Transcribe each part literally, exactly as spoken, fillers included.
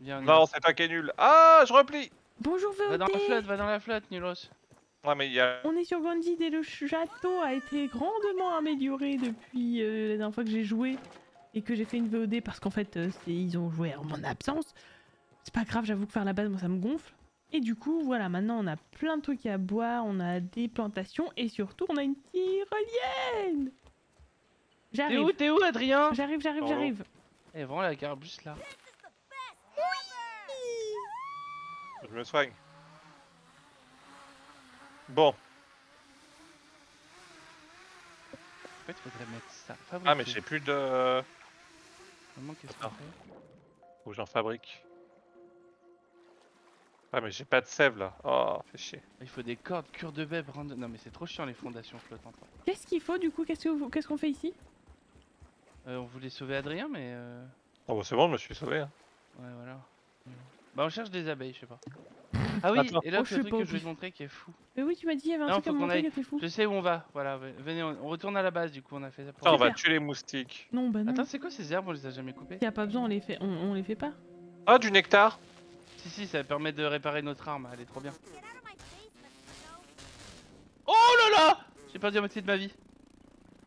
Viens, non, c'est pas qu'est nul. Ah, je replie. Bonjour Véroté. Va dans la flotte, va dans la flotte, Nulos. Ouais, mais y a... On est sur Bandit et le château a été grandement amélioré depuis euh, la dernière fois que j'ai joué et que j'ai fait une V O D parce qu'en fait euh, ils ont joué en mon absence. C'est pas grave, j'avoue que faire la base, moi ça me gonfle. Et du coup, voilà, maintenant on a plein de trucs à boire, on a des plantations et surtout on a une tyrolienne. J'arrive. T'es où, t'es où, Adrien? J'arrive, j'arrive, oh. j'arrive. Et vraiment la garbus là. Oui. Je me soigne. Bon. En fait, faudrait mettre ça. Fabriquer. Ah, mais j'ai plus de. Comment qu'est-ce qu'on fait? Faut que j'en fabrique. Ah mais j'ai pas de sève là, oh fait chier. Il faut des cordes, cure de bève, rand... non mais c'est trop chiant les fondations flottantes. Qu'est-ce qu'il faut du coup, qu'est-ce qu'on qu qu fait ici euh, on voulait sauver Adrien mais... Euh... Oh bah c'est bon, je me suis sauvé. Hein. Ouais voilà. Mmh. Bah on cherche des abeilles, je sais pas. Ah oui, Attends. et là oh, c'est le truc que je vais te montrer qui est fou. Mais oui tu m'as dit il y avait un non, truc à montrer qui était fou. Je sais où on va, voilà, venez on, on retourne à la base du coup on a fait ça pour... Attends, on va tuer les moustiques. Non bah non. Attends c'est quoi ces herbes, on les a jamais coupées? Y a pas besoin, on les fait, on, on les fait pas. Ah du nectar. Si si ça permet de réparer notre arme, elle est trop bien. Oh là là, j'ai perdu la moitié de ma vie.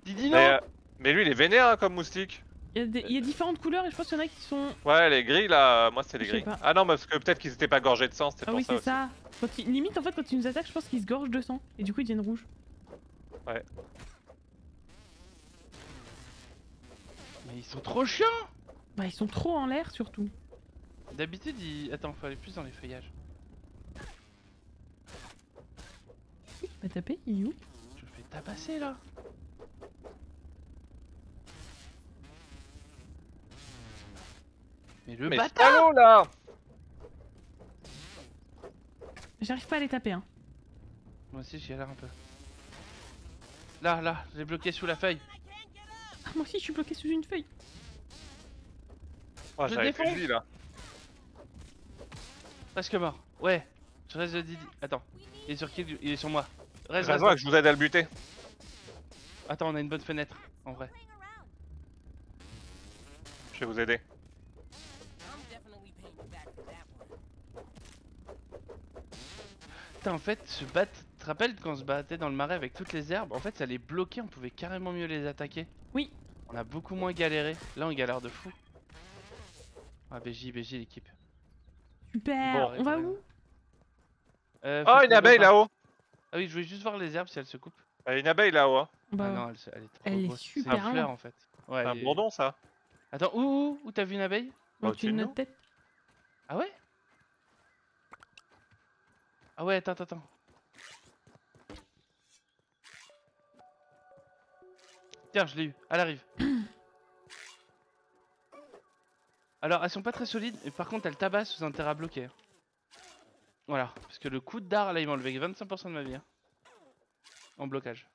Didino. Mais, euh, mais lui il est vénère hein, comme moustique. Il y, a des, il y a différentes couleurs et je pense qu'il y en a qui sont... Ouais les gris là, moi c'était les gris. Ah non parce que peut-être qu'ils étaient pas gorgés de sang, c'était ah pour oui, ça. Ah oui c'est ça. Quand il, limite en fait quand ils nous attaquent je pense qu'ils se gorgent de sang et du coup ils deviennent rouges. Ouais. Mais ils sont trop chiants. Bah ils sont trop en l'air surtout. D'habitude il... Attends, faut aller plus dans les feuillages. Il m'a tapé, il est où? Je me fais tabasser là. Mais le Mais bâtard là. J'arrive pas à les taper hein. Moi aussi j'y ai l'air un peu. Là, là, j'ai bloqué sous la feuille. Ah, moi aussi je suis bloqué sous une feuille. Oh, j'avais plus de vie là. Presque mort, ouais, je reste de Didi. Attends, il est sur qui? Il est sur moi. Reste, reste. Moi que je vous aide à le buter. Attends, on a une bonne fenêtre, en vrai. Je vais vous aider. Putain, en fait, se battre. Tu te rappelles quand on se battait dans le marais avec toutes les herbes? En fait, ça les bloquait, on pouvait carrément mieux les attaquer. Oui. On a beaucoup moins galéré. Là, on galère de fou. Ah, B J, B J, l'équipe. Super, bon, on va où? euh, Oh une abeille là-haut. Ah oui je voulais juste voir les herbes si elles se coupent. Elle est une abeille là-haut hein. Bah ah non elle, elle est trop elle grosse. Est super. C'est un fleur en fait. Ouais, un bourdon est... ça. Attends où où, où t'as vu une abeille? Au-dessus de notre tête. Ah ouais? Ah ouais attends attends attends. Tiens je l'ai eu, elle arrive. Alors elles sont pas très solides, mais par contre elles tabassent sous un terrain bloqué. Voilà, parce que le coup de dard là il m'a enlevé vingt-cinq pour cent de ma vie. Hein. En blocage.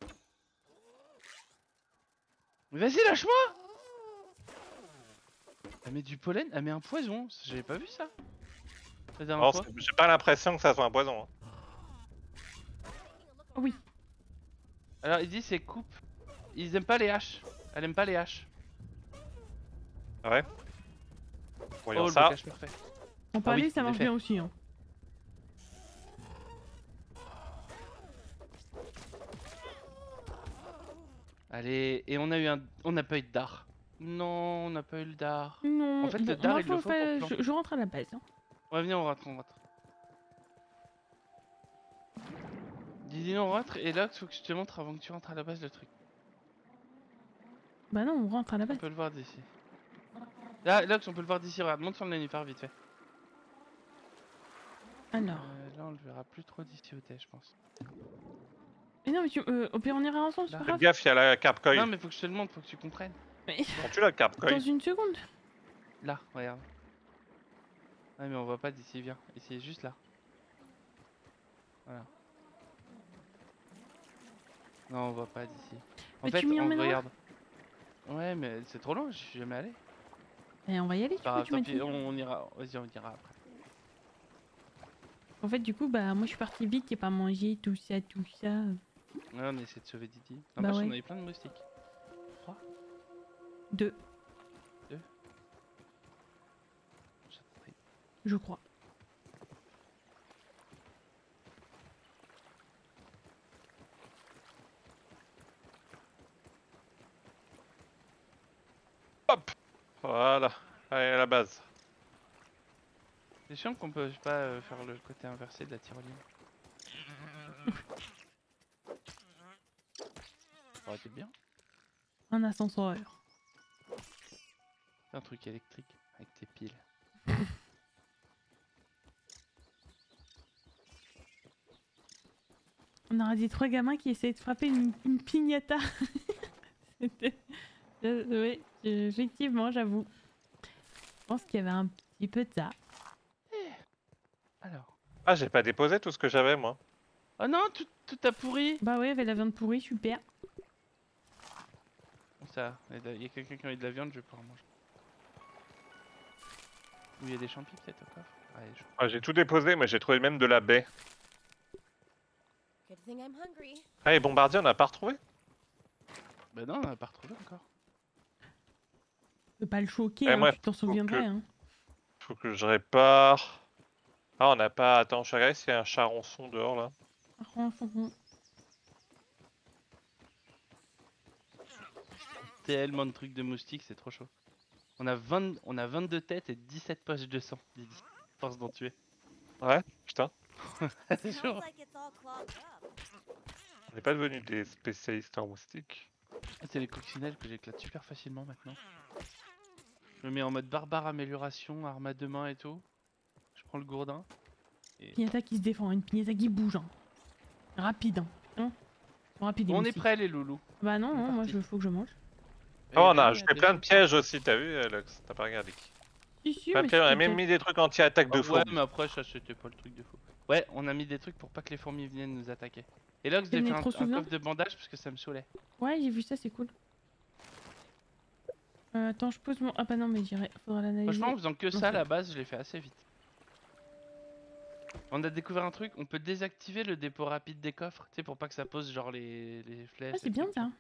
Mais vas-y lâche-moi! Elle met du pollen, elle met un poison, j'avais pas vu ça. J'ai pas l'impression que ça soit un poison. Hein. Oui. Alors il dit c'est coupe. Ils aiment pas les haches. Elle aime pas les haches. Ouais. Voyons oh, ça. On parlait, ah oui, ça marche bien aussi. Hein. Allez, et on a eu un. On n'a pas eu de dard. Non, on n'a pas eu le dard. Non, en fait, bon, le dard, il le faut fait... pour je, je rentre à la base. Hein. Ouais, venez, on rentre, on rentre. Didino, on rentre, et là, il faut que je te montre avant que tu rentres à la base le truc. Bah non, on rentre à la base. On peut le voir d'ici. Là, Loxe, on peut le voir d'ici, regarde, monte sur le nénuphar vite fait. Alors... Euh, là, on le verra plus trop d'ici au thé, je pense. Mais non, mais tu... Euh, au pire, on ira ensemble, c'est pas grave. Fais gaffe, il y a la carpe-coil. Non, mais faut que je te le montre, faut que tu comprennes. Mais... Quand tu l'as, la carpe-coil. Dans une seconde. Là, regarde. Ah, mais on voit pas d'ici, viens. Ici, juste là. Voilà. Non, on voit pas d'ici. En mais fait, tu on en regarde. Ouais, mais c'est trop long, je suis jamais allé. Et on va y aller du coup, tu m'as dit. On, on ira, vas-y on ira après. En fait du coup bah moi je suis parti vite, j'ai pas mangé tout ça tout ça. Ouais on essaie de sauver Didi. Non bah parce ouais. qu'on avait plein de moustiques. Trois. Deux. Deux. je crois. Hop, voilà, allez à la base. C'est chiant qu'on peut pas faire le côté inversé de la tyrolienne. Ça aurait été bien. Un ascenseur. Un truc électrique avec tes piles. On aurait dit trois gamins qui essayaient de frapper une, une piñata. C'était... Oui, effectivement, j'avoue. Je pense qu'il y avait un petit peu de ça. Alors... Ah, j'ai pas déposé tout ce que j'avais, moi. Oh non, tout, tout a pourri. Bah ouais, avec la viande pourrie, super. Ça, il y a quelqu'un qui a eu de la viande, je vais pouvoir en manger. Ou il y a des champis peut-être au coffre. Ouais, je... ah, j'ai tout déposé, mais j'ai trouvé même de la baie. Ah, et bombardier, on n'a pas retrouvé? Bah non, on n'a pas retrouvé encore. Faut pas le choquer, hein, bref, tu t'en souviendrais. Que... Hein. Faut que je répare. Ah, on n'a pas... Attends, je regarde s'il y a un charançon dehors là. Charançon. Tellement de trucs de moustiques, c'est trop chaud. On a, vingt, on a vingt-deux têtes et dix-sept poches de sang, Didi. Force d'en tuer. Ouais, putain. C'est chaud. On n'est pas devenu des spécialistes en moustiques. C'est les coccinelles que j'éclate super facilement maintenant. Je me mets en mode barbare, amélioration, arme à deux mains et tout. Je prends le gourdin. Et... Pignata qui se défend, une pignata qui bouge. Hein. Rapide. Hein. Rapide on moustiques. Est prêts les loulous. Bah non, non moi il faut que je mange. Oh, on a ajouté plein de pièges aussi, t'as vu, Loxe? T'as pas regardé? Si, si, mais on a même mis des trucs anti-attaque de fourmis. Ouais, mais après, ça c'était pas le truc de fou. Ouais, on a mis des trucs pour pas que les fourmis viennent nous attaquer. Et Loxe j'ai fait un coffre de bandage parce que ça me saoulait. Ouais, j'ai vu ça, c'est cool. Euh, attends, je pose mon. Ah bah non, mais j'irai. Faudra l'analyser. Franchement, en faisant que ça à la base, je l'ai fait assez vite. On a découvert un truc, on peut désactiver le dépôt rapide des coffres, tu sais, pour pas que ça pose genre les, les flèches. Ah, c'est bien ça.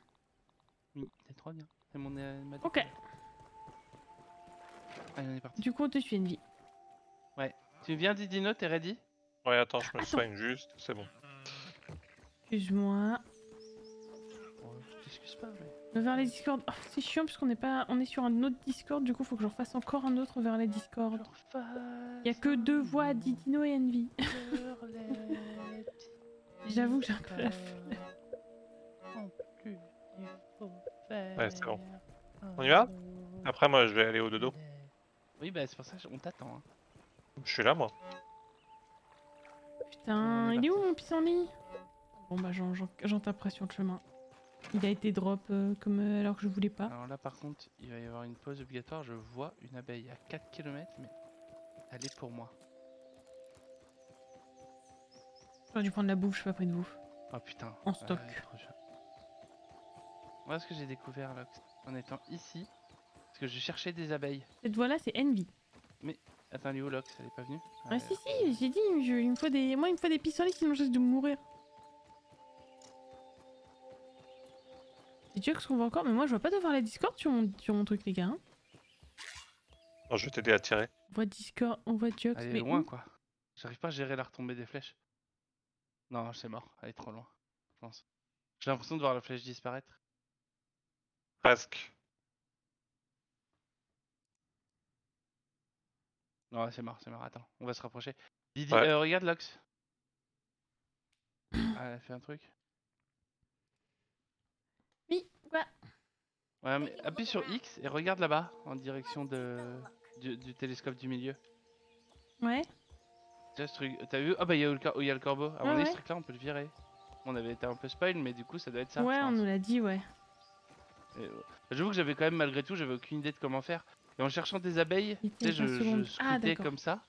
C'est trop bien. Mon, euh, ma... Ok. Allez, on est parti. Du coup, on te suit, Envee. Ouais. Tu viens, Didino, t'es ready? Ouais, attends, je me attends. soigne juste, c'est bon. Excuse-moi. Bon, je t'excuse pas, mais... Vers les Discord. Oh, c'est chiant parce qu'on est pas, on est sur un autre Discord, du coup, faut que j'en fasse encore un autre vers les Discord. Il y a que deux voix, Didino et Envee. J'avoue que j'ai un peu la flemme. Ouais, c'est bon. On y va? Après, moi, je vais aller au dodo. Oui, bah, c'est pour ça qu'on t'attend. Hein. Je suis là, moi. Putain, est il est où mon pissenlit? Bon, bah, j'en taperai sur le chemin. Il a été drop euh, comme euh, alors que je voulais pas. Alors là, par contre, il va y avoir une pause obligatoire. Je vois une abeille à quatre kilomètres, mais elle est pour moi. J'aurais dû prendre la bouffe, je suis pas pris de bouffe. Oh putain. En stock. Euh, Voilà ce que j'ai découvert là, en étant ici, parce que je cherchais des abeilles. Cette voie là c'est Envee. Mais attends, elle est où Loxe? Elle est pas venue? Ah ouais, si si, j'ai dit, je, il me faut des, moi il me faut des pistolets sinon je risque de mourir. C'est Dieu que ce qu'on voit encore, mais moi je vois pas devoir la Discord sur mon, sur mon truc les gars. Hein. Non, je vais t'aider à tirer. On voit Discord, on voit Dieu. Elle est mais loin où? Quoi. J'arrive pas à gérer la retombée des flèches. Non, c'est mort, elle est trop loin, je pense. J'ai l'impression de voir la flèche disparaître. Presque. Non, c'est mort, c'est mort. Attends, on va se rapprocher. Didi, ouais. euh, regarde Loxe. Ah, elle a fait un truc. Oui, quoi? Ouais, mais appuie sur X et regarde là-bas, en direction de du, du télescope du milieu. Ouais. T'as ce truc, t'as vu? Ah bah il y, y a le corbeau. À ah, mon ouais. avis, ce truc-là, on peut le virer. On avait été un peu spoil, mais du coup, ça doit être ça. Ouais, on nous l'a dit, ouais. Euh, J'avoue que j'avais quand même malgré tout, j'avais aucune idée de comment faire. Et en cherchant des abeilles, tu sais, je, je scrutais ah, comme ça.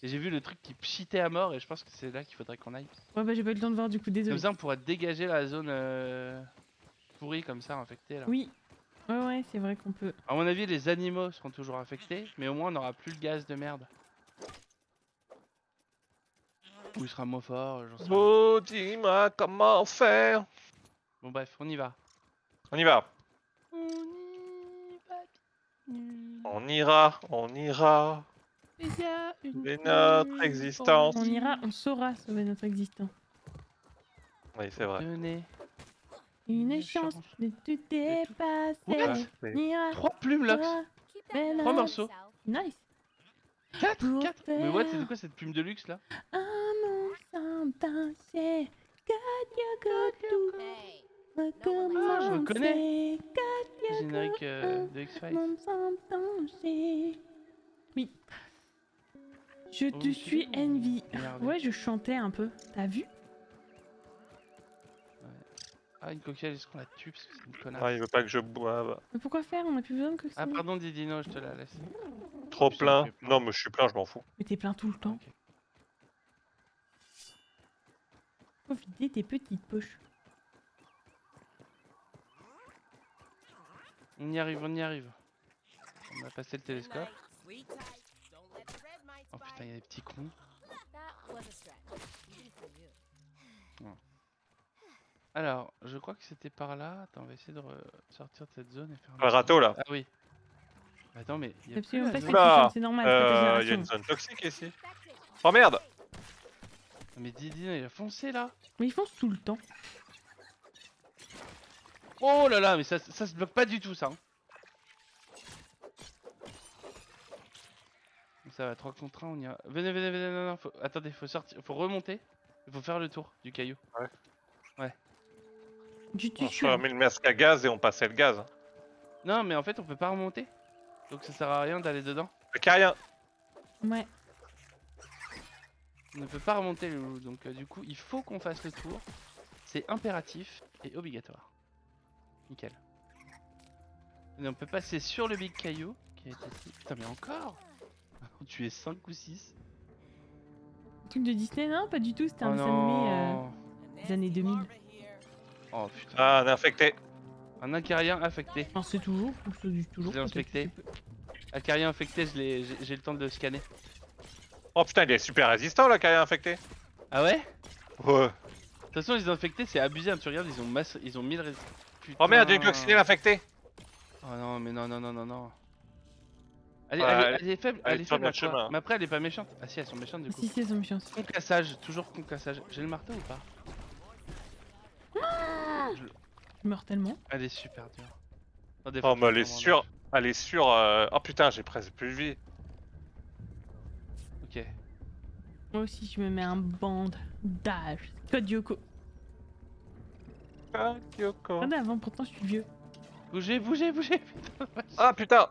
Et j'ai vu le truc qui pchitait à mort et je pense que c'est là qu'il faudrait qu'on aille. Ouais bah j'ai pas eu le temps de voir du coup, désolé. Comme ça on pourra dégager la zone euh, pourrie comme ça, infectée là. Oui, ouais ouais c'est vrai qu'on peut. À mon avis les animaux seront toujours infectés, mais au moins on n'aura plus le gaz de merde. Ou il sera moins fort, j'en sais oh, dis-moi comment faire. Bon bref, on y va. On y va. On ira, on ira. Il y a une... Et notre existence. On ira, on saura sauver notre existence. Oui, c'est vrai. Donnez. Une, une chance de tout dépasser. Ouais, trois plumes, Loxe. Trois morceaux. Nice. Quatre, quatre. Mais what, c'est quoi cette plume de luxe là? Un monde sans pain, c'est Code Yoko. Ah, je reconnais. Générique euh, de X-Files. Oui. Je te suis Envee. Ouais, je chantais un peu. T'as vu? Ah, une coquille, est-ce qu'on la tue parce que c'est une connasse? Ah, il veut pas que je boive. Mais pourquoi faire? On a plus besoin de coquille. Ah, pardon, Didino, je te la laisse. Trop plein. plein. Non, mais je suis plein, je m'en fous. Mais t'es plein tout le temps. Okay. Faut vider tes petites poches. On y arrive, on y arrive. On a passé le télescope. Oh putain, il y a des petits cons. Ouais. Alors, je crois que c'était par là. Attends, on va essayer de sortir de cette zone et faire un... Le râteau là. Ah oui. Attends, mais il y a absolument pas ça, c'est normal. Euh, il y a une zone toxique ici. Oh merde. Mais Didino, il a foncé là. Mais il fonce tout le temps. Oh là là, mais ça, ça se bloque pas du tout ça. Hein. Ça va, trois contre un, on y a... Venez, venez, venez, non, non, faut... attendez, faut sortir, faut remonter. Faut faire le tour du caillou. Ouais. Ouais. Du, du on se remet le masque à gaz et on passait le gaz. Non mais en fait on peut pas remonter. Donc ça sert à rien d'aller dedans. Mais qu'à rien. Ouais. On ne peut pas remonter le loup, donc euh, du coup il faut qu'on fasse le tour. C'est impératif et obligatoire. Nickel. Et on peut passer sur le big caillou qui a été ici. Putain mais encore. Tu es cinq ou six. Le truc de Disney, non? Pas du tout, c'était oh un dessin animé euh, des années deux mille. Oh putain. Ah, un infecté. Un acarien affecté. Non, c'est toujours, c'est toujours. Je l'ai infecté. Acarien infecté, j'ai le temps de le scanner. Oh putain, il est super résistant l'acarien infecté. Ah ouais? Ouais. De toute façon, les infectés, c'est abusé. Tu regardes, ils ont masse, ils ont mille résistants. Oh merde, j'ai dioxiné l'infecté. Oh non, mais non, non, non, non, non. Elle est, ah, elle, elle, elle est faible, elle, elle est faible à quoi. Mais après elle est pas méchante. Ah si, elles sont méchantes du coup. Si, si, elles sont méchantes. Concassage, toujours concassage. J'ai le marteau ou pas? Ah je... je meurs tellement. Elle est super dure. Attends, oh mais elle est sûre, elle est sûre... Euh... Oh putain, j'ai presque plus de vie. Ok. Moi aussi je me mets un bandage. Code Yoko. Code Yoko. Regardez avant, pourtant je suis vieux. Bougez, bougez, bougez. Ah putain.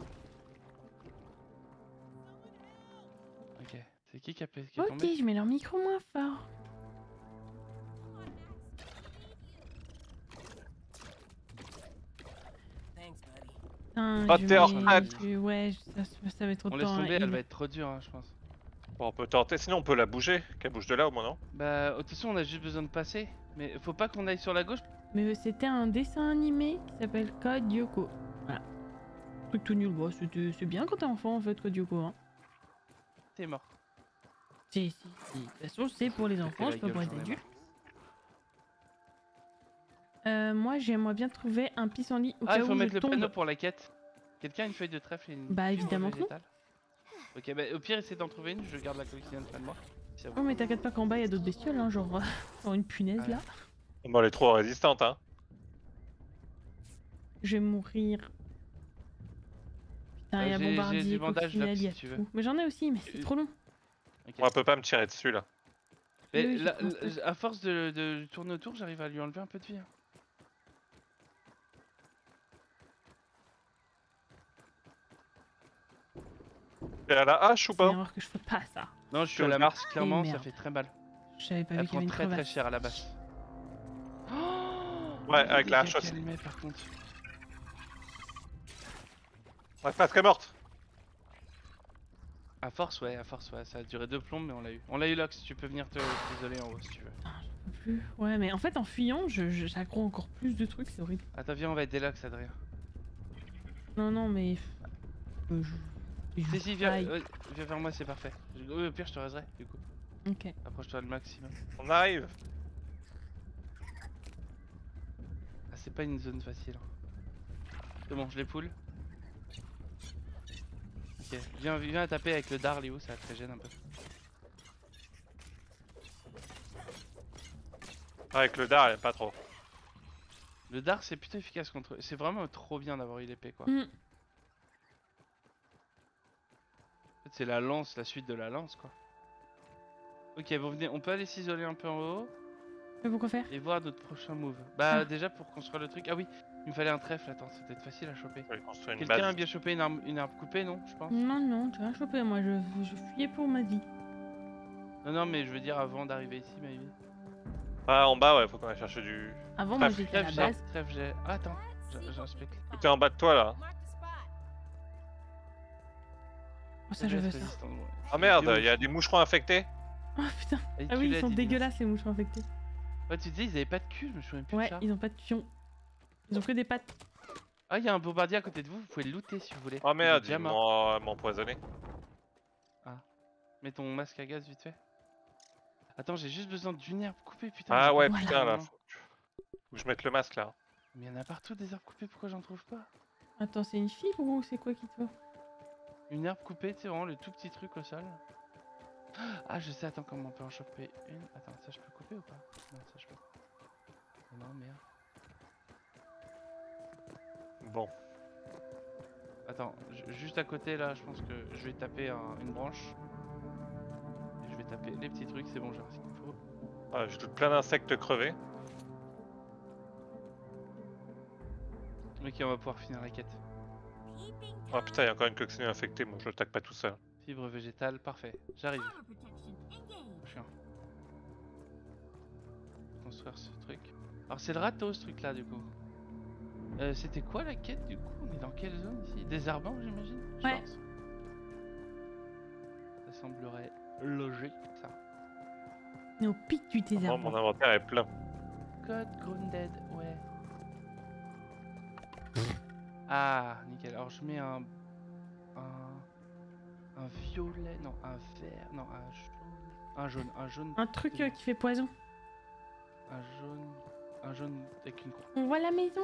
C'est qui qui a, qui a ok, tombé? Je mets leur micro moins fort. Putain, oh, t'es en retraite. Ouais, ça, ça va être trop dur. On laisse tomber, hein, elle il... va être trop dure, hein, je pense. Bon, on peut tenter, sinon on peut la bouger. Qu'elle bouge de là au moins, non? Bah, de toute façon, on a juste besoin de passer. Mais faut pas qu'on aille sur la gauche. Mais c'était un dessin animé qui s'appelle Code Yoko. Voilà. Truc tout nul, bah, c'est bien quand t'es enfant en fait, Code Yoko. Hein. T'es mort. Si, si, si. De toute façon, c'est pour les enfants, c'est pas pour les adultes. Euh, moi, j'aimerais bien trouver un pissenlit au cas où je tombe. Ah, il faut mettre le panneau pour la quête. Quelqu'un a une feuille de trèfle et une... Bah, évidemment que non. Ok, bah, au pire, essaie d'en trouver une, je garde la collection de moi. Oh, mais t'inquiète pas qu'en bas, il y a d'autres bestioles, hein, genre... genre une punaise, là. Bon, elle est trop résistante, hein. Je vais mourir. Putain, il y a bombardier, coccinelle, il y a tout. Mais j'en ai aussi, mais c'est trop long. Okay. On peut pas me tirer dessus là. Mais oui, la, la, à force de, de, de tourner autour, j'arrive à lui enlever un peu de vie. Hein. T'es à la hache ou pas? Que je fais pas ça. Non, je suis à la marche, clairement, ça fait très mal. J'avais pas Elle vu prend avait très une très cher à la base. Oh ouais, avec, avec la hache aussi. Calmé, par contre. Ouais, pas très morte. À force, ouais, à force, ouais, ça a duré deux plombes, mais on l'a eu. On l'a eu, Loxe, tu peux venir te isoler en haut si tu veux. Ah, je peux plus. Ouais, mais en fait, en fuyant, j'accrois encore plus de trucs, c'est horrible. Attends, viens, on va aider Loxe, Adrien. Non, non, mais. Euh, je... Si, si, viens, euh, viens vers moi, c'est parfait. Au pire, je te raserai, du coup. Ok. Approche-toi le maximum. On arrive. Ah, c'est pas une zone facile. C'est bon, je les poule. Ok, viens, viens à taper avec le dard, Léo, ça te gêne un peu. Avec le dard, il y a pas trop. Le dard, c'est plutôt efficace contre eux. C'est vraiment trop bien d'avoir eu l'épée, quoi. Mm. En fait, c'est la lance, la suite de la lance, quoi. Ok, vous venez, on peut aller s'isoler un peu en haut. Mais pourquoi faire? Et voir notre prochain move. Bah, ah. déjà pour construire le truc. Ah oui, il me fallait un trèfle, attends, ça va être facile à choper. Quelqu'un a bien chopé une arme, une arme coupée, non? Je pense. Non, non, tu vas choper, moi je, je fuyais pour ma vie. Non, non, mais je veux dire avant d'arriver ici, ma vie. Ah, en bas, ouais, faut qu'on aille chercher du. Avant, moi j'étais à la base. Trèfle, j'ai. Ah, attends, j'inspecte. T'es en bas de toi là. Oh, ça, je veux ça. Ah merde, y'a des moucherons infectés. Oh putain. Ah oui, ils sont dégueulasses, les moucherons infectés. Ouais, tu disais ils avaient pas de cul, je me souviens plus. Ouais, de ça. Ils ont pas de pion. Ils ont que des pattes. Ah, y'a un bombardier à côté de vous, vous pouvez le looter si vous voulez. Oh merde, ils m'ont empoisonné. Ah. Mets ton masque à gaz vite fait. Attends, j'ai juste besoin d'une herbe coupée, putain. Ah ouais, voilà. Putain là. Faut que je mette le masque là. Mais y'en a partout des herbes coupées, pourquoi j'en trouve pas? Attends, c'est une fibre ou c'est quoi qui te va? Une herbe coupée, c'est vraiment le tout petit truc au sol. Ah, je sais, attends, comment on peut en choper une. Attends, ça je peux couper ou pas? Non, ça je peux. Non, merde. Bon. Attends, juste à côté là, je pense que je vais taper un, une branche. Et je vais taper les petits trucs, c'est bon, j'ai ce qu'il faut. Ah, je doute plein d'insectes crevés. Ok, on va pouvoir finir la quête. Ah putain, y'a encore une coccinelle infectée, moi je l'attaque pas tout seul. Fibre végétale, parfait, j'arrive. Chiant. Construire ce truc. Alors c'est le râteau ce truc là du coup. Euh, C'était quoi la quête du coup? On est dans quelle zone ici? Des arbres j'imagine? Ouais. Ça semblerait logique ça. Mais au pic du désert. Mon inventaire est plein. Code Grounded, ouais. Ah, nickel. Alors je mets un... un... un violet, non, un vert, non, un jaune, un jaune, un jaune. Un truc euh, qui fait poison. Un jaune, un jaune avec une croix. On voit la maison.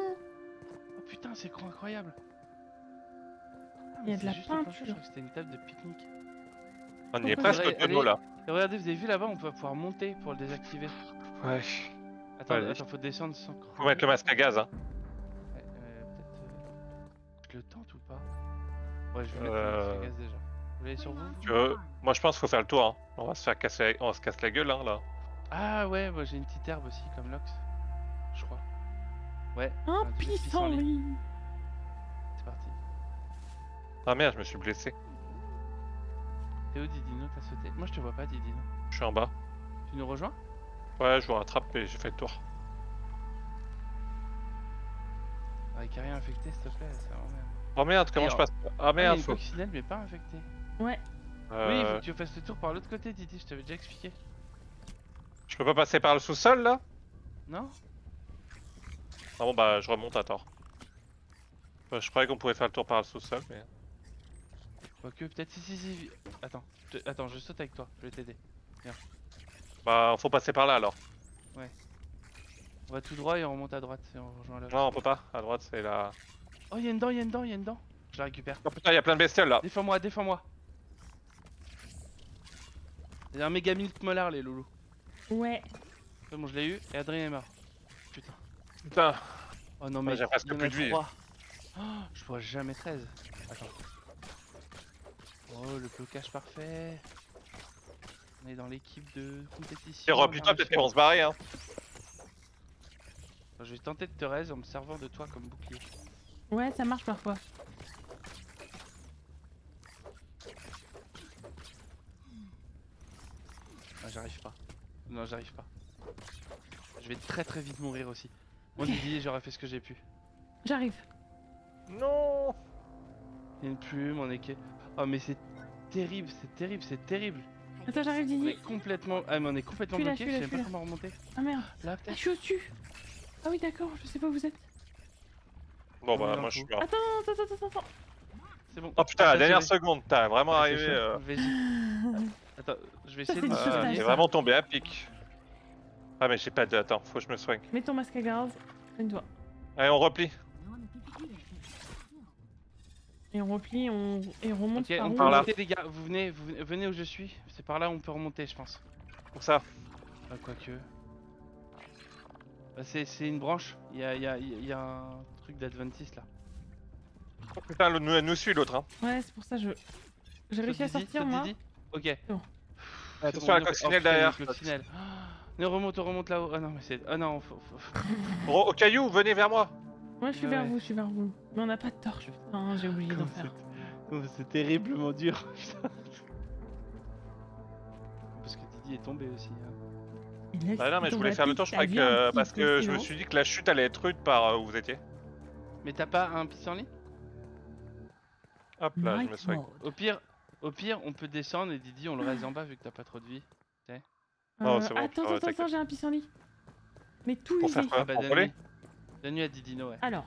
Oh putain, c'est incroyable. Ah, il y a de la peinture. Je crois que c'était une table de pique-nique. On y est presque de l'eau là. Et regardez, vous avez vu là-bas, on peut pouvoir monter pour le désactiver. Ouais. Attends, ouais, attends, faut descendre sans croire. Faut mettre le masque à gaz, hein. Ouais, euh, peut-être euh... le tente ou pas? Ouais, je vais mettre euh... le masque à gaz déjà. Sur vous. Euh, moi je pense qu'il faut faire le tour, hein. On va se faire casser, la... on se casse la gueule hein, là. Ah ouais, moi j'ai une petite herbe aussi comme Loxe, je crois. Ouais. Un pissenlit. C'est parti. Ah merde, je me suis blessé. T'es où Didino? T'as sauté? Moi je te vois pas Didino. Je suis en bas. Tu nous rejoins? Ouais, je vous rattrape et j'ai fait le tour. Avec rien infecté s'il te plaît, ça va même. Oh merde, comment alors, je passe? Ah merde, faut. Coccinelle mais pas infecté. Ouais. Euh... Oui, il faut que tu fasses le tour par l'autre côté, Didi, je t'avais déjà expliqué. Je peux pas passer par le sous-sol là? Non. Ah bon, bah je remonte, attends. Bah, je croyais qu'on pouvait faire le tour par le sous-sol, mais. Quoique, peut-être si, si, si. Attends, je... attends, je saute avec toi, je vais t'aider. Viens. Bah, faut passer par là alors. Ouais. On va tout droit et on remonte à droite. Et on rejoint là. Non, on peut pas, à droite c'est la. Oh, y'a une dent, y'a une dent, y'a une dent. Je la récupère. Oh putain, y'a plein de bestioles là. Défends-moi, défends-moi. Il y a un méga milk molar les loulous. Ouais. C'est bon, je l'ai eu et Adrien est mort. Putain. Putain. Oh non mais ouais, j'ai presque plus de vie. Oh, je vois jamais treize. Attends. Oh le blocage parfait. On est dans l'équipe de compétition. Replie-toi peut-être qu'ils vont se barrer hein. Je vais tenter de te raise en me servant de toi comme bouclier. Ouais, ça marche parfois. Ah, j'arrive pas. Non, j'arrive pas. Je vais très très vite mourir aussi. Mon Didi, j'aurais fait ce que j'ai pu. J'arrive. Non. Il y a une plume, un équerre. Oh, mais c'est terrible, c'est terrible, c'est terrible. Attends, j'arrive, Didi. On est complètement. Ah, mais on est complètement bloqué, je sais pas comment remonter. Ah merde. Là, peut-être. Je suis au-dessus. Ah, oui, d'accord, je sais pas où vous êtes. Bon bah moi je suis là. Attends, attends, attends, attends. C'est bon. Oh putain, la dernière seconde, t'as vraiment arrivé. Euh... Attends, je vais essayer de... Ah, j'ai vraiment tombé à pic. Ah mais j'ai pas de... Attends, faut que je me soigne. Mets ton masque à gaz, prends-toi. Allez, on replie. Et on replie, on et remonte okay, par, on par là. Les gars, vous venez, vous venez où je suis. C'est par là où on peut remonter, je pense. Pour ça. Bah, quoique. Bah, c'est une branche. Il y a, y, a, y a un truc d'Adventiste là. Oh putain, l'autre nous, nous suit l'autre. Hein. Ouais, c'est pour ça je. J'ai réussi à sortir moi. Ok. Bon. Ah, attention bon, à la coccinelle derrière. Coccinelle. Ne remonte, on remonte là-haut. Ah non, mais c'est. Ah non, faut. faut... Au caillou, venez vers moi. Moi ouais, je suis ouais. vers vous, je suis vers vous. Mais on n'a pas de torche, putain, j'ai oublié d'en faire. C'est terriblement dur, putain. Parce que Didi est tombé aussi. Hein. Bah non, mais je voulais faire le torche avec, euh, parce que je me suis dit que la chute allait être rude par euh, où vous étiez. Mais t'as pas un pissenlit? Hop là, Night je me souviens. Au pire, au pire, on peut descendre et Didi, on le reste en bas vu que t'as pas trop de vie. Euh, non, c'est bon. Attends, attends, attends, j'ai un pissenlit. Mais tout usé. La nuit à Didino, ouais. Alors.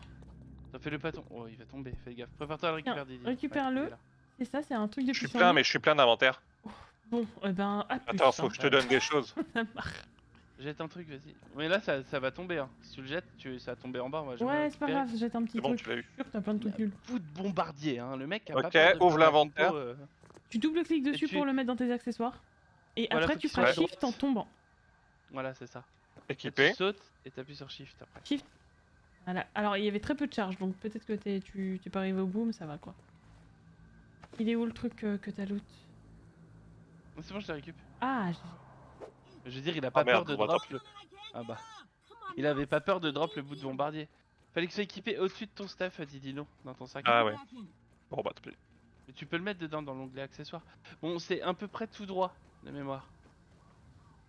T'as fait le pâton. Oh, il va tomber, fais gaffe. Prépare-toi à le récupérer, Didino. Récupère-le. Ouais, c'est ça, c'est un truc de pissenlit. Je suis plein, mais je suis plein d'inventaire. Oh, bon, eh ben. Ah, attends, faut que je te donne des choses. Jette un truc, vas-y. Mais là, ça, ça va tomber. Hein. Si tu le jettes, tu... ça va tomber en bas. Moi, ouais, c'est pas grave, jette un petit bon, truc. C'est bon, tu l'as eu. T'as plein de trucs nuls. Fout de bombardier, hein. Le mec a pas peur de... Ok, ouvre l'inventaire. Euh... Tu double-cliques dessus tu... pour le mettre dans tes accessoires. Et voilà, après, tu feras Shift en tombant. Voilà, c'est ça. Équipé. Tu sautes et t'appuies sur Shift après. Shift. Voilà. Alors il y avait très peu de charge donc peut-être que t'es tu t'es pas arrivé au bout mais ça va quoi. Il est où le truc euh, que t'as loot? C'est bon je te récup. Ah je... je veux dire il a pas ah, peur merde, de drop le... Ah bah... Il avait pas peur de drop le bout de bombardier. Fallait que tu sois équipé au-dessus de ton staff Didino dans ton sac. Ah ouais. Bon bah t'es... Mais tu peux le mettre dedans dans l'onglet accessoires. Bon c'est à peu près tout droit de mémoire.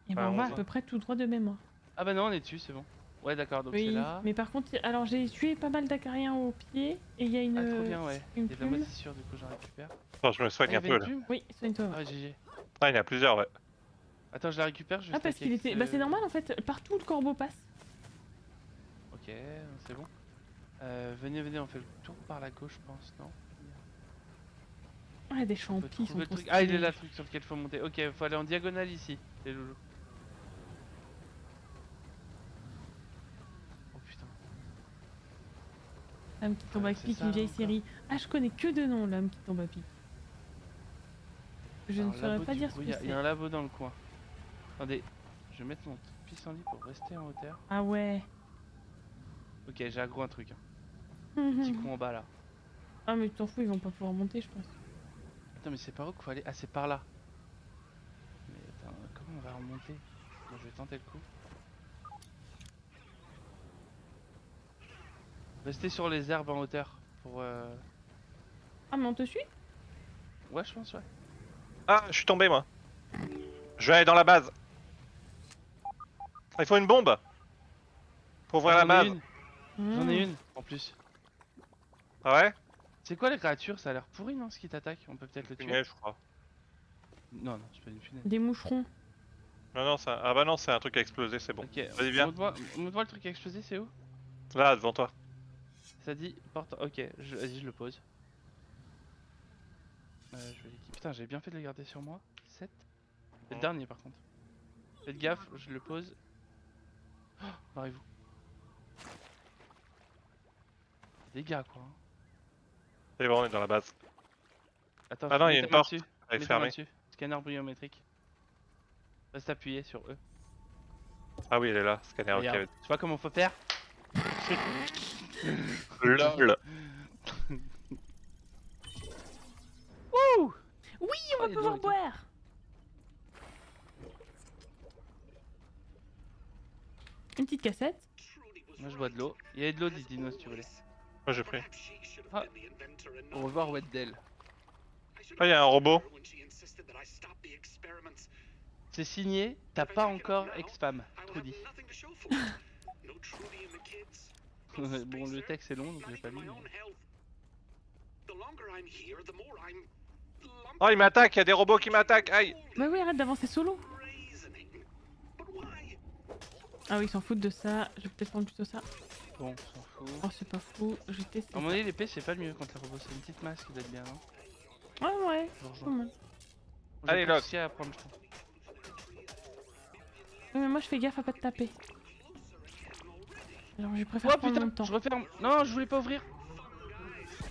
Et bah, bah on va à peu près tout droit de mémoire. Ah bah non on est dessus c'est bon. Ouais d'accord donc oui, c'est là. Mais par contre alors j'ai tué pas mal d'acariens au pied et il y a une. Ah trop bien ouais. Une plume. Et la moisissure du coup j'en récupère. Attends je me soigne ah, un peu là. Oui soigne-toi. Ah G G. Ah il y en a plusieurs ouais. Attends je la récupère je. Ah parce qu'il était. Ce... Bah c'est normal en fait partout où le corbeau passe. Ok c'est bon. Euh, venez venez on fait le tour par la gauche je pense non. Ah des champis sont trop. Ah il est là le truc sur lequel faut monter. Ok faut aller en diagonale ici les loulous. L'homme qui tombe ah, à pic, une vieille série. Ah, je connais que deux noms, l'homme qui tombe à pic. Je alors, ne saurais pas dire ce que c'est. Il y a un labo dans le coin. Attendez, je vais mettre mon pissenlit pour rester en hauteur. Ah ouais. Ok, j'ai aggro un truc. Hein. Mm-hmm. Petit coup en bas là. Ah, mais tu t'en fous, ils vont pas pouvoir monter, je pense. Attends, mais c'est par où qu'il faut aller? Ah, c'est par là. Mais attends, comment on va remonter? Bon, je vais tenter le coup. Restez sur les herbes en hauteur pour euh... Ah mais on te suit? Ouais je pense ouais. Ah je suis tombé moi. Je vais aller dans la base. Il faut une bombe pour ouvrir la base. Mmh. J'en ai une en plus. Ah ouais? C'est quoi les créatures? Ça a l'air pourri non ce qui t'attaque? On peut peut-être le tuer je crois. Non non c'est pas une punette. Des moucherons. Non non ça... Ah bah non c'est un truc à exploser c'est bon. Ok vas-y viens. Montre-moi le truc à exploser c'est où? Là devant toi. Ça dit porte. Ok, je... vas-y, je le pose. Euh, je vais... Putain, j'ai bien fait de le garder sur moi. sept. C'est le dernier par contre. Faites gaffe, je le pose. Oh, barrez-vous. Des gars quoi. C'est bon, on est dans la base. Attends, ah non, il y a une porte. Dessus. Elle est fermée. Scanner bryométrique. Reste appuyé sur E. Ah oui, elle est là. Scanner. Ok. Tu vois comment faut faire? LOL. Wouh. Oui on va oh, pouvoir boire. Une petite cassette. Moi je bois de l'eau. Il y a de l'eau Didino si tu voulais. Moi j'ai pris ah. Au revoir Weddell. Ah il y a un robot. C'est signé. T'as pas encore expam Trudy. Bon, le texte est long donc j'ai pas lu. Oh, il m'attaque, il y a des robots qui m'attaquent, aïe! Bah oui, arrête d'avancer solo! Ah oui, ils s'en foutent de ça, je vais peut-être prendre plutôt ça. Bon, on s'en fout. Oh, c'est pas fou, je teste. À mon avis, l'épée c'est pas le mieux contre les robots, c'est une petite masse qui doit être bien, non? Ouais, ouais. Bon, allez, Loxe! Oui, mais moi je fais gaffe à pas te taper. Alors je préfère oh, prendre putain, mon temps. Je referme. Non, je voulais pas ouvrir.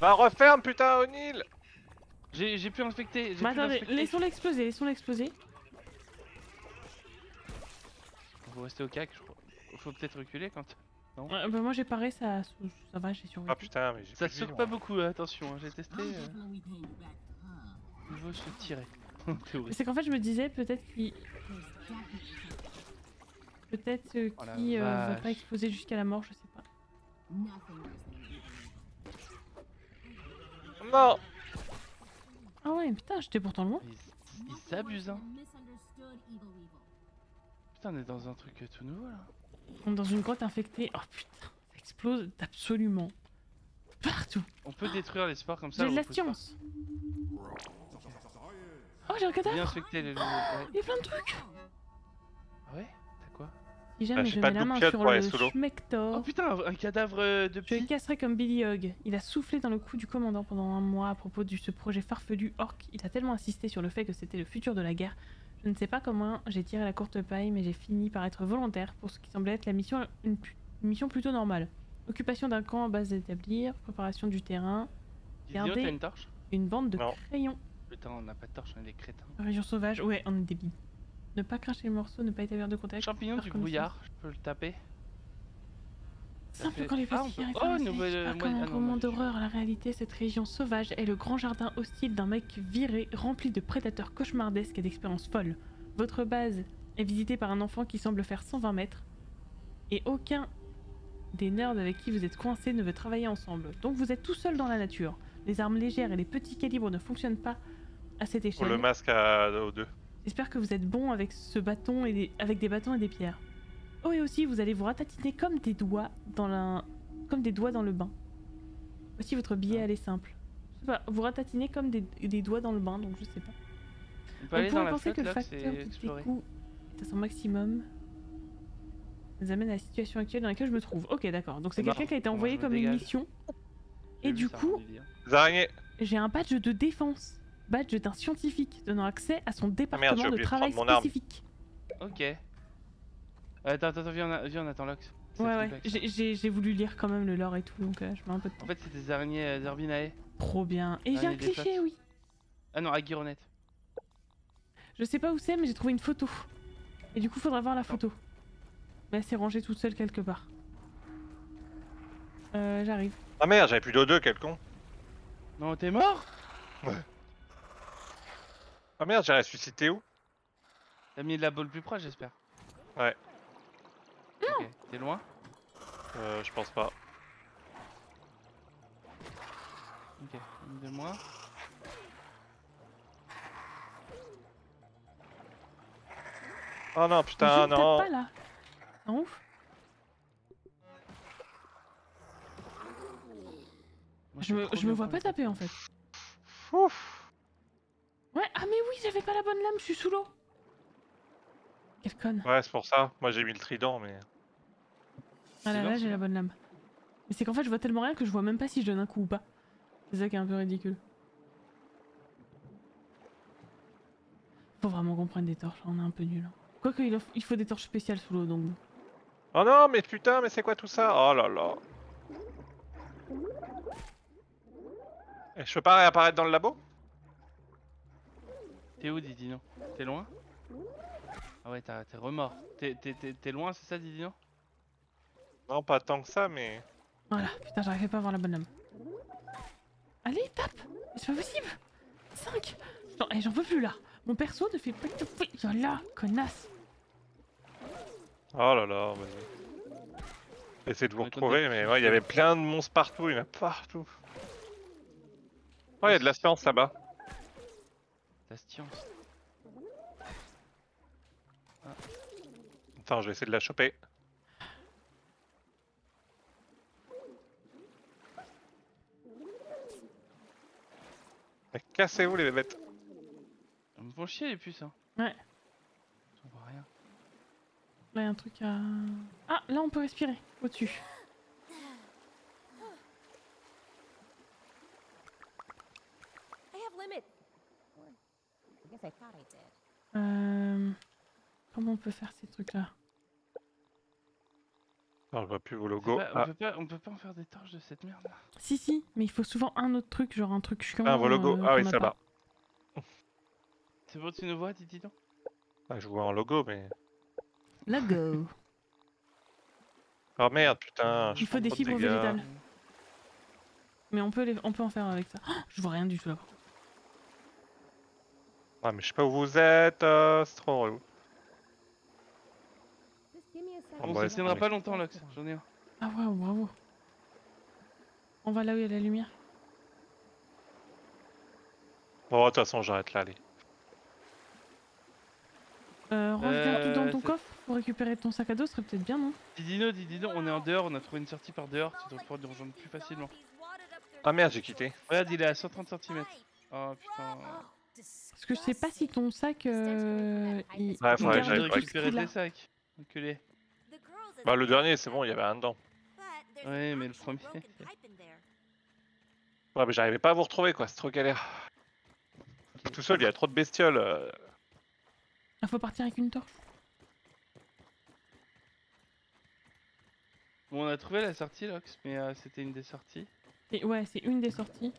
Va referme putain O'Neill. J'ai pu infecter. Mais attendez, laissons-le exploser, laissons-le exploser. Faut rester au cac, je crois. Faut peut-être reculer quand. Non euh, bah moi j'ai paré, ça, ça va, j'ai survécu. Ah putain, mais j'ai ça saute pas beaucoup, attention, hein, j'ai testé. Euh... Il faut se tirer. C'est qu'en fait je me disais peut-être qu'il. Peut-être euh, oh qu'il euh, va pas exploser jusqu'à la mort, je sais pas. Non. Ah ouais, putain, j'étais pourtant loin. Il, il s'abuse, hein. Putain, on est dans un truc tout nouveau là. On est dans une grotte infectée. Oh putain, ça explose absolument partout. On peut détruire les spores comme ça. J'ai de la science. Oh, j'ai un cadavre. Infecté, les... oh ouais. Il y a plein de trucs. Ah ouais, t'as quoi? Si jamais ah, je mets la main sur le Schmector. Oh putain, un cadavre de pied. Je le casserai comme Billy Hogg. Il a soufflé dans le cou du commandant pendant un mois à propos de ce projet farfelu orc. Il a tellement insisté sur le fait que c'était le futur de la guerre. Je ne sais pas comment j'ai tiré la courte paille, mais j'ai fini par être volontaire pour ce qui semblait être la mission, une, une mission plutôt normale. Occupation d'un camp en base d'établir, préparation du terrain, garder une, torche une bande de non. crayons. Putain, on n'a pas de torche, on est des crétins. Région sauvage, ouais, on est débiles. Ne pas cracher le morceau, ne pas établir de contact. Champignon du brouillard, je peux le taper. Simple quand les vampires arrivent. Oh, nouvelle. Comme un roman d'horreur, la réalité, cette région sauvage est le grand jardin hostile d'un mec viré, rempli de prédateurs cauchemardesques et d'expériences folles. Votre base est visitée par un enfant qui semble faire cent vingt mètres, et aucun des nerds avec qui vous êtes coincés ne veut travailler ensemble. Donc vous êtes tout seul dans la nature. Les armes légères et les petits calibres ne fonctionnent pas à cette échelle. Pour le masque à O deux. J'espère que vous êtes bon avec ce bâton et des... avec des bâtons et des pierres. Oh, et aussi vous allez vous ratatiner comme des doigts dans la... comme des doigts dans le bain. Voici votre billet, elle est simple. Je sais pas, vous ratatinez comme des, des doigts dans le bain, donc je sais pas. On, peut On aller pourrait dans penser la flotte, que le facteur de coûts est à son maximum. Ça nous amène à la situation actuelle dans laquelle je me trouve. Ok, d'accord. Donc c'est quelqu'un qui a été envoyé comme une mission. Et du coup, j'ai un badge de défense. Badge d'un scientifique donnant accès à son département ah merde, de travail de spécifique. Ok. Attends, attends, viens, viens, on attend Loxe. Ouais, ouais, j'ai voulu lire quand même le lore et tout, donc euh, je mets un peu de temps. En fait, c'est des araignées euh, Zerbinae. Trop bien. Et j'ai un cliché, oui. Ah non, Aguironette. Je sais pas où c'est, mais j'ai trouvé une photo. Et du coup, faudra voir la photo. Oh. Mais elle s'est rangée toute seule quelque part. Euh, j'arrive. Ah merde, j'avais plus d'O deux, quel con. Non, t'es mort. Ouais. Ah merde, j'ai ressuscité où? T'as mis de la balle plus proche, j'espère. Ouais. Ok, t'es loin? Euh, je pense pas. Ok, une de moi. Oh non, putain, non! Je ne tape pas là! Non, ouf! Moi, je me, je me vois pas taper en fait. Ouf! Ouais, ah mais oui, j'avais pas la bonne lame, je suis sous l'eau! Quelle conne! Ouais, c'est pour ça, moi j'ai mis le trident, mais. Ah là là, j'ai la bonne lame. Mais c'est qu'en fait, je vois tellement rien que je vois même pas si je donne un coup ou pas. C'est ça qui est un peu ridicule. Faut vraiment qu'on prenne des torches, on est un peu nul. Quoique, il, il faut des torches spéciales sous l'eau donc. Oh non, mais putain, mais c'est quoi tout ça? Oh là là. Et je peux pas réapparaître dans le labo? T'es où, Didino? T'es loin? Ah ouais, t'es remords. T'es loin, c'est ça, Didino? Non, pas tant que ça, mais. Voilà, putain, j'arrivais pas à avoir la bonne lame. Allez, tape! C'est pas possible! cinq! J'en peux plus là! Mon perso ne fait pas de fouille! Yo là, connasse! Oh là là, vas-y. Essayez de vous retrouver, mais ouais, il y avait plein de monstres partout, il y en a partout. Oh, il y a de la science là-bas. La science. Ah. Attends, je vais essayer de la choper. Cassez-vous les bêtes. Ils me font chier les puces hein. Ouais. On voit rien. Là y'a un truc à... Ah là on peut respirer au-dessus. Euh... Comment on peut faire ces trucs là? On voit plus vos logos. Pas, on, ah. peut pas, on peut pas en faire des torches de cette merde. Si, si, mais il faut souvent un autre truc, genre un truc chiant. Ah, vos logos, euh, ah oui, ça va. C'est bon, tu nous vois, Didino? Ah, je vois un logo, mais. Logo. Oh merde, putain. Il faut des fibres végétales. Mais on peut, les... on peut en faire avec ça. Oh, je vois rien du tout là. Ah, mais je sais pas où vous êtes, euh, c'est trop relou. On ne tiendra pas longtemps, Loxe, j'en ai un. Ah, waouh, bravo. On va là où il y a la lumière. Bon, de toute façon, j'arrête là, allez. Euh, regarde tout dans ton coffre pour récupérer ton sac à dos, ce serait peut-être bien, non? Didino, Didino, on est en dehors, on a trouvé une sortie par dehors, tu dois pouvoir nous rejoindre plus facilement. Ah merde, j'ai quitté. Regarde, il est à cent trente centimètres. Oh putain. Parce que je sais pas si ton sac. Euh, il... Ah, faudrait que j'aille récupérer tes sacs. Enculé. Bah, le dernier, c'est bon, il y avait un dedans. Ouais, mais le premier. Ouais, mais j'arrivais pas à vous retrouver, quoi, c'est trop galère. Okay. Tout seul, il y a trop de bestioles. Euh... Ah, faut partir avec une torche. Bon, on a trouvé la sortie, Loxe, mais euh, c'était une des sorties. Et ouais, c'est une des sorties.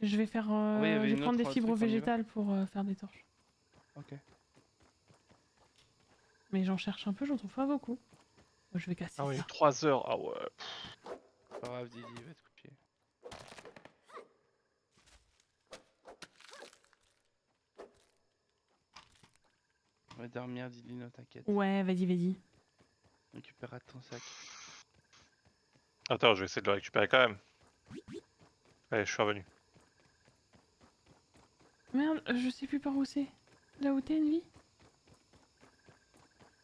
Je vais faire. Euh, ouais, je vais prendre des fibres végétales pour euh, faire des torches. Ok. Mais j'en cherche un peu, j'en trouve pas beaucoup. Je vais casser. Ah oui, trois heures. Ah ouais. Pas grave, Didi, va te coucher. On va dormir, Didi, non, t'inquiète. Ouais, vas-y, vas-y. Récupère ton sac. Attends, je vais essayer de le récupérer quand même. Allez, je suis revenu. Merde, je sais plus par où c'est. Là où t'es, Envee ?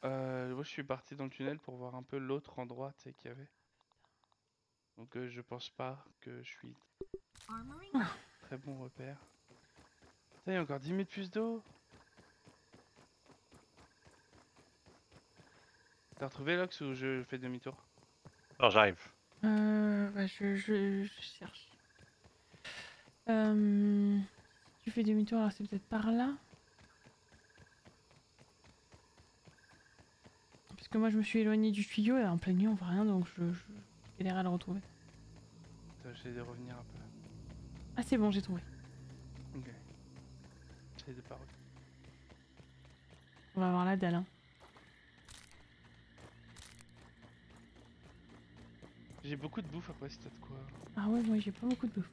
Euh, moi je suis parti dans le tunnel pour voir un peu l'autre endroit qu'il y avait. Donc euh, je pense pas que je suis très bon repère. Putain, il y a encore dix mille plus d'eau. T'as retrouvé Loxe ou je fais demi-tour? Non, j'arrive. Euh, bah je, je, je cherche. Euh, si tu fais demi-tour, alors c'est peut-être par là. Parce que moi je me suis éloigné du tuyau et en pleine nuit on voit rien, donc je, je... j'ai galère à le retrouver. J'essaie de revenir un peu. Ah c'est bon, j'ai trouvé. Ok. J'essaie de pas revenir. On va voir la dalle. Hein. J'ai beaucoup de bouffe après, si t'as de quoi. Ah ouais, moi j'ai pas beaucoup de bouffe.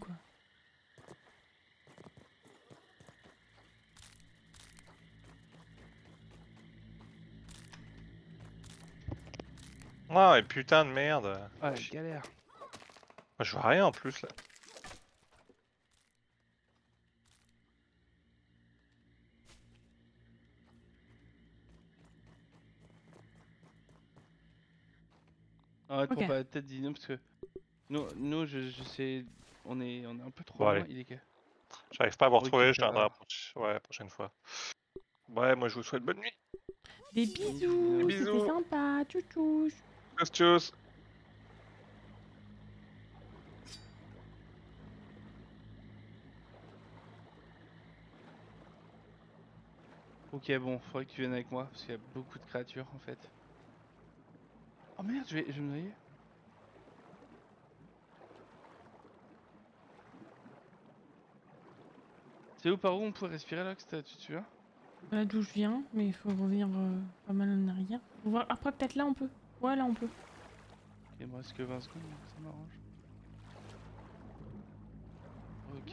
Quoi. Ah oh, et putain de merde. Ah ouais, galère. Je vois rien en plus là. Arrête okay. Pour pas la tête d'Ino parce que nous, nous je, je sais. On est, on est un peu trop bon, loin, allez. Il est que... J'arrive pas à vous retrouver, je viendrai la prochaine fois. Ouais, moi je vous souhaite bonne nuit. Des bisous, bisous. C'était sympa, tchou-tchou. Tchou-tchou. Ok, bon, faudrait que tu viennes avec moi, parce qu'il y a beaucoup de créatures en fait. Oh merde, je vais, je vais me noyer. C'est où par où on peut respirer là que tu tu vois? Là d'où je viens, mais il faut revenir euh, pas mal en arrière. Faut voir. Après peut-être là on peut. Ouais là on peut. Il me reste que vingt secondes, ça m'arrange. Ok.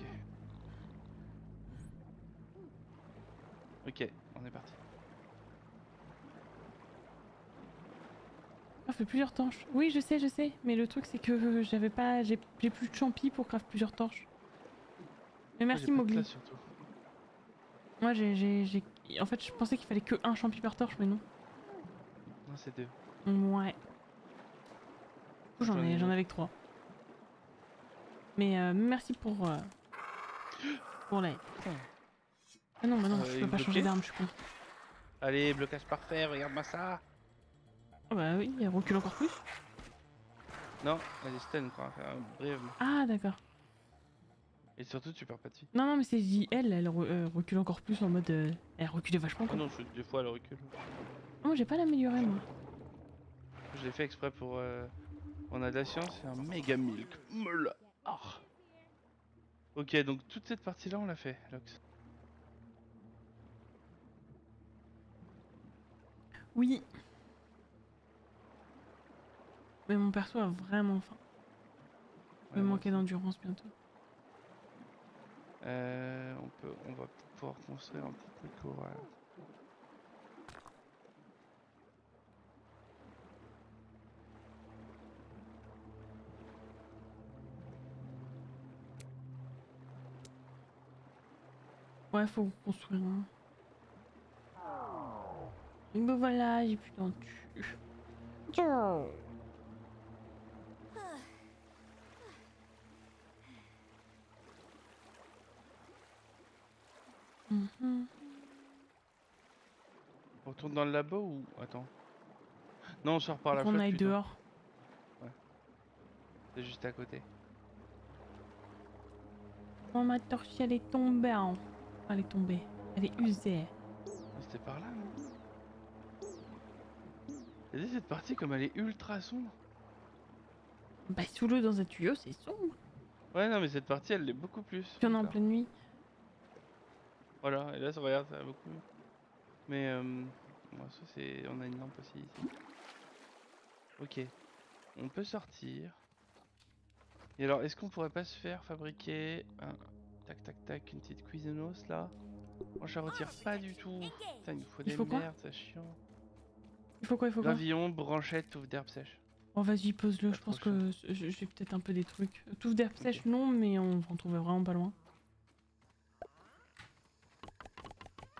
Ok, on est parti. On fait plusieurs torches. Oui je sais, je sais, mais le truc c'est que j'avais pas. J'ai plus de champi pour craft plusieurs torches. Mais merci Mowgli. Moi j'ai... En fait je pensais qu'il fallait que un champi par torche mais non. Non c'est deux. Ouais. Du coup j'en ai, j'en avais que trois. Mais euh, merci pour... Euh, pour l'aide. Ah non mais non, euh, je peux pas changer d'arme, je suis con. Allez, blocage parfait, regarde-moi ça. Ah bah oui, recule encore plus. Non, elle est stun quoi, enfin, brièvement. Ah d'accord. Et surtout tu perds pas de vie. Non non mais c'est elle, elle re euh, recule encore plus en mode... Euh, elle reculait vachement quoi. Ah non, je, des fois elle recule. Moi j'ai pas l'amélioré moi. Je l'ai fait exprès pour... Euh... On a de la science et un méga milk. Moula. Oh. Ok, donc toute cette partie là on l'a fait, Loxe. Oui. Mais mon perso a vraiment faim. Il va manquer d'endurance bientôt. Euh, on peut, on va pouvoir construire un petit peu de courage. Ouais, faut construire un. Et ben voilà, j'ai plus d'entu. Mmh. On retourne dans le labo ou... Attends. Non, on sort par la flotte. On aille dehors. Ouais. C'est juste à côté. Oh, ma torche, elle est tombée. Hein. Elle est tombée. Elle est usée. C'était par là, non? T'as dit cette partie comme elle est ultra sombre. Bah sous l'eau dans un tuyau, c'est sombre. Ouais, non mais cette partie, elle l'est beaucoup plus. Puis on est en pleine nuit. Voilà, et là ça regarde, ça va beaucoup mieux. Mais euh, bon, ça c'est, on a une lampe aussi ici. Ok, on peut sortir. Et alors, est-ce qu'on pourrait pas se faire fabriquer un tac tac tac une petite cuisinos là? Moi, je la retire pas du tout. Putain, il nous faut des merdes, c'est chiant. Il faut quoi? Il faut quoi? Gravillon, branchette, touffe d'herbe sèche. Bon, vas-y, pose-le. Je pense que j'ai peut-être un peu des trucs. Touffe d'herbe okay. sèche, non, mais on va en trouver vraiment pas loin.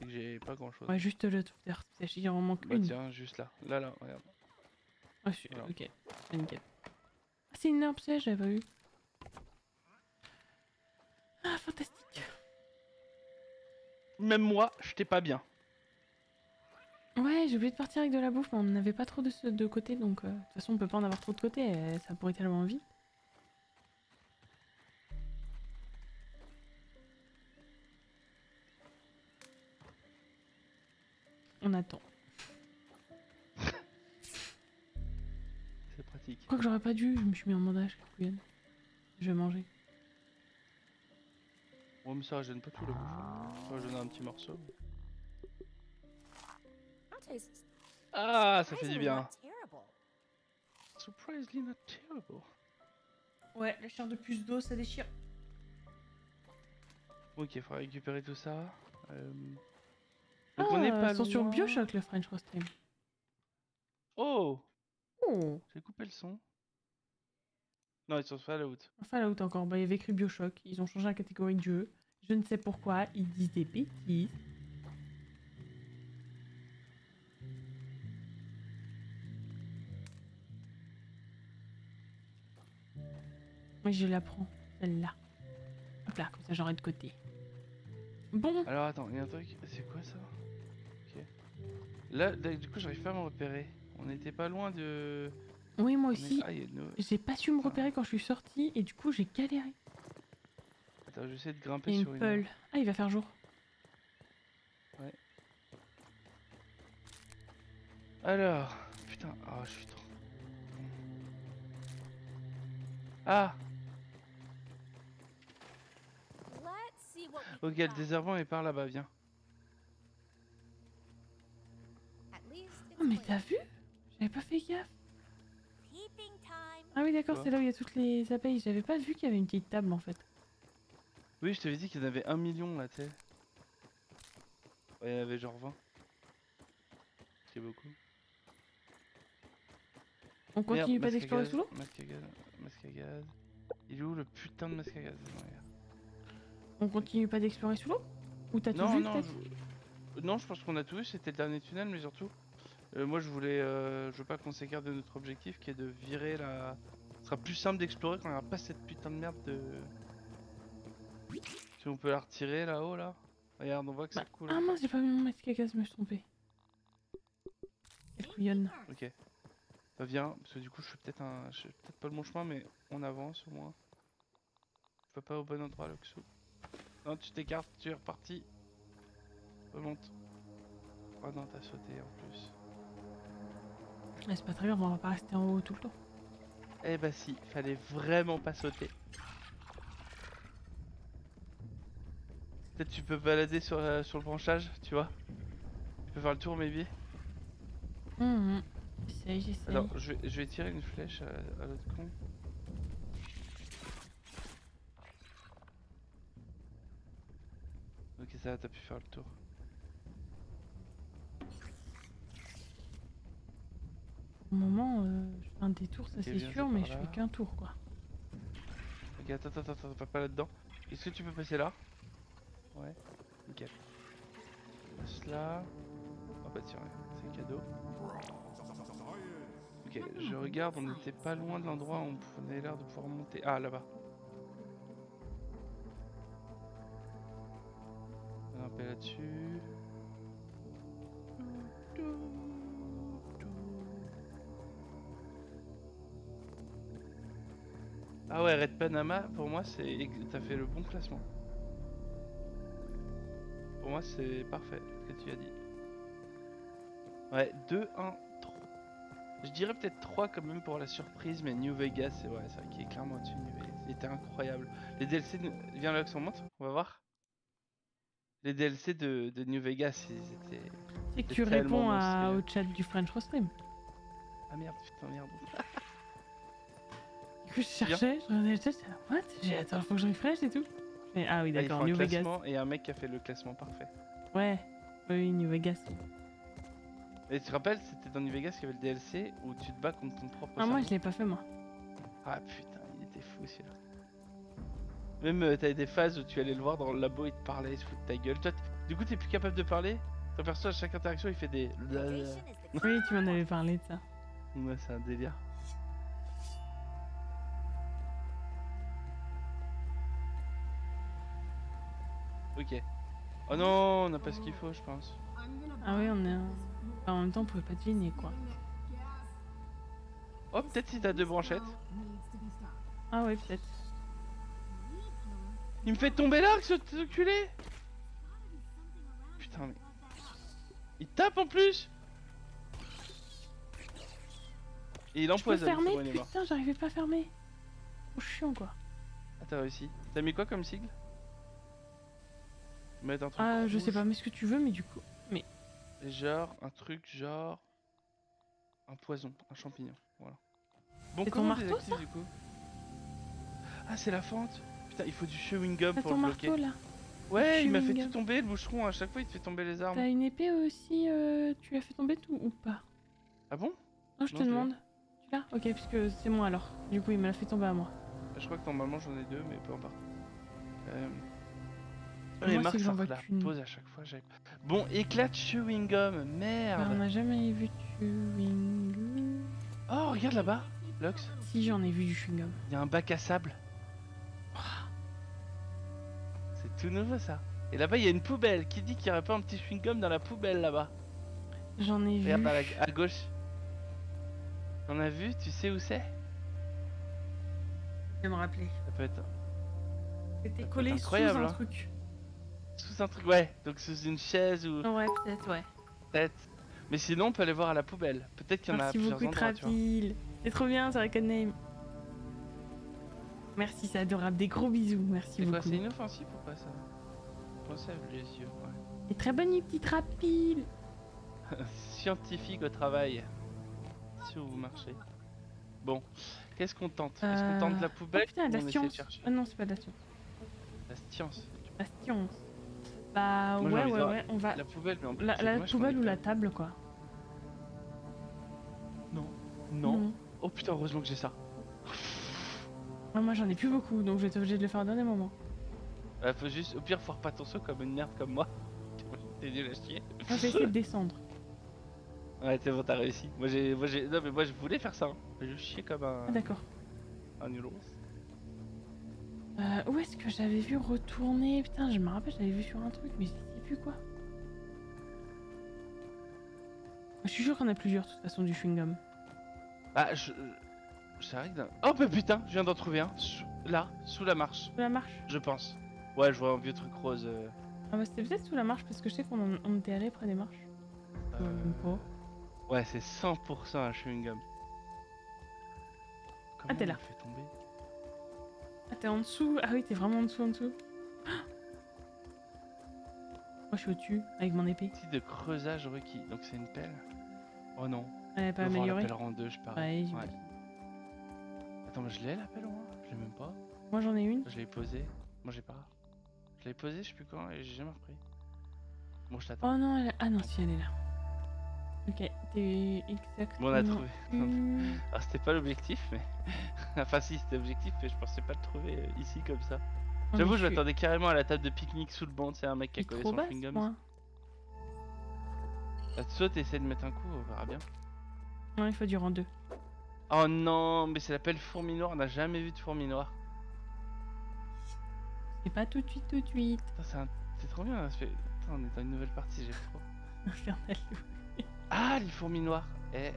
J'ai pas grand chose. Ouais, juste le touffe d'herbe sèche, il en manque bah, une. Tiens, juste là. Là, là, regarde. Ah, je suis. Voilà. Ok, c'est nickel. Ah, c'est une herbe sèche, j'avais pas vu. Ah, fantastique. Même moi, j'étais pas bien. Ouais, j'ai oublié de partir avec de la bouffe, mais on n'avait pas trop de, ce, de côté, donc euh, de toute façon, on peut pas en avoir trop de côté, euh, ça pourrait tellement envie. On attend. C'est pratique. Quoi que j'aurais pas dû, je me suis mis en bandage, couillonne. Je vais manger. Ouais, mais ça gêne pas tout le bouchon. Ça gêne un petit morceau. Ah, ça fait du bien. Surprisingly not terrible. Ouais, la chair de puce d'eau, ça déchire. Ok, il faudra récupérer tout ça. Euh... Donc ah, on est pas ils sont loin. Sur Bioshock le French Roast Time. Oh, oh. J'ai coupé le son. Non, ils sont sur Fallout. Fallout encore, bah, il y avait écrit Bioshock, ils ont changé la catégorie de jeu. Je ne sais pourquoi, ils disent des bêtises. Moi je la prends, celle-là. Hop là, comme ça j'aurai de côté. Bon. Alors attends, il y a un truc, c'est quoi ça? Ok. Là, là, du coup, j'arrive pas à me repérer. On n'était pas loin de. Oui, moi aussi. Est... Ah, une... J'ai pas su me repérer quand je suis sortie et du coup, j'ai galéré. Attends, j'essaie de grimper et sur une. Une... Ah, il va faire jour. Ouais. Alors, putain, ah, oh, je suis trop. Ah. Ok, le désherbant est par là-bas, viens. Oh mais t'as vu? J'avais pas fait gaffe. Ah oui d'accord, c'est là où il y a toutes les abeilles. J'avais pas vu qu'il y avait une petite table en fait. Oui, je t'avais dit qu'il y en avait un million là, tu sais. Il y en avait genre vingt. C'est beaucoup. On continue pas d'explorer sous l'eau? Masque à gaz, masque à gaz. Il est où le putain de masque à gaz? On continue pas d'explorer sous l'eau? Ou t'as tout vu peut-être? Non, je pense qu'on a tout vu, c'était le dernier tunnel, mais surtout, euh, moi je voulais, euh, je veux pas qu'on s'écarte de notre objectif qui est de virer la... Ce sera plus simple d'explorer quand on aura pas cette putain de merde de... Si on peut la retirer là-haut là. Regarde, on voit que bah, ça coule. Ah mince, j'ai pas mis mon masque à gaz, mais je me suis trompé. Elle couillonne. Ok. Bah viens, parce que du coup je suis peut-être un... je suis peut-être pas le bon chemin, mais on avance au moins. Je peux pas au bon endroit, Loxo. Non, tu t'écartes, tu es reparti. Remonte. Oh non, t'as sauté en plus. Ah, c'est pas très bien, on va pas rester en haut tout le temps. Eh bah si, fallait vraiment pas sauter. Peut-être tu peux balader sur, euh, sur le branchage, tu vois. Tu peux faire le tour, maybe. Mmh, j'essaye, j'essaye. Alors, je vais, je vais tirer une flèche à, à l'autre con. Ok, ça va, t'as pu faire le tour. Au moment, euh, je fais un détour, ça c'est sûr, mais je fais qu'un tour quoi. Ok, attends, attends, attends, t'as pas là-dedans. Est-ce que tu peux passer là? Ouais, nickel. Passe là. Oh bah tiens, c'est cadeau. Ok, je regarde, on était pas loin de l'endroit où on avait l'air de pouvoir monter. Ah, là-bas. On va là-dessus. Ah ouais, Red Panama, pour moi, c'est... t'as fait le bon classement. Pour moi, c'est parfait, ce que tu as dit. Ouais, deux, un, trois. Je dirais peut-être trois quand même pour la surprise, mais New Vegas, c'est vrai, c'est vrai qu'il est clairement au-dessus de New Vegas. Il était incroyable. Les D L C... De... Viens là, on monte, on va voir. Les D L C de, de New Vegas, ils étaient... C'est que tu réponds à... au chat du French Rostream. Ah merde, putain, merde. Du coup, je cherchais, je regardais le chat, j'étais là, what? J'ai attends, faut que je refresh et tout. Mais, ah oui, d'accord, ah, New Vegas. Et un mec qui a fait le classement parfait. Ouais, oui, New Vegas. Et tu te rappelles, c'était dans New Vegas qu'il y avait le D L C où tu te bats contre ton propre. Ah, cerveau. Moi je l'ai pas fait, moi. Ah putain, il était fou celui-là. Même euh, t'avais des phases où tu allais le voir dans le labo, il te parlait, il se fout de ta gueule. Toi, du coup, t'es plus capable de parler. Ton perso, à chaque interaction, il fait des. Oui, tu m'en avais parlé de ça. Ouais, c'est un délire. Ok. Oh non, on n'a pas ce qu'il faut, je pense. Ah oui, on est... Enfin, en même temps, on pouvait pas deviner, quoi. Oh, peut-être si t'as deux branchettes. Ah oui, peut-être. Il me fait tomber l'arc, ce enculé. Putain, mais... Il tape en plus. Et il empoisonne. Je peux fermer, putain, j'arrivais pas à fermer. Oh, chiant, quoi. Ah, t'as réussi. T'as mis quoi comme sigle? Mettre un truc ah, je rouge. Sais pas, mais ce que tu veux, mais du coup. Mais. Genre, un truc, genre. Un poison, un champignon, voilà. Bon, comment on désactive du coup? Ah, c'est la fente. Putain, il faut du chewing-gum pour le bloquer. Marteau, là. Ouais, il m'a fait tout tomber, le boucheron, à chaque fois il te fait tomber les armes. T'as une épée aussi, euh, tu as fait tomber tout ou pas? Ah bon? Non, je non, te demande. Tu l'as? Ok, puisque c'est moi alors. Du coup, il me l'a fait tomber à moi. Je crois que normalement j'en ai deux, mais peu importe. Euh. Les marques ça la pose à chaque fois. Bon, éclate chewing gum, merde. Bah, on n'a jamais vu chewing gum. Oh, regarde là-bas, Lox. Si, j'en ai vu du chewing gum. Il y a un bac à sable. Oh. C'est tout nouveau ça. Et là-bas, il y a une poubelle. Qui dit qu'il n'y aurait pas un petit chewing gum dans la poubelle là-bas? J'en ai regarde vu. Regarde à, la... à gauche. T'en as vu? Tu sais où c'est? Je vais me rappeler. Ça peut être. C'était collé sous un hein. truc. Sous un truc, ouais, donc sous une chaise ou... Ouais, peut-être, ouais. Peut-être. Mais sinon, on peut aller voir à la poubelle. Peut-être qu'il y en a à plusieurs endroits, tu vois. Merci beaucoup, Trapil. C'est trop bien, c'est un codename. Merci, c'est adorable. Des gros bisous, merci beaucoup. C'est quoi, c'est inoffensif ou pas, ça? Pensez à les yeux, ouais. Et très bonne nuit, petit Trapil. Scientifique au travail. Si vous marchez. Bon, qu'est-ce qu'on tente? Est-ce euh... qu'on tente la poubelle? Oh putain, de la science. Ah non, c'est pas de la science. La science. La science. Bah moi, ouais ouais ouais on va... La poubelle, mais en plus, la, la moi, poubelle ou la table quoi. Non. Non. Mmh. Oh putain heureusement que j'ai ça. Ah, moi j'en ai plus beaucoup donc je vais être obligé de le faire au dernier moment. Bah faut juste au pire foire pas ton saut comme une merde comme moi. T'es nul à chier. Moi j'ai essayé de descendre. Ouais c'est bon t'as réussi. Moi j'ai... Non mais moi je voulais faire ça. Hein. Je chiais comme un... Ah d'accord. Un nulon. Euh, où est-ce que j'avais vu retourner? Putain, je me rappelle, j'avais vu sur un truc, mais je sais plus quoi. Je suis sûr qu'on a plusieurs, de toute façon, du chewing-gum. Ah, je... Ça arrive d'un... Oh bah putain, je viens d'en trouver un. Sous... Là, sous la marche. Sous la marche? Je pense. Ouais, je vois un vieux truc rose. Euh... Ah bah c'était peut-être sous la marche, parce que je sais qu'on on était allé près des marches. Euh... Euh... Ouais, c'est cent pour cent un chewing-gum. Ah t'es là. Fait tomber. Ah t'es en dessous. Ah oui, t'es vraiment en dessous, en dessous. Ah moi je suis au-dessus, avec mon épée. Petit de creusage requis, donc c'est une pelle. Oh non. Elle est pas améliorée. La pelle en deux, je parle. Ouais, ouais. Attends, mais je l'ai la pelle au moins? Je l'ai même pas. Moi j'en ai une. Je l'ai posée. Moi j'ai pas. Je l'ai posée, je sais plus quand, et j'ai jamais repris. Bon, je t'attends. Oh non, elle a... ah non, si elle est là. Ok, t'es exactement... Bon, on a trouvé. Mmh. Alors c'était pas l'objectif, mais... enfin si, c'était l'objectif, mais je pensais pas le trouver euh, ici comme ça. J'avoue, je m'attendais carrément à la table de pique-nique sous le banc, c'est un mec qui a collé son chewing-gum. Ça te saute, essaie de mettre un coup, on verra bien. Non, il faut du rang deux. Oh non, mais c'est la pelle fourmi noire, on n'a jamais vu de fourmi noire. C'est pas tout de suite, tout de suite. C'est un... trop bien, fait... Putain, on est dans une nouvelle partie, j'aime trop. Infernal. Ah, les fourmis noires. Eh,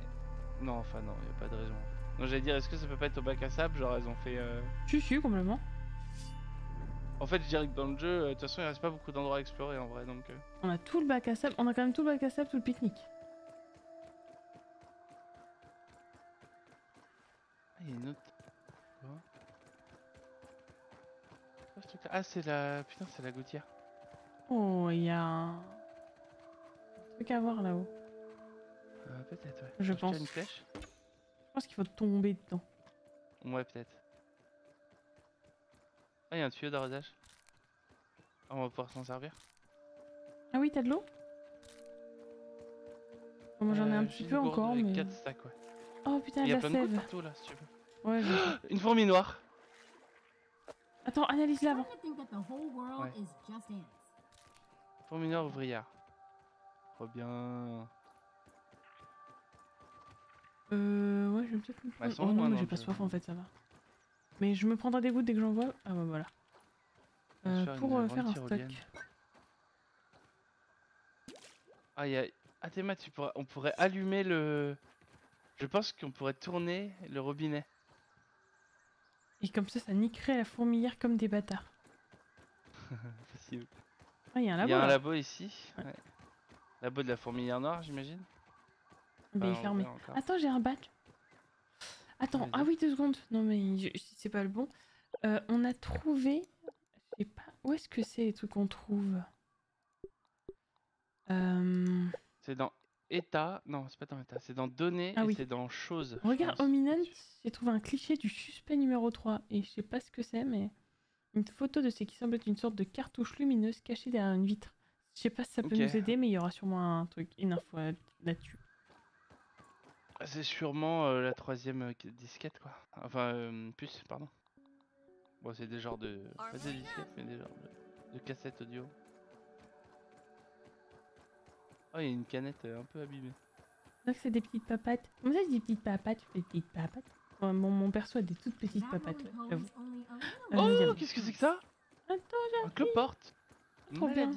non, enfin non, y a pas de raison. Non, j'allais dire, est-ce que ça peut pas être au bac à sable, genre elles ont fait... Euh... Si, si, complètement. En fait, je dirais que dans le jeu, de toute façon, il reste pas beaucoup d'endroits à explorer en vrai, donc... Euh... On a tout le bac à sable, on a quand même tout le bac à sable, tout le pique-nique. Ah, il y a une autre... Quoi ? Quoi ce truc-là ? Ah, c'est la... Putain, c'est la gouttière. Oh, il y a un... un truc à voir là-haut. Euh, peut-être, ouais. Je pense. Une flèche ? Je pense qu'il faut tomber dedans. Ouais, peut-être. Ah, il y a un tuyau d'arrosage. Ah, on va pouvoir s'en servir. Ah oui, t'as de l'eau? Moi j'en ai un petit peu encore, mais... quatre stacks, ouais. Oh putain, il y a plein de coups partout là, si tu veux. Ouais, j'ai... Une fourmi noire. Attends, analyse-la avant. Ouais. Fourmi noire ouvrière. Trop bien. Euh... Ouais, je vais peut-être... Bah, oh non, j'ai pas soif en fait, ça va. Mais je me prendrai des gouttes dès que j'en vois. Ah bah voilà. Euh, pour euh, faire un tyrolienne. Stock. Ah, y a... ah Théma, tu pourrais... on pourrait allumer le... Je pense qu'on pourrait tourner le robinet. Et comme ça, ça niquerait la fourmilière comme des bâtards. Possible. Ah, y a un labo, y a un labo ici. Ouais. Ouais. Labo de la fourmilière noire, j'imagine. Mais enfin, il est fermé. Attends, j'ai un bac. Attends, ah oui, deux secondes. Non, mais je... c'est pas le bon. Euh, on a trouvé. Je sais pas. Où est-ce que c'est les trucs qu'on trouve euh... C'est dans état. Non, c'est pas dans état. C'est dans données ah, et oui. C'est dans choses. Regarde, Ominent, j'ai trouvé un cliché du suspect numéro trois. Et je sais pas ce que c'est, mais. Une photo de ce qui semble être une sorte de cartouche lumineuse cachée derrière une vitre. Je sais pas si ça peut okay. nous aider, mais il y aura sûrement un truc, une info là-dessus. C'est sûrement euh, la troisième euh, disquette quoi. Enfin, euh, puce, pardon. Bon, c'est des genres de... Pas des disquettes, mais des genres de, de cassettes audio. Oh, il y a une canette euh, un peu abîmée. Donc c'est des petites papates. Comment ça, c'est des petites papates? Des petites papates ouais, mon, mon perso a des toutes petites papates, ouais, j'avoue. Oh, qu'est-ce que c'est que ça? Attends, j'ai un cloporte. Trop bien.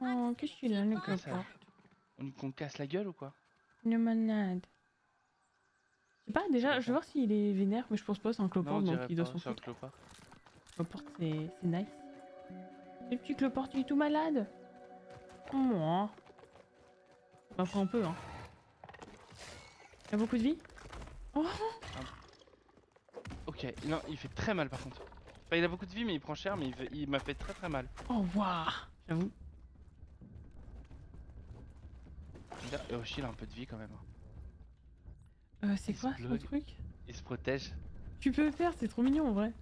Oh, qu'est-ce que c'est là, le cloporte? On, on casse la gueule ou quoi? Une manade. Je sais pas, déjà, je vais voir s'il est vénère, mais je pense pas, c'est un cloporte, donc il doit s'en foutre. Cloporte, c'est nice. Le petit cloporte, il est tout malade. Moi. Bah, après, on peut, hein. Il a beaucoup de vie. Oh. Ok, non, il fait très mal par contre. Enfin, il a beaucoup de vie, mais il prend cher, mais il, fait... il m'a fait très très mal. Oh, waouh, j'avoue. Et Yoshi il a un peu de vie quand même. Euh, c'est quoi ce truc? Il se protège. Tu peux le faire, c'est trop mignon en vrai.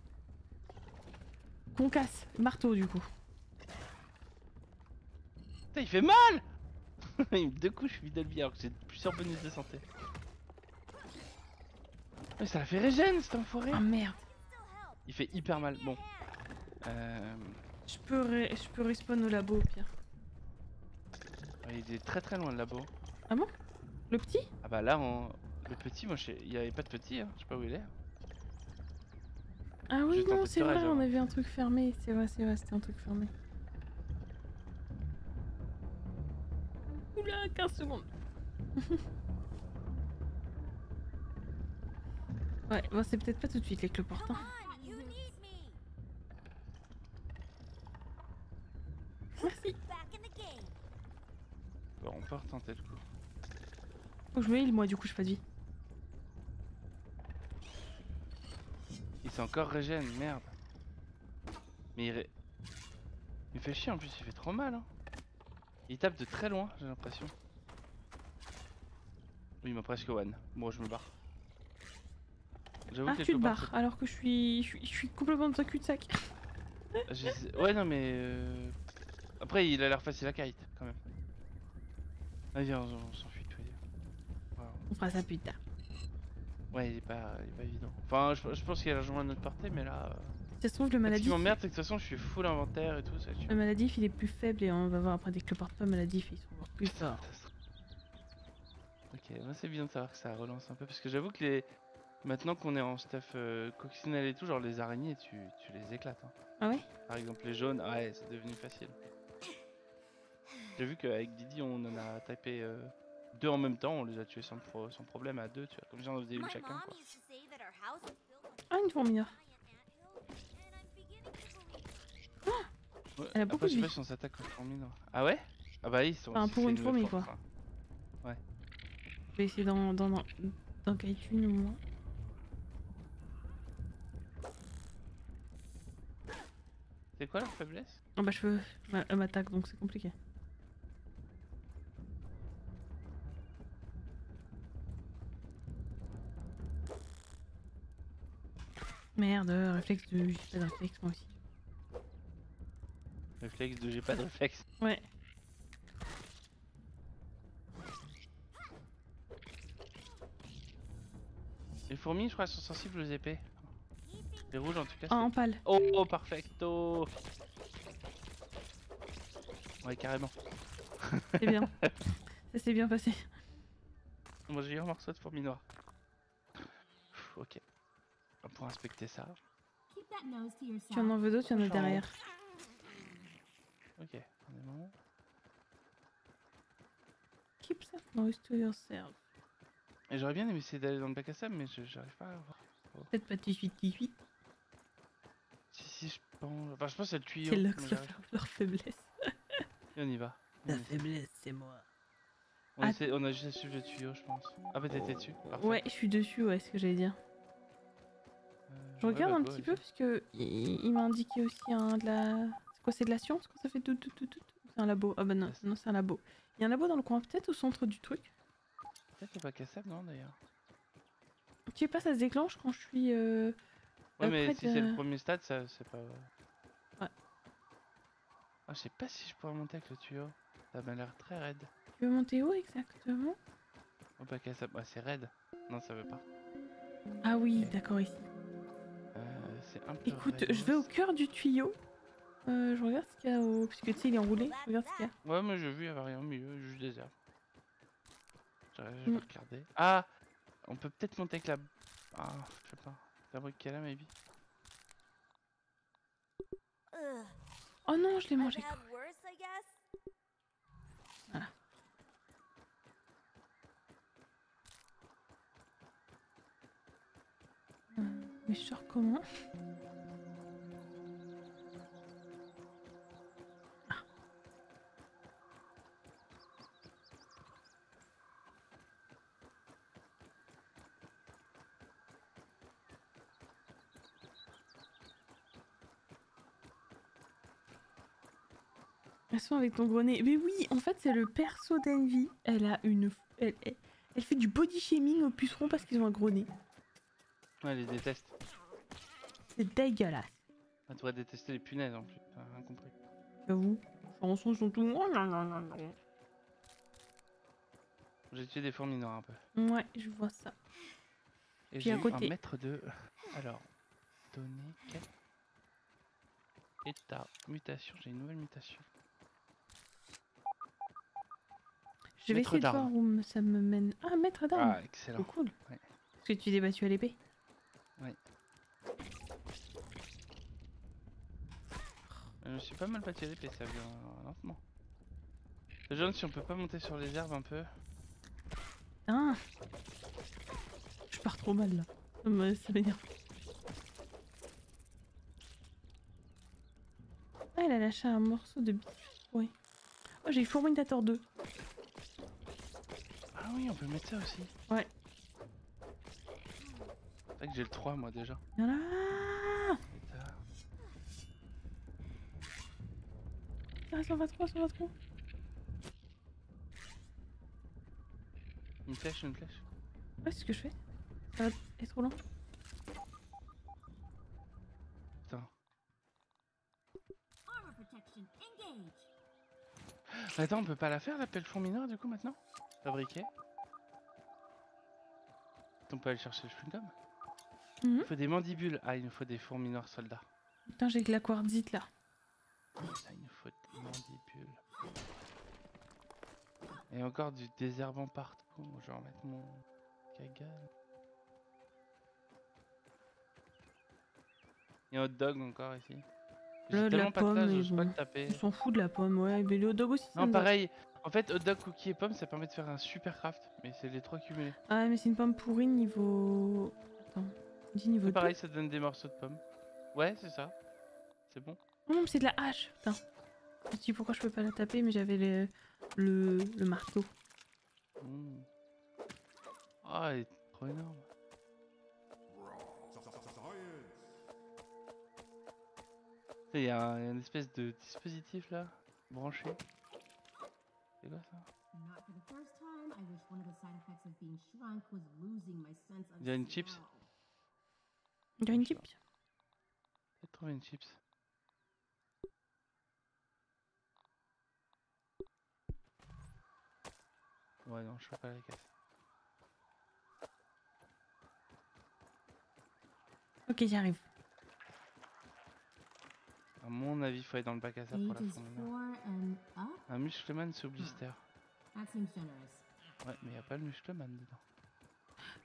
Qu'on casse, marteau du coup. Putain, il fait mal. Deux coups, je suis vide de vie alors que j'ai plusieurs bonus de santé. Mais ça la fait régène, cet enfoiré. Ah merde. Il fait hyper mal. Bon. Euh... Je peux, ré... je peux respawn au labo au pire. Il est très très loin le labo. Ah bon? Le petit? Ah bah là, on... le petit, moi je sais... il n'y avait pas de petit, hein. Je sais pas où il est. Ah oui, je non, c'est vrai, on avait un truc fermé. C'est vrai, c'est vrai, c'était un truc fermé. Oula, quinze secondes. Ouais, bon, c'est peut-être pas tout de suite les cloportes. Hein. Merci. Bon, on part tenter le coup. Faut que je me heal moi, du coup, je n'ai pas de vie. Il s'est encore régène, merde. Mais il, ré... il me fait chier en plus, il fait trop mal. Hein. Il tape de très loin, j'ai l'impression. Oui, il m'a presque one. Moi, bon, je me barre. Ah, que tu te barres alors que je suis, je suis, je suis complètement dans un cul-de-sac. Ouais, non, mais. Euh... Après, il a l'air facile à kite quand même. Allez, on, on s'enfuit. Wow. On fera ça plus tard. Ouais, il est pas, il est pas évident. Enfin, je, je pense qu'il a rejoint notre partie, mais là. Euh... Ça se trouve, le maladif. Ce qui m'emmerde, c'est que de toute façon, je suis full inventaire et tout. Ça, tu... Le maladif, il est plus faible et on va voir après dès que le porte pas maladif, ils sont encore plus forts. Ok, bah, c'est bien de savoir que ça relance un peu parce que j'avoue que les. Maintenant qu'on est en staff euh, coccinelle et tout, genre les araignées, tu, tu les éclates. Hein. Ah ouais? Par exemple les jaunes, ouais, c'est devenu facile. J'ai vu qu'avec Didi, on en a tapé euh, deux en même temps, on les a tués sans, pro sans problème à deux, tu vois, comme si on en faisait une chacun. Quoi. Ah, une fourmilière. Ah ouais, elle a beaucoup après, de je sais pas vie. Si on s'attaque aux fourmilières. Ah ouais? Ah bah ils sont. Enfin, pour une fourmi quoi. Hein. Ouais. Je vais essayer d'en kite une au moins. C'est quoi leur faiblesse? Oh bah je peux... Elle m'attaque donc c'est compliqué. Merde, réflexe de... J'ai pas de réflexe moi aussi. Réflexe de... J'ai pas de réflexe. Ouais. Les fourmis je crois sont sensibles aux épées. Les rouges en tout cas. Ah, en pâle. Oh, oh perfecto. Ouais carrément. C'est bien. Ça s'est bien passé. Moi j'ai eu un morceau de fourmi noire. Ok. On pourra inspecter ça. Tu en en veux d'autres, tu en as derrière. Ok, on est bon. Keep that noise to yourself. Et j'aurais bien aimé essayer d'aller dans le bac à sable mais j'arrive pas à voir. Peut-être pas dix-huit dix-huit. Si si je pense... Enfin je pense c'est le tuyau. C'est Loxe leur faiblesse. Et on y va. On La y faiblesse c'est moi. On, Att... essaie... on a juste à suivre le tuyau je pense. Ah bah t'étais dessus. Parfait. Ouais je suis dessus ouais c'est ce que j'allais dire. Euh, je regarde ouais, bah, un petit ouais, peu parce que il, il m'a indiqué aussi un de la... C'est quoi c'est de la science quand ça fait tout tout tout tout. C'est un labo. Ah bah non, non c'est un labo. Il y a un labo dans le coin peut-être au centre du truc. Peut-être le bac à sable non d'ailleurs. Tu sais pas, ça se déclenche quand je suis. Euh, ouais, mais si de... c'est le premier stade, ça c'est pas. Ouais. Ah, je sais pas si je pourrais monter avec le tuyau. Ça m'a l'air très raide. Tu veux monter où exactement? Oh, bah, ça... bah c'est raide. Non, ça veut pas. Ah, oui, okay. D'accord, ici. Euh, c'est un peu. Écoute, raide, je vais au cœur du tuyau. Euh, je regarde ce qu'il y a au. Parce que tu sais, il est enroulé. Je regarde ce qu'il y a. Ouais, mais j'ai vu, il y avait rien au milieu, juste des herbes. J'arrive, je vais regarder. Ah! On peut peut-être monter avec la... Ah, je sais pas. La brique qu'elle a, maybe. Oh non, je l'ai mangé. Voilà. Mais je sors comment? Avec ton gros nez. Mais oui, en fait, c'est le perso d'Envee. Elle a une. Elle, elle, elle fait du body shaming aux pucerons parce qu'ils ont un gros nez. Ouais, elle les déteste. C'est dégueulasse. Ah, tu vas détester les punaises en plus. T'as rien compris. J'avoue. En son, sont tout. J'ai tué des fourmis noires un peu. Ouais, je vois ça. Et j'ai un mètre de. Alors. Donner quel. État. Mutation. J'ai une nouvelle mutation. Je vais essayer de voir où ça me mène. Ah, maître d'armes. Ah, excellent. C'est cool. Ouais. Parce que tu t'es battu à l'épée. Ouais. Je me suis pas mal battu à l'épée, ça vient lentement. Jaune, si on peut pas monter sur les herbes un peu. Hein. Je pars trop mal là. mais ça m'énerve. Ah, elle a lâché un morceau de bif. Oui. Oh, j'ai Fourminator deux. Ah oui, on peut mettre ça aussi. Ouais. C'est vrai que j'ai le trois moi déjà. Viens là. Ah, cent vingt-trois, cent vingt-trois. Une flèche, une flèche. Ouais, c'est ce que je fais. Ça va être trop lent. Putain. Attends, on peut pas la faire la pelle fourmilière du coup maintenant? Fabriquer. On peut aller chercher le chewing-gum. Mm-hmm. Il faut des mandibules. Ah, il nous faut des fourminoirs soldats. Putain, j'ai que la quartzite là. Putain, il nous faut des mandibules. Et encore du désherbant partout. Je vais remettre mon cagale. Il y a un hot dog encore ici. J'ai tellement pas de place, je peux pas te taper. On s'en fout de la pomme, ouais, mais le hot dog aussi. Non, pareil. En fait, hot dog, cookie et pomme, ça permet de faire un super craft, mais c'est les trois cumulés. Ah, mais c'est une pomme pourrie niveau. Attends, dis niveau deux. Pareil, ça donne des morceaux de pomme. Ouais, c'est ça. C'est bon. Non, mais c'est de la hache, putain. Je me dis pourquoi je peux pas la taper, mais j'avais le... le. le marteau. Mmh. Oh, elle est trop énorme. Il y a un, y a une espèce de dispositif là, branché. C'est quoi ça? Il y a une chips. Il y a une chips. Peut-être trouver une chips. Ouais non, je peux pas la casser. Ok, j'y arrive. A mon avis, il faut aller dans le bac à sable pour la fourmilière. Un muscleman sous blister. Ouais, mais y a pas le muscleman dedans.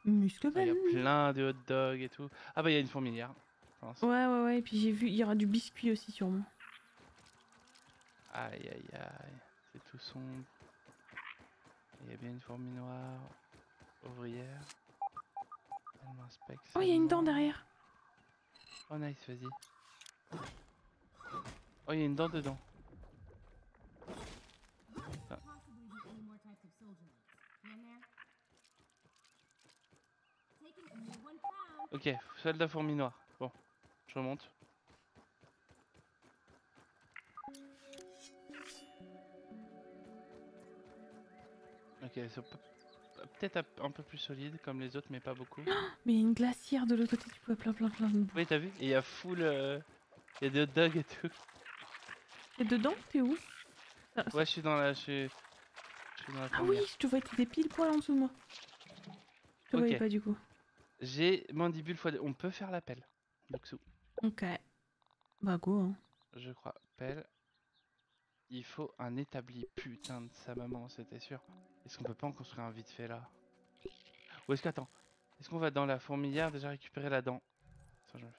Muscleman. Il y a plein de hot dogs et tout. Ah bah il y a une fourmilière. Ouais ouais ouais. Et puis j'ai vu, il y aura du biscuit aussi sûrement. Aïe aïe aïe, c'est tout sombre. Il y a bien une fourmilière noire, ouvrière. Elle m'inspecte. Oh, il y a une dent derrière. Oh nice, vas-y. Oh, il y a une dent dedans. Ah. Ok, soldat fourmi noire. Bon, je remonte. Ok, elles sont peut-être un peu plus solides comme les autres, mais pas beaucoup. Mais il y a une glacière de l'autre côté, tu peux plein plein plein de... Oui, t'as vu? Et il y a full... Euh... Il y a des hot dogs et tout. T'es dedans? T'es où? Ah, ouais, je suis dans la... Je suis... Je suis dans la ah oui, je te vois, t'étais pile poil en dessous de moi. Je te okay. voyais pas du coup. J'ai mandibule fois deux. On peut faire la pelle. Loxou. Ok. Bah go hein. Je crois. Pelle. Il faut un établi. Putain de sa maman, c'était sûr. Est-ce qu'on peut pas en construire un vite fait là? Ou est-ce qu'attends, est-ce qu'on va dans la fourmilière déjà récupérer la dent? Attends, je me fais.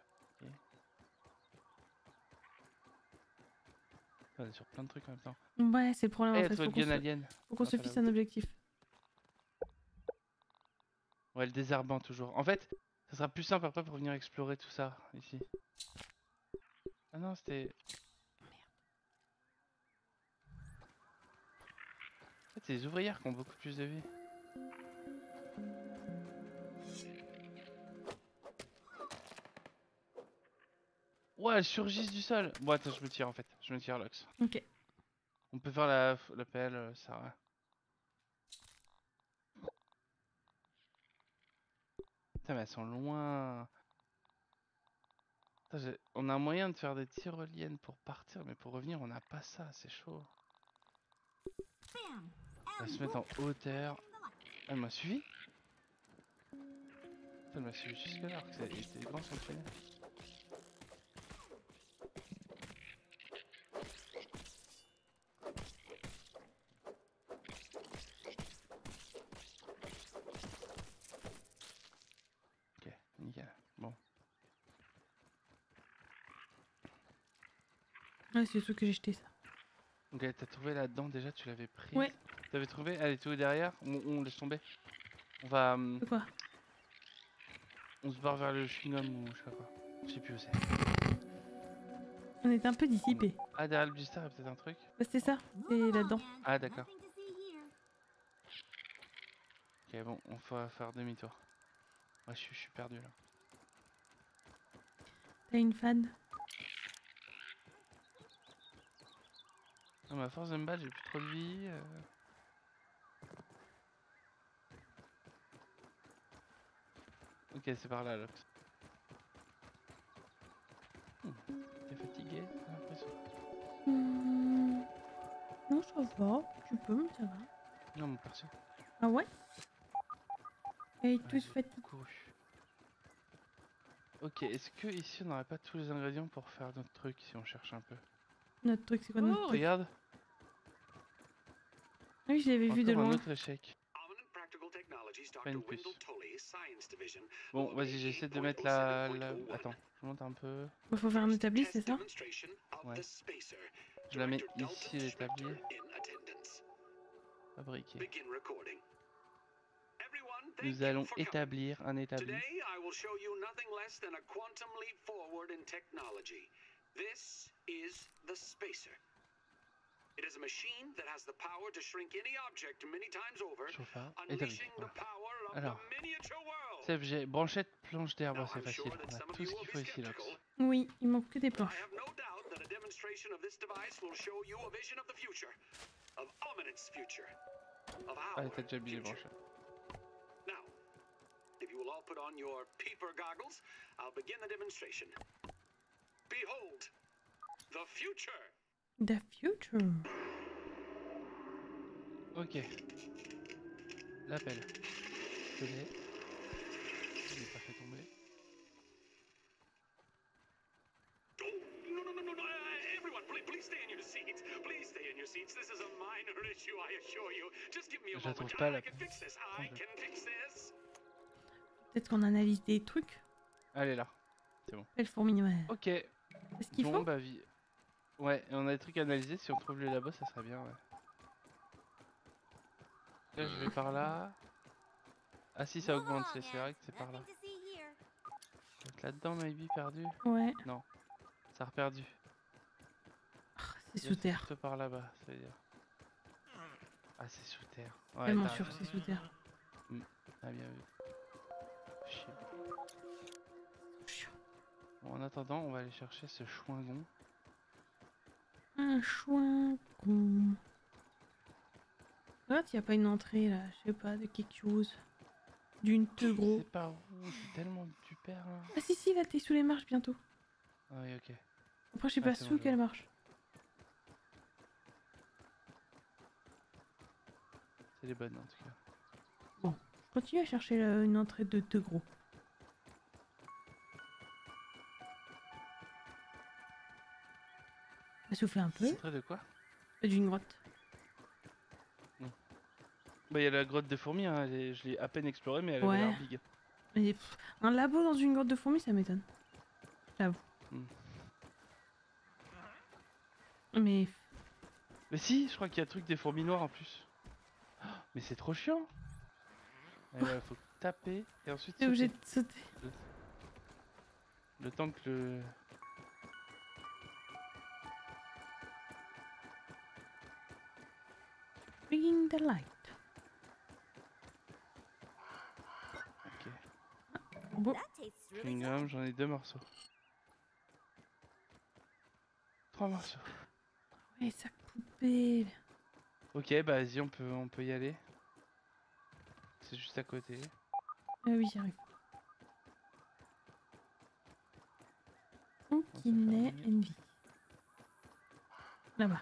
On est sur plein de trucs en même temps. Ouais, c'est le problème hey, en fait. Faut qu'on se... Qu se fixe un objectif. Ouais, le désherbant toujours. En fait, ça sera plus simple après pour venir explorer tout ça ici. Ah non, c'était. En fait, c'est les ouvrières qui ont beaucoup plus de vie. Ouais, elles surgissent du sol. Bon, attends, je me tire en fait. Je me tire, Lox. Ok. On peut faire la, la pelle, ça va. Putain, mais elles sont loin. Putain, on a un moyen de faire des tyroliennes pour partir, mais pour revenir, on n'a pas ça. C'est chaud. On va se mettre en hauteur. Elle m'a suivi. Elle m'a suivi jusque là. C'était grand son traîneur. Ouais, c'est tout que j'ai jeté ça. Ok, t'as trouvé là-dedans déjà, tu l'avais pris. Ouais. T'avais trouvé, elle était où derrière? On, on laisse tomber. On va. Euh... Quoi? On se barre vers le chewing-gum ou je sais pas. Je sais plus où c'est. On est un peu dissipé. Ah, derrière le blister, il y a peut-être un truc. Bah, c'est ça, c'est là-dedans. Ah, d'accord. Ok, bon, on va faire demi-tour. Moi, je suis, je suis perdu là. T'as une fan? Non, mais à force de me battre, j'ai plus trop de vie. Euh... Ok, c'est par là, Loxe. Hmm. T'es fatigué, j'ai l'impression. Mmh... Non, ça va. Tu peux, ça va. Non, mon perso. Ah ouais? Et ah, tous fatigués. Ok, est-ce que ici on n'aurait pas tous les ingrédients pour faire notre truc si on cherche un peu? Notre truc, c'est quoi notre oh, truc? Regarde. Oui, je l'avais vu de loin. Un autre échec. Bon, vas-y, j'essaie de mettre la, la... Attends, je monte un peu. Il faut faire un établi, c'est ça? Ouais. Je la mets ici, l'établi. Fabriquer. Nous allons établir un établi. This is the spacer. It is a machine that has the power to shrink any object many times over, unleashing the power of the miniature world. Cet objet, branchette, planche d'herbe, c'est facile. On a tout ce qu'il faut ici, Loxe. Oui, il manque que des planches. I have no doubt that a demonstration of this device will show you a vision of the future, of Ominous future, of our future. Now, if you will all put on your peeper goggles, I'll begin the demonstration. Behold, the future. The future. Ok. L'appel. Je l'ai. Je l'ai pas fait tomber. Non, non, non, non, non. Everyone, please stay in your seats. Please stay in your seats. This is a minor issue, I assure you. Just give me a moment. I can fix this. I can fix this. Peut-être qu'on analyse des trucs. Allez là. C'est bon. Elle fourmille, ouais. Ok. Est-ce qu'il bon, faut bah, vie... Ouais, et on a des trucs à analyser, si on trouve les labos, ça serait bien, ouais. Là, je vais par là. Ah si, ça augmente, c'est vrai que c'est par là. Donc là-dedans, maybe, perdu. Ouais. Non, ça a reperdu. Ah, c'est sous terre. C'est par là-bas, ça veut dire. Ah, c'est sous terre. Ouais, tellement sûr, c'est sous terre. Mmh. Ah, bien vu. Chier. Bon, en attendant, on va aller chercher ce chouingon. Un chouingon. Regarde, il n'y a pas une entrée là, je sais pas, de quelque chose. D'une te gros. Je sais pas où, c'est tellement super là. Ah si, si, là, t'es sous les marches bientôt. Ah oui, ok. Après, je sais ah, pas sous quelle marche. C'est les bonnes en tout cas. Bon, je continue à chercher là, une entrée de te gros. Souffler un peu. C'est de quoi? D'une grotte. Mmh. Bah il y a la grotte des fourmis, hein. Est... je l'ai à peine explorée mais elle ouais. Avait l'air big. Mais pff, un labo dans une grotte de fourmis ça m'étonne. J'avoue. Mmh. Mais... Mais si, je crois qu'il y a un truc des fourmis noires en plus. Oh, mais c'est trop chiant. Il euh, faut taper et ensuite... T'es obligé de sauter. Le... le temps que le... Bring the light. Ok. Bon. Chewing-gum, j'en ai deux morceaux. Trois morceaux. Ouais, ça poubelle. Ok, bah vas-y, on peut, on peut y aller. C'est juste à côté. Ah oui, j'y arrive. Où qu'il est, Envee. Là-bas.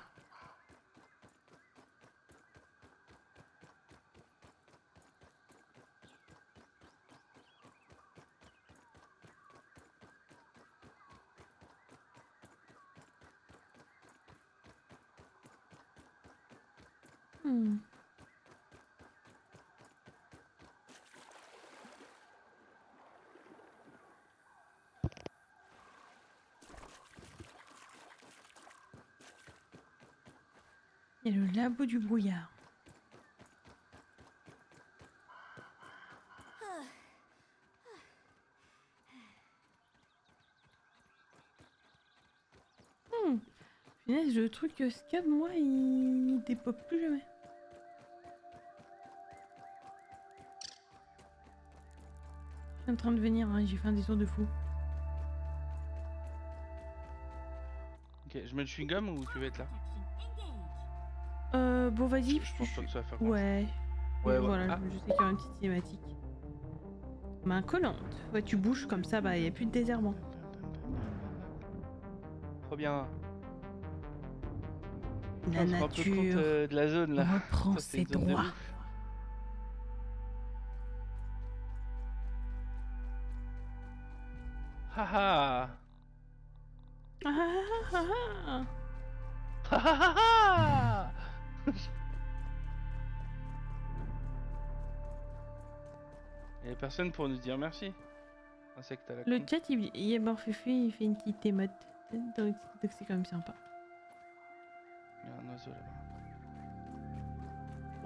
Il y a le labo du brouillard. Yes, le truc scam, moi, il, il dépop plus jamais. Je suis en train de venir, hein, j'ai fait un détour de fou. Ok, je mets le chewing-gum ou tu veux être là? Euh, bon, vas-y. Je pense pas que ça va faire mal. Ouais. Ouais, voilà, ah. Je sais qu'il y a une petite cinématique. Main collante. Ouais, tu bouges comme ça, bah, il n'y a plus de désherbant. Trop bien. La nature. On se rend un peu compte euh, de la zone là. Reprend ses droits. Haha. Haha. Haha. Il y a personne pour nous dire merci. Insecte à la con. Le chat, il, il est mort fait, il fait une petite émote. Donc c'est quand même sympa. Il y a un oiseau là-bas.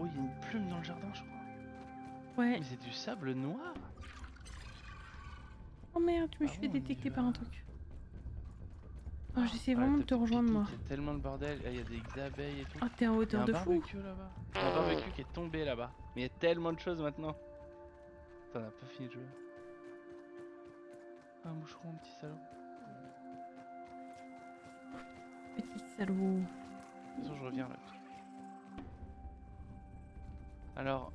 Oh, il y a une plume dans le jardin, je crois. Ouais. Mais c'est du sable noir. Oh merde, je me suis fait détecter par un truc. Oh, j'essaie vraiment de te rejoindre, moi. C'est tellement le bordel. Il y a des abeilles et tout. Oh, t'es en hauteur de fou. Il y a un barbecue là-bas. Il y a un barbecue qui est tombé là-bas. Mais il y a tellement de choses maintenant. Putain, on a pas fini de jouer. Un moucheron, un petit salaud. Petit salaud. De toute façon, je reviens là. Alors,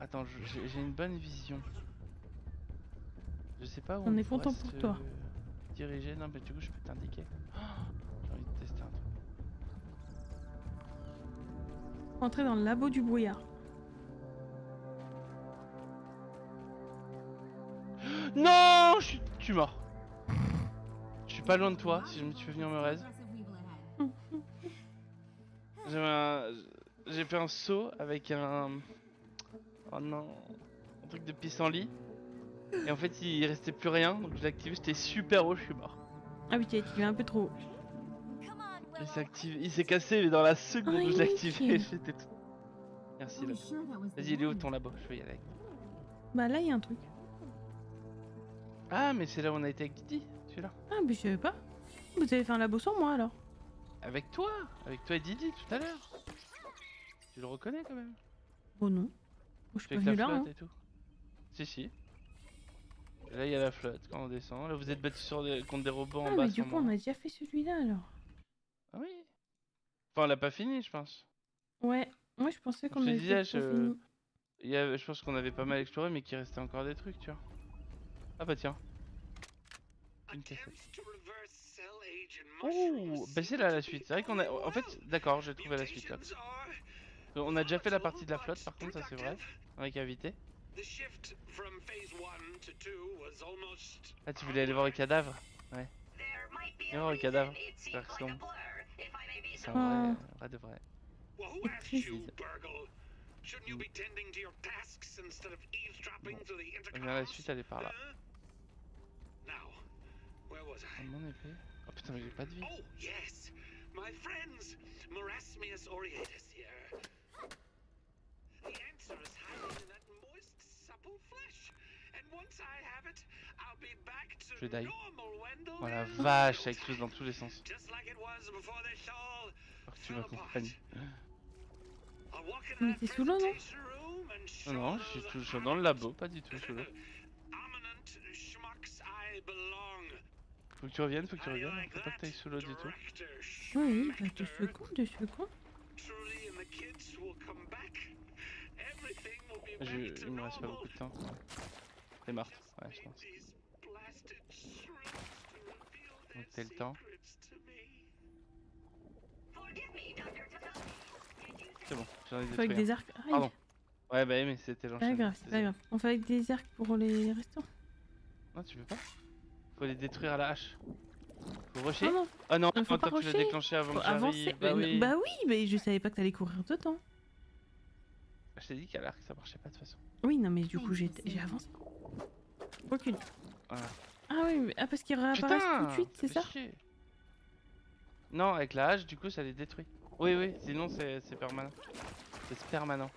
attends, j'ai une bonne vision. Je sais pas où on, on est content pour toi. Diriger, non, mais du coup, je peux t'indiquer. Oh, j'ai envie de tester un truc. Rentrer dans le labo du brouillard. Non, je suis, je suis mort. Je suis pas loin de toi. Si tu veux venir me raise. J'ai un... fait un saut avec un... Oh non... un truc de pissenlit. Et en fait il restait plus rien, donc je l'ai activé, j'étais super haut, je suis mort. Ah oui, tu l'as activé un peu trop haut. Il s'est activé... cassé, mais dans la seconde où je l'ai activé, j'étais tout... Merci là. Vas-y, il est où ton labo? Je vais y aller avec. Bah là il y a un truc. Ah mais c'est là où on a été avec Didi, celui-là. Ah mais je savais pas. Vous avez fait un labo sans moi alors? Avec toi, avec toi et Didi tout à l'heure. Tu le reconnais quand même? Oh non. Oh, je suis pas venu là. Hein. Et tout. Si si. Et là il y a la flotte quand on descend. Là vous êtes battu sur des... contre des robots ah, en bas. Ah mais du coup on a déjà fait celui-là alors. Ah oui. Enfin on l'a pas fini je pense. Ouais. Moi je pensais qu'on avait disais, fait je... fini. Il y a... Je pense qu'on avait pas mal exploré mais qu'il restait encore des trucs tu vois. Ah bah tiens. Une oh, bah c'est là la suite. C'est vrai qu'on a. En fait, d'accord, j'ai trouvé la suite là. On a déjà fait la partie de la flotte, par contre, ça c'est vrai. On a qu'à éviter. Ah, tu voulais aller voir le cadavre? Ouais. Viens voir le cadavre. C'est un vrai. Vrai de vrai. On a la suite, elle est par là. Ah, mon épée. Oh putain, mais j'ai pas de vie. Oh, yes. My friends, Marasmius Orientis here. The answer is hiding in that moist, supple flesh. And once I have it, I'll be back to normal Wendell. Oh la vache, ça explose dans tous les sens. Just like it was before they all fell apart. Mais t'es sous l'eau, non? Non, je suis toujours dans le labo, pas du tout sous l'eau. Faut que tu reviennes, faut que tu reviennes, faut pas que t'ailles sous l'eau du tout. Oui, bah deux secondes, deux secondes. Je... il me reste pas beaucoup de temps. T'es morte, ouais je pense. Donc t'es le temps. C'est bon, j'en ai détruit. Faut avec des arcs... Ah, pardon. Ouais bah mais c'était l'enchaînement. C'est pas grave, c'est pas grave. On fait avec des arcs pour les restants. Non tu veux pas? Faut les détruire à la hache. Faut rusher. Oh non, oh non, non faut pas rusher. Tu l'as déclenché avant que j'arrive. Bah, oui. bah oui, mais je savais pas que t'allais courir autant. Je t'ai dit qu'à l'arc ça marchait pas de toute façon. Oui, non, mais du coup j'ai avancé. Aucune. Voilà. Ah oui, mais... ah, parce qu'ils réapparaissent tout de suite, c'est ça? Non, avec la hache, du coup ça les détruit. Oui, oui, sinon c'est permanent. C'est permanent.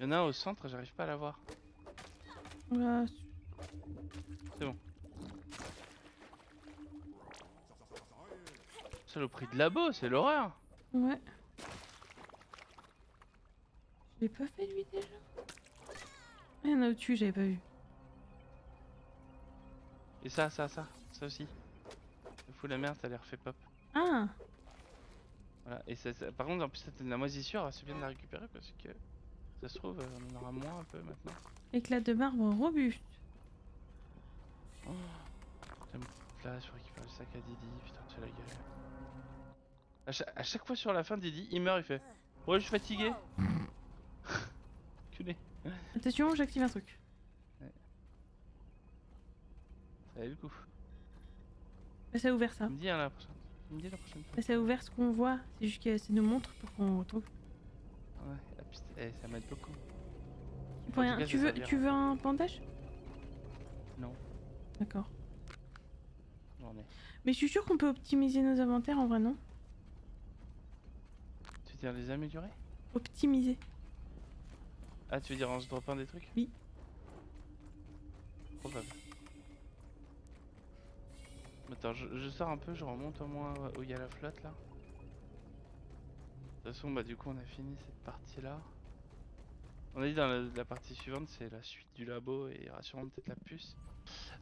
Il y en a un au centre, j'arrive pas à l'avoir. Oula. C'est bon. Saloperie de labo, c'est l'horreur. Ouais. Je l'ai pas fait lui déjà. Il y en a au-dessus, j'avais pas vu. Et ça, ça, ça, ça aussi. Ça fout la merde, ça les refait pop. Ah. Voilà, et ça, ça... par contre, en plus, c'était de la moisissure, c'est bien de la récupérer parce que ça se trouve, on en aura moins un peu maintenant. Éclat de marbre robuste. Oh, j'aime place pour récupérer le sac à Didi, putain, tu as la gueule. À chaque, à chaque fois sur la fin, Didi, il meurt, il fait ouais, je suis fatigué. Culé. Attention, j'active un truc. Ouais. Ça a eu le coup. Mais ça a ouvert ça. Tu me dis hein, la prochaine. Tu me dis la prochaine fois. Mais ça a ouvert ce qu'on voit, c'est juste que ça nous montre pour qu'on retrouve. Ouais, la piste, eh, ça m'aide beaucoup. Pour rien. Cas, tu, veux, tu veux un bandage? Non. D'accord. Ai... Mais je suis sûr qu'on peut optimiser nos inventaires en vrai, non? Tu veux dire les améliorer? Optimiser. Ah, tu veux dire en se dropant des trucs? Oui. Probable. Attends, je, je sors un peu, je remonte au moins où il y a la flotte là. De toute façon, bah du coup on a fini cette partie là. On a dit dans la, la partie suivante, c'est la suite du labo et il y aura sûrement peut-être la puce.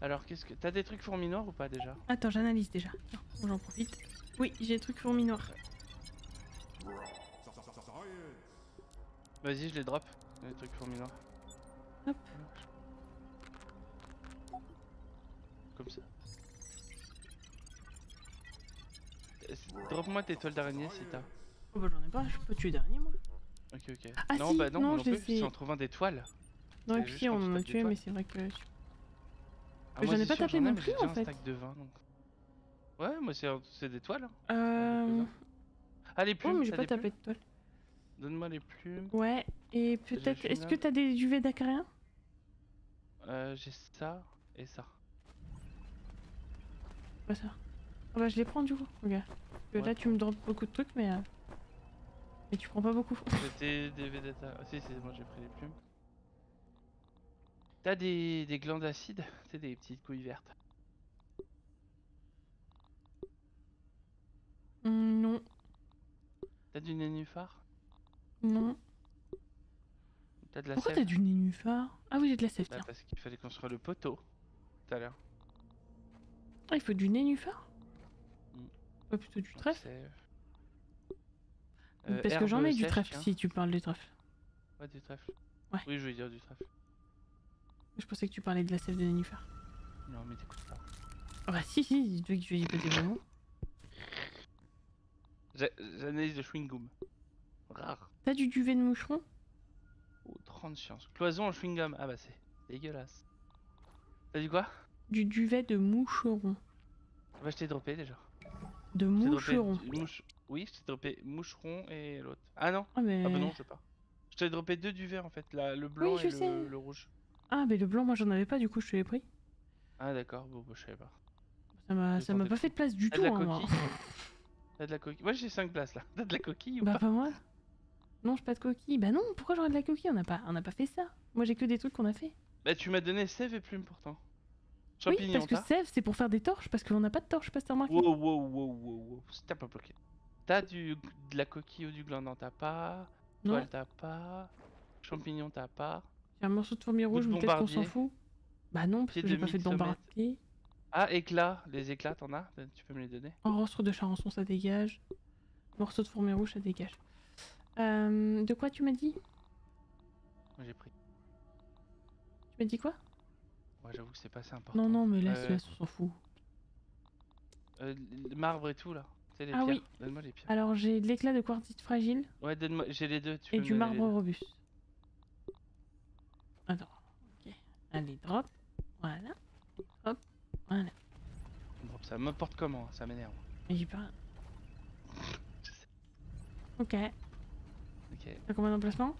Alors qu'est-ce que... T'as des trucs fourmis noirs ou pas déjà? Attends, j'analyse déjà. Oh, j'en profite. Oui, j'ai des trucs fourmis noirs. Vas-y, je les drop. Les trucs fourmis noirs. Hop. Comme ça. Drop-moi tes toiles d'araignée si t'as. Oh bah j'en ai pas, je peux tuer d'araignée moi. Ok ok. Ah non si, bah non, non, non plus, si on trouve un des toiles. Non et puis on en a tué mais c'est vrai que... Ah, j'en ai pas tapé non plus en fait. Stack de vingt, donc... Ouais moi c'est des toiles. Hein. Euh... Ah les plumes. Oh mais j'ai pas tapé de toiles. Donne-moi les plumes. Ouais et peut-être... Est-ce que t'as des duvets d'acarien? Euh j'ai ça et ça. Quoi ça? Ah bah je les prends du coup. Regarde. Okay. Ouais. Là tu me drops beaucoup de trucs mais... Euh... Mais tu prends pas beaucoup. C'était des Vedata. Ah si, c'est moi, bon, j'ai pris les plumes. T'as des, des glandes acides? C'est des petites couilles vertes. Mmh, non. T'as du nénuphar? Non. T'as de la sève? Pourquoi t'as du nénuphar? Ah oui, j'ai de la sève. Bah, parce qu'il fallait construire le poteau tout à l'heure. Ah, il faut du nénuphar? Mmh. Pas plutôt du trèfle? Euh, Parce que j'en ai du trèfle hein. Si tu parles du trèfle. Ouais, du trèfle. Ouais. Oui, je voulais dire du trèfle. Je pensais que tu parlais de la sève de nénuphar. Non, mais t'écoutes pas. Ah bah si, si, dis-toi que je vais y péter vraiment. J'analyse le chewing-gum. Rare. T'as du duvet de moucheron? Oh, trente chances. Cloison en chewing-gum. Ah bah c'est dégueulasse. T'as du quoi? Du duvet de moucheron. Ah bah je t'ai droppé déjà. De moucheron. Oui, je t'ai droppé moucheron et l'autre. Ah non ah, mais... ah bah non, je sais pas. Je t'ai droppé deux duvets en fait, là, le blanc oui, et le, le rouge. Ah mais le blanc, moi j'en avais pas, du coup je te l'ai pris. Ah d'accord, bon bah, je savais pas. Ça m'a pas fait de place du tout, hein. T'as de la coquille? Moi j'ai cinq places là. T'as de la coquille ou pas? Bah pas moi. Non, j'ai pas de coquille. Bah non, pourquoi j'aurais de la coquille? On n'a pas, on a pas fait ça. Moi j'ai que des trucs qu'on a fait. Bah tu m'as donné sève et plume pourtant. Champignons, oui, parce que sève c'est pour faire des torches, parce qu'on n'a pas de torches, pas si t'as remarqué. Wow, wow, wow, wow, wow. C'était pas bloqué. T'as de la coquille ou du glandant, t'as pas. Toile, t'as pas. Champignons, t'as pas. J'ai un morceau de fourmi rouge, mais peut-être qu'on s'en fout. Bah non, parce que j'ai pas fait de bombardier. Ah, éclats, les éclats, t'en as? Tu peux me les donner? En rostre de charançon, ça dégage. Morceau de fourmi rouge, ça dégage. Euh, de quoi tu m'as dit? Moi j'ai pris. Tu m'as dit quoi? Ouais, j'avoue que c'est pas assez important. Non, non, mais là, euh... là on s'en fout. Euh, le marbre et tout là. Les ah pierres. Oui, donne-moi les pierres. Alors j'ai de l'éclat de quartzite fragile. Ouais, donne-moi, j'ai les deux. Tu et du marbre robuste. Attends, ok. Allez, drop. Voilà. Hop, voilà. Drop, ça m'importe comment, ça m'énerve. Mais j'ai pas. Ok. Ok. T'as combien d'emplacements?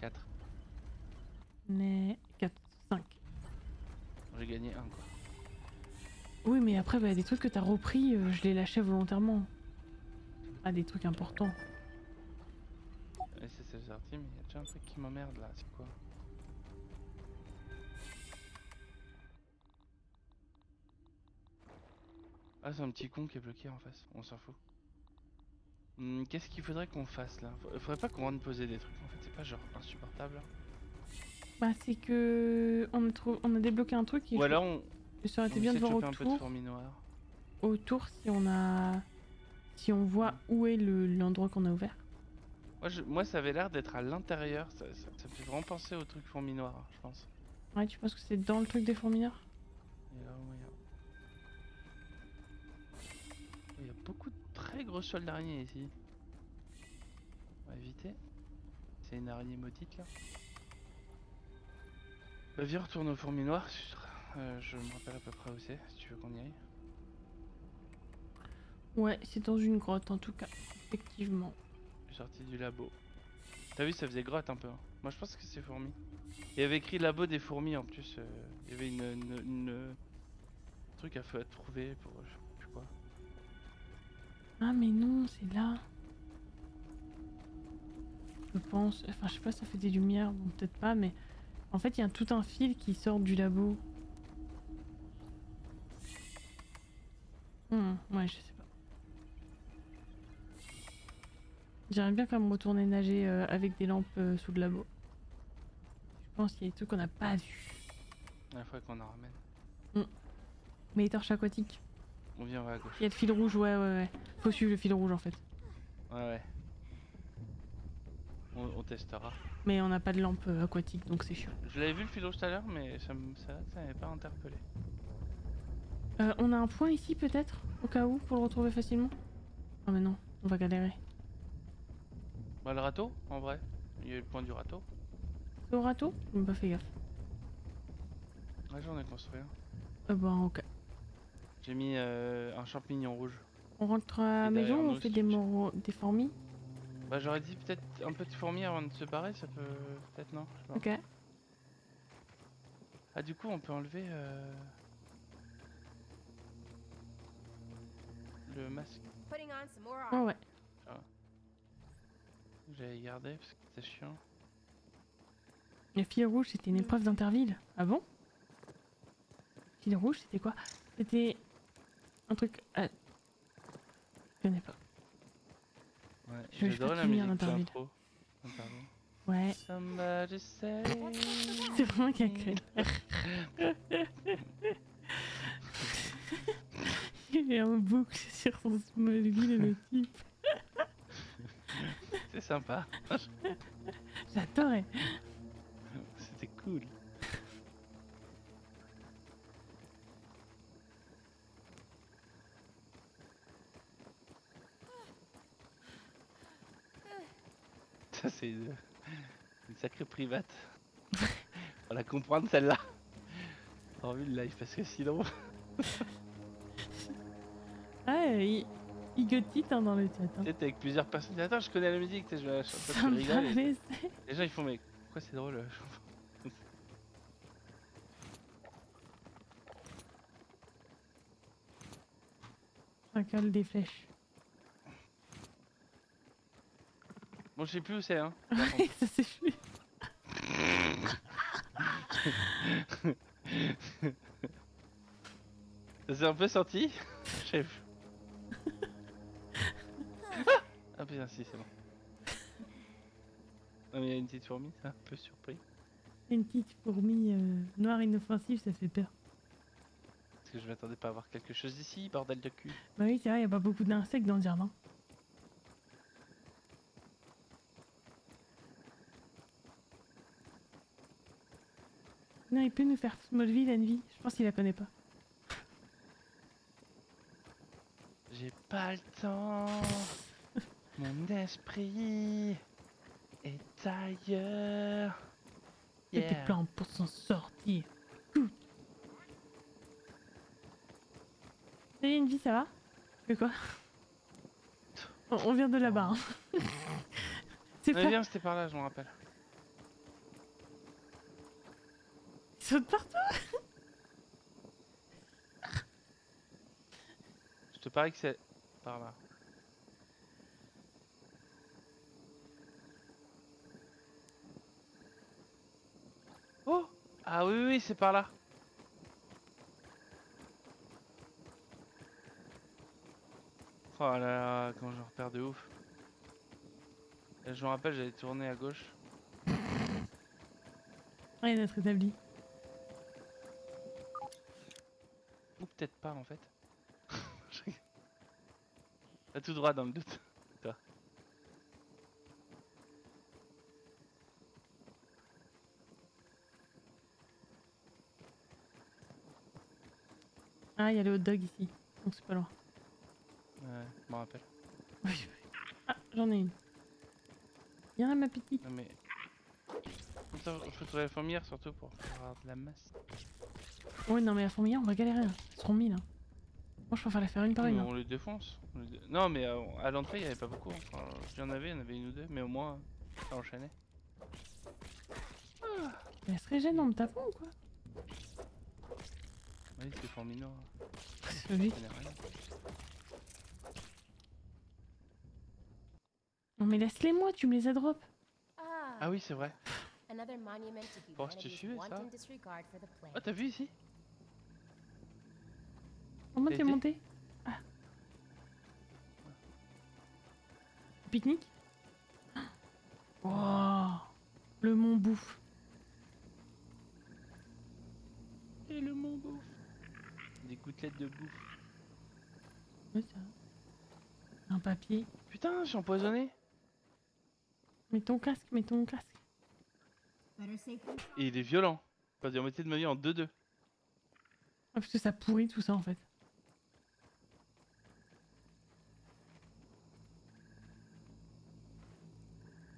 quatre. Mais. quatre, cinq. J'ai gagné un quoi. Oui mais après bah, des trucs que t'as repris, euh, je les lâchais volontairement. Ah des trucs importants. Ouais, c'est c'est sorti, mais il y a déjà un truc qui m'emmerde là, c'est quoi? Ah, c'est un petit con qui est bloqué en face, on s'en fout. Hum, Qu'est-ce qu'il faudrait qu'on fasse là? Faudrait pas qu'on rentre poser des trucs en fait, c'est pas genre insupportable là. Bah c'est que... On a, trouv... on a débloqué un truc et voilà, je... on... ça aurait été bien de voir autour. Autour si on a... Si on voit où est l'endroit le... qu'on a ouvert. Moi, je... Moi ça avait l'air d'être à l'intérieur, ça, ça, ça me fait vraiment penser au truc fourmi noire, je pense. Ouais, tu penses que c'est dans le truc des fourmis noires? Il y a... Il y a beaucoup de très grosses toiles d'araignée ici. On va éviter. C'est une araignée maudite là. Bah viens, retourne aux fourmis noires, euh, je me rappelle à peu près où c'est, si tu veux qu'on y aille. Ouais, c'est dans une grotte en tout cas, effectivement. J'ai sorti du labo. T'as vu, ça faisait grotte un peu, hein. Moi je pense que c'est fourmis. Il y avait écrit labo des fourmis en plus, euh, il y avait une, une, une, une... truc à trouver pour je sais plus quoi. Ah mais non, c'est là. Je pense, enfin je sais pas, ça fait des lumières, bon peut-être pas, mais... En fait, il y a tout un fil qui sort du labo. Hmm, ouais, je sais pas. J'aimerais bien quand même retourner nager euh, avec des lampes euh, sous le labo. Je pense qu'il y a des trucs qu'on n'a pas vus. Il faudrait qu'on en ramène. Hmm. Mais les torches aquatiques. On vient, on va à gauche. Il y a le fil rouge, ouais, ouais, ouais. Faut suivre le fil rouge en fait. Ouais, ouais. On, on testera. Mais on n'a pas de lampe euh, aquatique donc c'est chiant. Je l'avais vu le philo tout à l'heure mais ça m'avait pas interpellé. Euh, on a un point ici peut-être au cas où pour le retrouver facilement. Ah mais non, on va galérer. Bah le râteau en vrai. Il y a le point du râteau. C'est au râteau? J'ai pas fait gaffe. Ah j'en ai construit un. Hein. Euh, bah ok. J'ai mis euh, un champignon rouge. On rentre à la maison ou on fait des, moro... des fourmis? Bah j'aurais dit peut-être un peu de fourmis avant de se barrer, ça peut... peut-être non, je sais pas. Ok. Ah du coup on peut enlever euh... le masque. Oh ouais. Ah. J'avais gardé parce que c'était chiant. Le fil rouge c'était une épreuve d'Interville. Ah bon? Le fil rouge c'était quoi? C'était un truc... Ah. Je connais pas. Ouais, j'adore la musique d'intro. Ouais. C'est vraiment qui a créé l'air. Il est en boucle sur son mobile le type. C'est sympa. J'adorais. C'était cool. Ça c'est une... une sacrée private. On va la comprendre celle-là. J'ai envie de live parce que sinon... Ah, il, il gotite hein, dans le chat. Hein. Avec plusieurs personnes. Attends, je connais la musique, je vais chanter. Les gens ils font mais pourquoi c'est drôle? Un col des flèches. Bon, je sais plus où c'est, hein. Ouais, ça c'est fluide. Ça s'est un peu sorti. Chef. Ah putain, si, c'est bon. Non, mais il y a une petite fourmi, ça, un peu surpris. Une petite fourmi euh, noire inoffensive, ça fait peur. Parce que je m'attendais pas à voir quelque chose ici, bordel de cul. Bah oui, c'est vrai, il y a pas beaucoup d'insectes dans le jardin. Non, il peut nous faire Smallville, Envee. Je pense qu'il la connaît pas. J'ai pas le temps. Mon esprit est ailleurs. Yeah. Des plans pour s'en sortir. Salut Envee, ça va? Tu fais quoi? On vient de là-bas. Hein. C'est pas... bien, c'était par là, je m'en rappelle. Partout. Je te parie que c'est par là. Ah oui, oui, c'est par là. Oh là là, quand je repère de ouf. Et je me rappelle, j'avais tourné à gauche. Ouais, il a été rétabli. Ou peut-être pas en fait. À tout droit dans le doute. Toi. Ah, il y a le hot dog ici, donc c'est pas loin. Ouais, je m'en rappelle. Ah, j'en ai une. Viens, ma petite. Non mais... Putain, je peux trouver la fourmilière surtout pour avoir de la masse. Ouais, non mais la fourmilière, on va galérer. Ils seront mille. Hein. Moi, je préfère la faire une par une. On les défonce. On les dé... Non mais euh, à l'entrée, il n'y avait pas beaucoup. Enfin, il y en avait, il y en avait une ou deux, mais au moins, ça enchaînait. Ah. Mais elle serait gênante en me tapant ou quoi? Oui, c'est fourminant. C'est logique. Non mais laisse-les moi, tu me les as drop. Ah oui, c'est vrai. Bon, je te suivais ça. Oh, t'as vu ici? Comment t'es monté? Ah. Pique-nique? Wow. Le mont bouffe. Et le mont bouffe. Des gouttelettes de bouffe. Ouais, ça. Un papier. Putain, je suis empoisonné. Mets ton casque, mets ton casque. Et il est violent. Pas dire moitié de ma vie en deux deux. Ah, parce que ça pourrit tout ça en fait.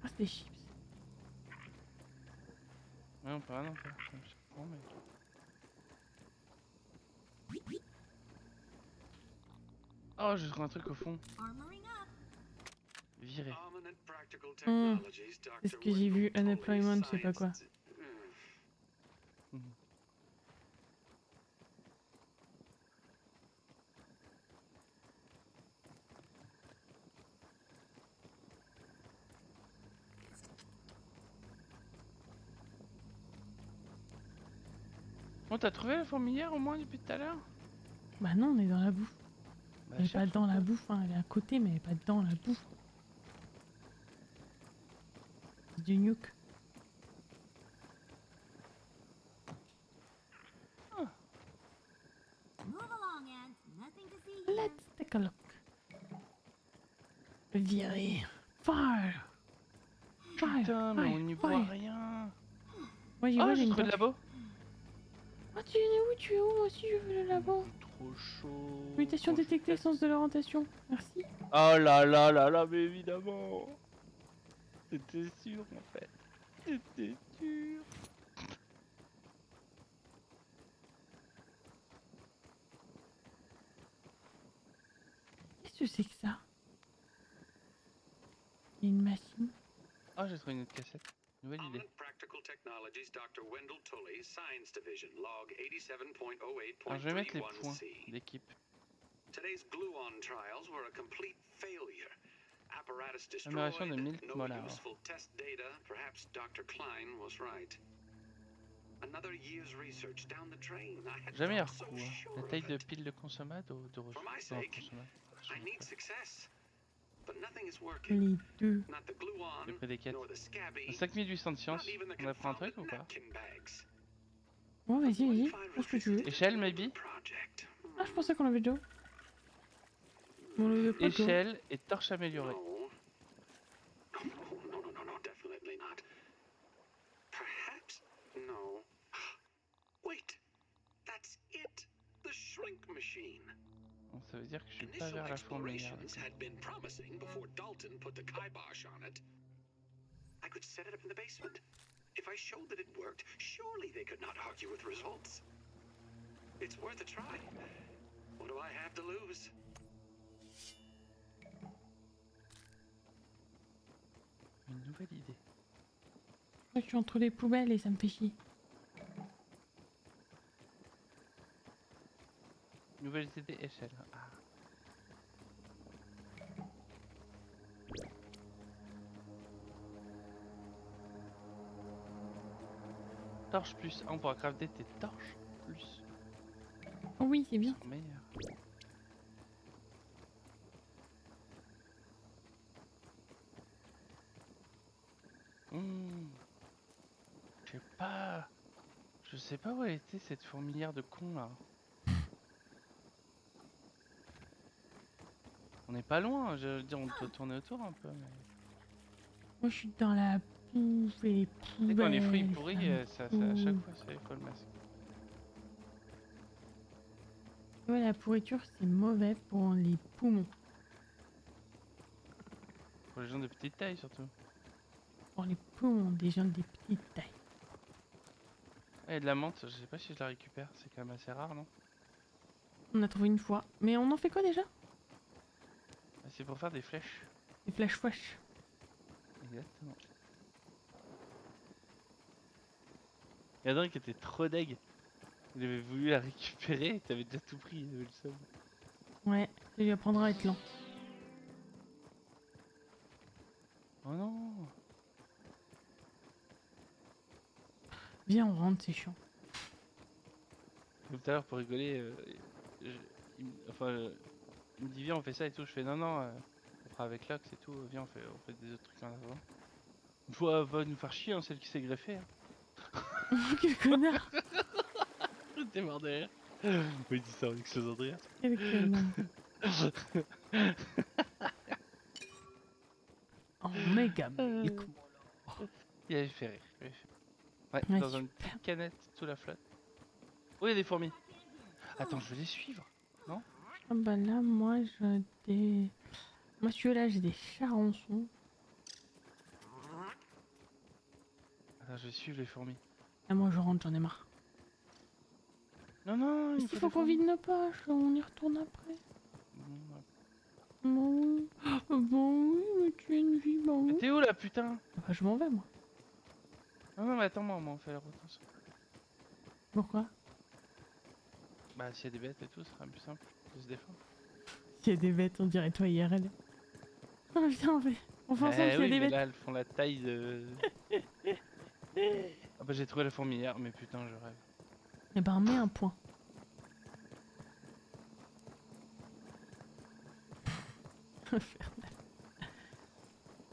Ah, c'est des chips. Ouais, on peut rien en faire. Je sais pas, mais... Oh, j'ai trouvé un truc au fond. Virer. Mmh. C'est ce que j'ai vu, unemployment, je sais pas quoi. Mmh. On t'a trouvé la fourmilière au moins depuis tout à l'heure? Bah non, on est dans la bouffe. Bah, elle est pas dans la bouffe, hein. Elle est à côté, mais elle est pas dans la bouffe. Du nuke. Oh. Let's take a look. Virer. Fire. Fire. Putain, mais on n'y voit rien. Ouais, j'y vois, j'ai une labo. Oh, tu es où? Tu es où? Moi aussi, je veux le labo. Trop chaud. Mutation détectée, sens de l'orientation. Merci. Oh là là là là, mais évidemment. C'était sûr en fait. C'était sûr. Qu'est-ce que c'est que ça? Il y a une machine. Ah, oh, j'ai trouvé une autre cassette. Nouvelle idée. Alors, je vais mettre les points d'équipe. Amélioration de Milk Molar. Jamais un recours. La taille de pile de consommate ou de ressources? Les deux. Le prix des quêtes. cinq mille huit cents de science. On apprend un truc ou pas? Ouais, vas-y, vas-y. Où est-ce que tu veux? Échelle, maybe? Ah, je pensais qu'on l'avait déjà. Bon, échelle et torche améliorée. Bon, ça veut dire que je suis pas vers la fourmilière. Une nouvelle idée. Je suis entre les poubelles et ça me fait chier. Nouvelle idée échelle. Ah. torches plus. Ah, on pourra crafter tes torches plus. Oh oui, c'est bien. Merde. Mmh. Je sais pas. Je sais pas où elle était cette fourmilière de cons là. On n'est pas loin, je veux dire, on peut tourner autour un peu. Mais... Moi je suis dans la pouffe et les poubelles. Quand les fruits pourris, ça, ça, à chaque fois c'est faut le masque. Ouais, la pourriture c'est mauvais pour les poumons. Pour les gens de petite taille surtout. Pour les poumons des gens des petites tailles. Et de la menthe, je sais pas si je la récupère, c'est quand même assez rare, non? On a trouvé une fois, mais on en fait quoi déjà? C'est pour faire des flèches. Des flèches flash. Exactement. Il y a Adrien qui était trop deg. Il avait voulu la récupérer, t'avais déjà tout pris, il avait le seum. Ouais, ça lui apprendra à être lent. Oh non! Viens, on rentre, c'est chiant. Tout à l'heure, pour rigoler, euh, je, il, enfin, euh, il me dit viens, on fait ça et tout. Je fais non, non, euh, on fera avec Loxe et tout. Viens, on fait, on fait des autres trucs en avant. Va, va nous faire chier, hein, celle qui s'est greffée. Hein. Quel connard! J'étais mort de rire. Il dit ça avec ses Adrien. Quel connard! Oh, méga euh... mec. Il avait fait rire. Il avait fait... Ouais, ouais, dans une petite canette sous la flotte. Oh, il y a des fourmis. Attends, je vais les suivre, non? Ah bah là, moi, je des... Moi, celui là, j'ai des charançons. Attends, je vais suivre les fourmis. Ah, moi, je rentre, j'en ai marre. Non, non, il faut, faut qu'on vide nos poches, on y retourne après. Mmh, ouais. Bon, bon, oui, mais tu as une vie, bon. Mais t'es où, là, putain? Bah, je m'en vais, moi. Non, non, mais attends, moi, on fait la route ensemble. Pourquoi? Bah, s'il y a des bêtes et tout, ce sera plus simple de se défendre. S'il y a des bêtes, on dirait toi I R L. Oh, viens, on fait, on fait ensemble, eh, s'il oui, y a des bêtes. Là, elles font la taille de... Ah bah, j'ai trouvé la fourmilière, mais putain, je rêve. Eh bah, mets un point.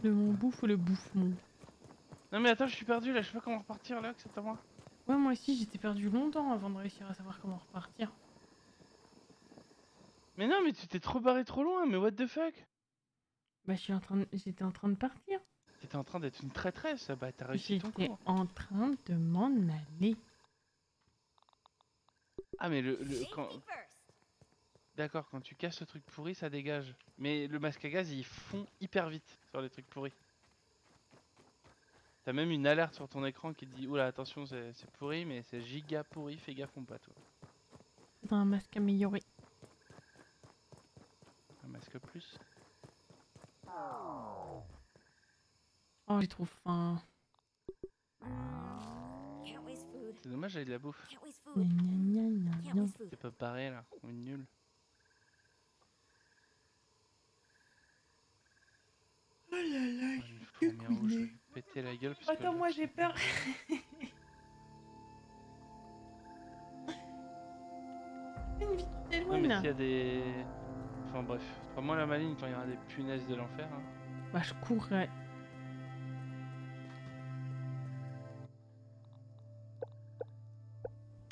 Le mon bouffe ou le bouffe mon? Non mais attends, je suis perdu là, je sais pas comment repartir là, c'est à moi. Ouais, moi aussi j'étais perdu longtemps avant de réussir à savoir comment repartir. Mais non, mais tu t'es trop barré trop loin, mais what the fuck? Bah je suis en train de... j'étais en train de partir. T'étais en train d'être une traîtresse, bah t'as réussi ton coup. J'étais en train de m'en aller. Ah mais le... le quand... D'accord, quand tu casses le truc pourri, ça dégage. Mais le masque à gaz, il fond hyper vite sur les trucs pourris. T'as même une alerte sur ton écran qui te dit oula attention c'est pourri, mais c'est giga pourri, fais gaffe on pas toi. T'as un masque amélioré. Un masque plus. Oh j'ai trop faim. C'est dommage, j'avais de la bouffe. C'est pas pareil là, on est nul. Oh là là, je suis rouge. Péter la gueule. Attends, moi j'ai peur. Une vie tellement. Non, mais s'il y a des. Enfin bref, enfin, moi la maligne quand il y aura des punaises de l'enfer. Hein. Bah je courrais.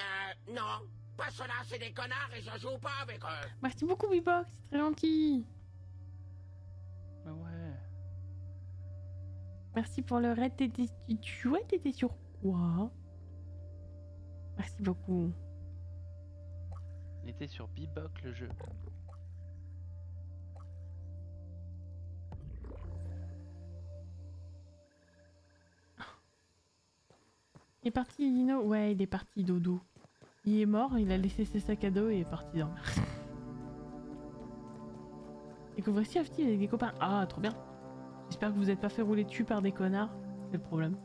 Euh, non, pas cela, c'est des connards et je joue pas avec eux. Merci beaucoup, Bibox, c'est très gentil. Bah ouais. Merci pour le raid, t'étais... Tu ouais, t'étais sur quoi? Merci beaucoup. On était sur Biboc le jeu. Il est parti Didino? Ouais, il est parti dodo. Il est mort, il a laissé ses sacs à dos et est parti dormir. Découvrez Safety avec des copains. Ah, trop bien. J'espère que vous n'êtes pas fait rouler dessus par des connards, c'est le problème.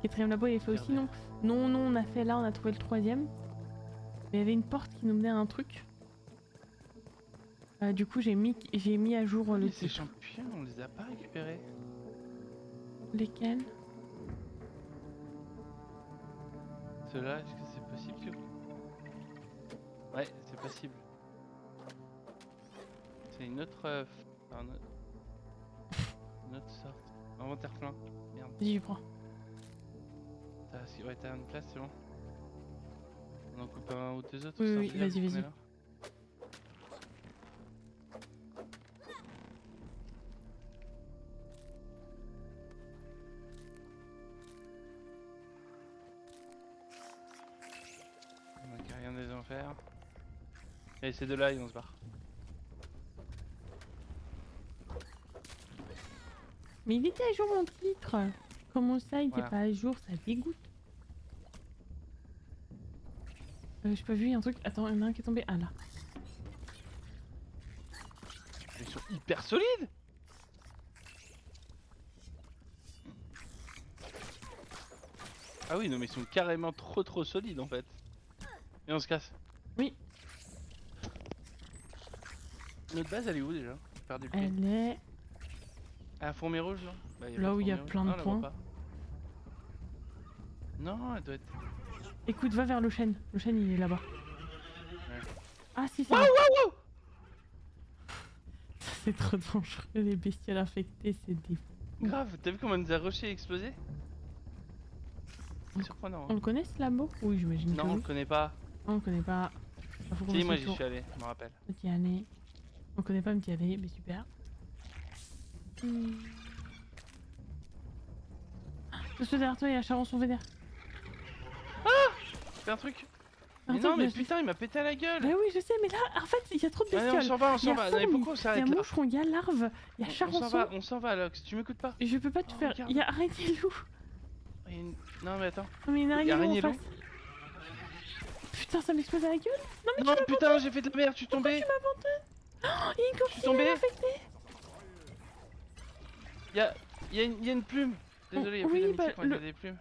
Quatrième labo, il est fait aussi, non? Non, non, on a fait là, on a trouvé le troisième. Mais il y avait une porte qui nous menait à un truc. Euh, du coup, j'ai mis, j'ai mis à jour le. Mais ces champions, on les a pas récupérés. Lesquels? cela, est-ce que c'est possible que vous... Ouais, c'est possible. C'est une autre... Euh, enfin, une, autre... une autre sorte. Inventaire plein. Merde. J'y prends. Ouais, t'as une place, c'est bon. On en coupe un ou deux autres. Oui, oui, oui, vas-y, vas-y. Et ces deux là ils vont se barrer. Mais il était à jour mon titre. Comment ça il était voilà. pas à jour, ça dégoûte. Euh, j'ai pas vu, il y a un truc. Attends, il y en a un qui est tombé. Ah là. Ils sont hyper solides. Ah oui non mais ils sont carrément trop trop solides en fait. Et on se casse. Oui. Notre base elle est où déjà? Perdu le Elle est... à Fourmis Rouge là, bah, y a là où il y a rouge. plein de ah, points. Non, elle doit être... Écoute, va vers le chêne. Le chêne il est là-bas. Ouais. Ah si, c'est wow, wow, wow. C'est trop dangereux, les bestioles infectées, c'est des... Grave, t'as vu comment on nous a rushé et explosé? C'est surprenant. Hein. On le connaît ce labo? Oui, j'imagine. Non, que on oui. le connaît pas. Non, on le connaît pas. Enfin, si, moi j'y suis allé, je m'en rappelle. Okay, allez. On connaît pas me t'y aller, mais super. Mmh. Ah, parce que derrière toi, il y a Charançon Vénère. Ah, c'est un truc. Mais un non, truc, mais putain, il m'a pété à la gueule. Bah oui, je sais, mais là, en fait, il y a trop de bestioles. Allez, on s'en va, on s'en va. Fourmi, non, mais pourquoi on s'arrête là? Il y a Moucheron, il y a Larve, il y a Charançon. On s'en va, on s'en va, Loxe, tu m'écoutes pas. Je peux pas te oh, faire. Regarde. Il y a Araignée Loup. Une... Non, mais attends. Non, mais une araignée, il y a Araignée Loup. Putain, ça m'explose à la gueule. Non, mais non, tu putain, j'ai fait de la merde, je suis tombé. Oh, il y a une coquille, elle est infectée. Y'a y a une, y a une plume. Désolé, y'a oh, plus oui, d'amitié bah, quand il le... y a des plumes.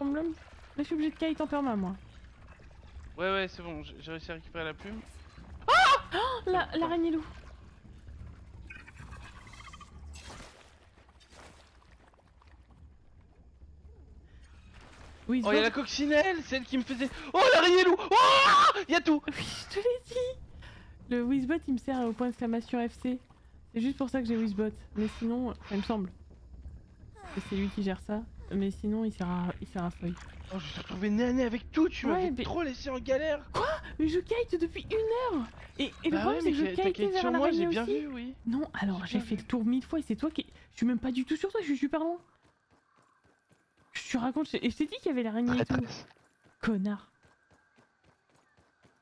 On me mais je suis obligé de kite en perma, moi. Ouais, ouais, c'est bon, j'ai réussi à récupérer la plume. Ah oh, la l'araignée loup. Oui, oh, y'a la coccinelle, celle qui me faisait... Oh, l'araignée loup. Oh, y'a tout. Oui, je te l'ai dit. Le Wizbot il me sert au point d'exclamation F C. C'est juste pour ça que j'ai Wizbot. Mais sinon, ça me semble. C'est lui qui gère ça. Mais sinon, il sert à, il sert à feuille. Oh, je me suis retrouvé nez à nez avec tout. Tu m'avais mais... trop laissé en galère. Quoi? Mais je kite depuis une heure. Et, et le bah problème, ouais, c'est que je kite vers la j'ai bien vu, oui. Non, alors j'ai fait le tour mille fois et c'est toi qui. Je suis même pas du tout sur toi, je suis super loin. Je te raconte, et je t'ai dit qu'il y avait l'araignée et tout. Connard.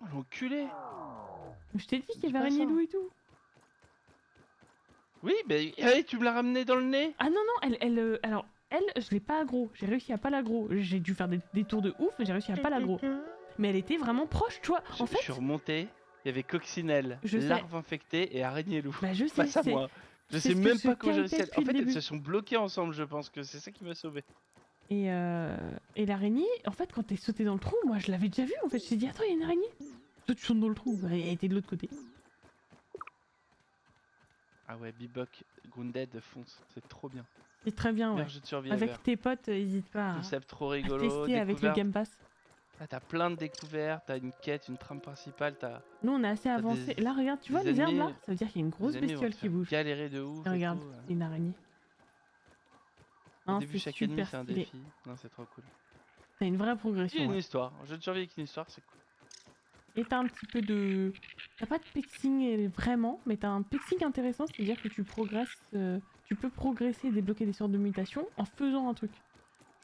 Oh, l'enculé. Je t'ai dit qu'il y avait araignée loup et tout. Oui, mais allez, tu me l'as ramené dans le nez. Ah non, non, elle, elle, euh, alors, elle, je l'ai pas aggro. J'ai réussi à pas l'aggro. J'ai dû faire des, des tours de ouf, mais j'ai réussi à pas l'aggro. Mais elle était vraiment proche, tu vois. En fait, je suis remonté, il y avait coccinelle, je larve sais. infectée et araignée loup. Bah, je sais, pas ça, moi. Je sais même pas comment j'ai réussi. En fait, elles se sont bloquées ensemble, je pense que c'est ça qui m'a sauvé. Et, euh, et l'araignée, en fait, quand t'es sauté dans le trou, moi, je l'avais déjà vu. En fait, je me suis dit, attends, il y a une araignée. Toi tu tournes dans le trou, elle était de l'autre côté. Ah ouais, Bibok, Grounded, fonce, c'est trop bien. C'est très bien, ouais. Avec tes potes, n'hésite pas à, concept trop rigolo, à tester avec le Game Pass. Ah, t'as plein de découvertes, t'as une quête, une trame principale, t'as... Nous on est assez avancé. Des... Là regarde, tu vois les herbes là, ça veut dire qu'il y a une grosse bestiole qui bouge. Galérer de ouf. Et et regarde, tout, ouais. une araignée. Au hein, début chaque ennemi c'est un défi. Non, c'est trop cool. C'est une vraie progression. Une ouais. histoire, un jeu de survie avec une histoire, c'est cool. Et t'as un petit peu de... T'as pas de pexing vraiment, mais t'as un pexing intéressant, c'est-à-dire que tu progresses... Euh, tu peux progresser et débloquer des sortes de mutations en faisant un truc.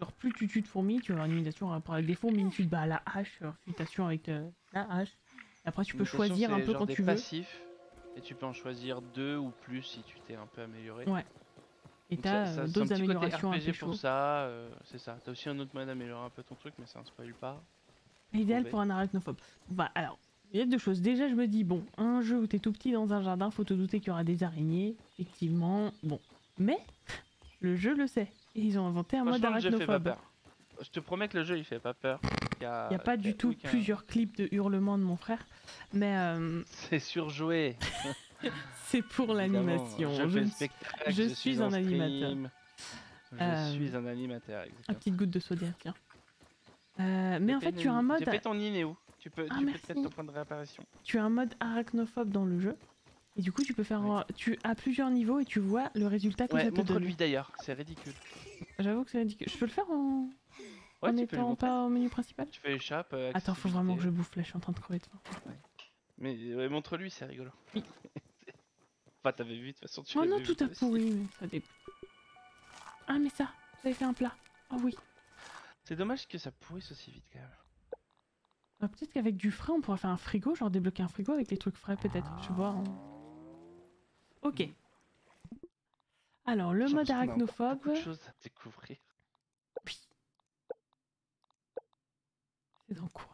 Genre plus tu tues de fourmis, tu vas avoir une mutation avec des fourmis, tu te bats à la hache, alors mutation avec euh, la hache. Et après tu peux choisir un peu genre quand des tu veux. Passifs, et tu peux en choisir deux ou plus si tu t'es un peu amélioré. Ouais. Et t'as d'autres améliorations côté R P G un peu pour ça, euh, c'est ça. T'as aussi un autre moyen d'améliorer un peu ton truc, mais ça ne spoil pas. Idéal pour un arachnophobe. Bah alors, il y a deux choses. Déjà, je me dis, bon, un jeu où t'es tout petit dans un jardin, faut te douter qu'il y aura des araignées. Effectivement, bon. Mais, le jeu le sait. Et ils ont inventé un mode arachnophobe. Je, fais pas peur. je te promets que le jeu, il fait pas peur. Il y a, il y a pas du tout plusieurs clips de hurlements de mon frère. Mais. Euh... C'est surjoué. C'est pour l'animation. Je, je, suis... je, je suis un animateur. Je euh... suis un animateur, exactement. Une petite goutte de soda, tiens. Euh, mais en fait, tu as un mode. J'ai fait ton inéo. Tu peux, ah, tu peux peut-être ton point de réapparition. Tu as un mode arachnophobe dans le jeu. Et du coup, tu peux faire. Ouais. Tu as plusieurs niveaux et tu vois le résultat que ouais, ça te donne. Lui d'ailleurs, c'est ridicule. J'avoue que c'est ridicule. Je peux le faire en. Ouais, en étant pas au menu principal. Tu fais échappe. Euh, Attends, faut vraiment que je bouffe là, je suis en train de crever de faim. Ouais. Mais ouais, montre-lui, c'est rigolo. Oui. Bah, t'avais vu de toute façon. Tu oh non, tout à pourri, mais ça dé... Ah, mais ça, vous avez fait un plat. Oh oui. C'est dommage que ça pourrisse aussi vite quand même. Ah, peut-être qu'avec du frais, on pourra faire un frigo, genre débloquer un frigo avec les trucs frais, peut-être. Je vois. On... Ok. Alors, le mode arachnophobe. Il y a beaucoup de choses à découvrir. Oui. C'est dans quoi?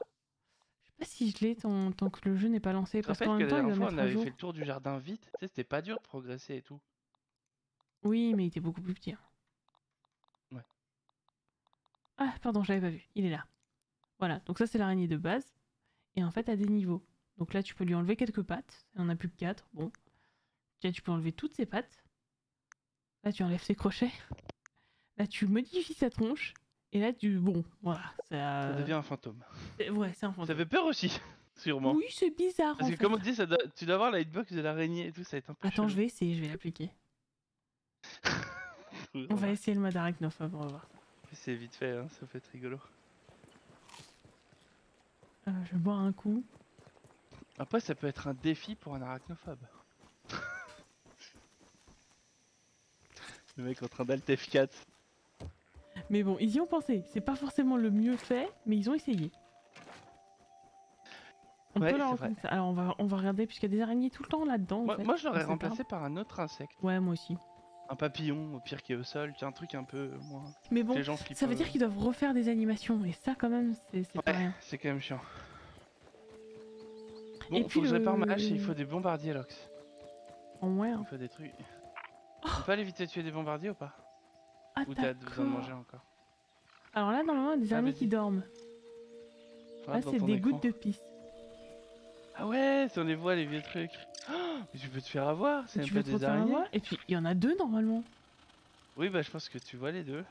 Je sais pas si je l'ai tant, tant que le jeu n'est pas lancé. Parce qu'en même temps, il va mettre on avait fait le tour du jardin vite. Tu sais, c'était pas dur de progresser et tout. Oui, mais il était beaucoup plus petit. Hein. Ouais. Ah, pardon, je l'avais pas vu. Il est là. Voilà, donc ça, c'est l'araignée de base. Et en fait, à des niveaux. Donc là, tu peux lui enlever quelques pattes. Il en a plus que quatre. Bon. Là, tu peux enlever toutes ses pattes. Là, tu enlèves ses crochets. Là, tu modifies sa tronche. Et là, tu... Bon, voilà. Ça, ça devient un fantôme. Ouais, c'est un fantôme. Ça fait peur aussi, sûrement. Oui, c'est bizarre. Parce que fait. Comme on dit, ça doit... tu dois avoir la hitbox de l'araignée et tout, ça va être un peu... Attends, chelou. Je vais essayer, je vais l'appliquer. on, on va essayer le mode arachnophobe, on va voir. C'est vite fait, hein, ça peut être rigolo. Euh, je vais boire un coup. Après, ça peut être un défi pour un arachnophobe. le mec en train d'alt F quatre. Mais bon, ils y ont pensé. C'est pas forcément le mieux fait, mais ils ont essayé. On ouais, peut leur raconter ça. Alors on va, on va regarder, puisqu'il y a des araignées tout le temps là-dedans. Moi, en fait. Moi je l'aurais remplacé par un autre insecte. Ouais, moi aussi. Un papillon, au pire, qui est au sol. Un truc un peu moins... Mais bon, les gens ça veut dire qu'ils doivent refaire des animations. Et ça, quand même, c'est ouais, pas rien. C'est quand même chiant. Bon, et faut puis que le... je répare ma hache et il faut des bombardiers, Loxe. En moins. Il faut des trucs... Oh. On peut aller vite tuer des bombardiers ou pas? Ah, ou t'as besoin de manger encore. Alors là, normalement, il y a des araignées qui dorment. Là, c'est des gouttes de pisse. Ah ouais, si on les voit, les vieux trucs. Oh, mais tu peux te faire avoir, c'est un peu des araignées. Et puis, il y en a deux, normalement. Oui, bah je pense que tu vois les deux.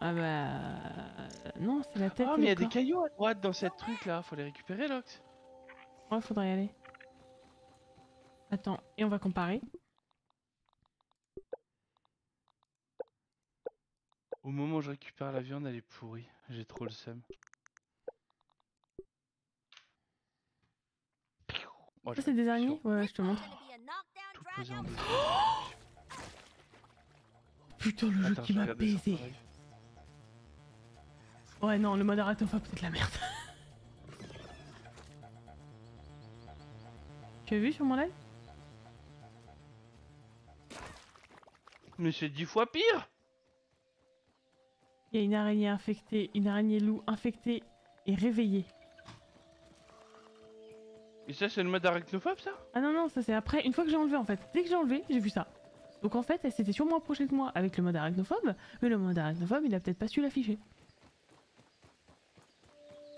Ah bah... Non, c'est la tête. Ah, oh, mais il y a des cailloux à droite dans cette truc-là. Faut les récupérer, Loxe. Ouais, faudrait y aller. Attends, et on va comparer. Au moment où je récupère la viande, elle est pourrie. J'ai trop le seum. Oh, ça, c'est des araignées ? Ouais, je te montre. Oh putain, le Attends, jeu qui m'a baisé. Ouais, non, le mode arachnophobe, c'est de la merde. Tu as vu sur mon live ? Mais c'est dix fois pire. Il y a une araignée infectée, une araignée loup infectée et réveillée. Et ça, c'est le mode arachnophobe, ça? Ah non, non, ça c'est après, une fois que j'ai enlevé en fait. Dès que j'ai enlevé, j'ai vu ça. Donc en fait, elle s'était sûrement approchée de moi avec le mode arachnophobe, mais le mode arachnophobe, il a peut-être pas su l'afficher.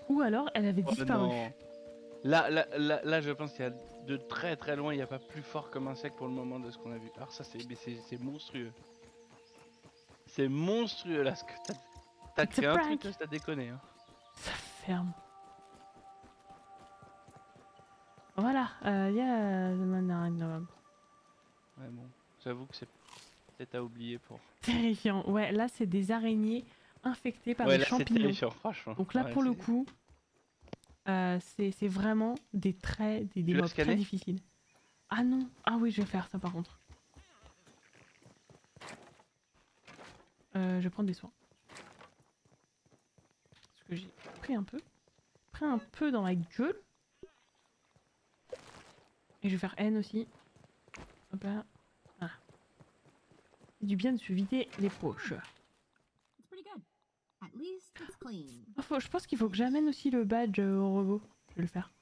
Ou alors, elle avait oh, disparu. Non. Là, là, là, là, je pense qu'il y a de très très loin, il n'y a pas plus fort comme insecte pour le moment de ce qu'on a vu. Alors ça, c'est monstrueux. C'est monstrueux là ce que t'as. T'as créé un truc, t'as déconné. Hein. Ça ferme. Voilà, euh, il y a le mode arachnophobe. Ouais, bon, j'avoue que c'est peut-être à oublier pour. Terrifiant, ouais, là c'est des araignées infectées par ouais, des là, champignons. Terrifiant, franchement. Donc là ouais, pour le coup, euh, c'est vraiment des traits, des, des mobs très difficiles. Ah non, ah oui, je vais faire ça par contre. Euh, je prends des soins. Parce que j'ai pris un peu. Pris un peu dans la gueule. Et je vais faire haine aussi. Hop là. Voilà. C'est du bien de se vider les poches. Oh, faut, je pense qu'il faut que j'amène aussi le badge au robot. Je vais le faire.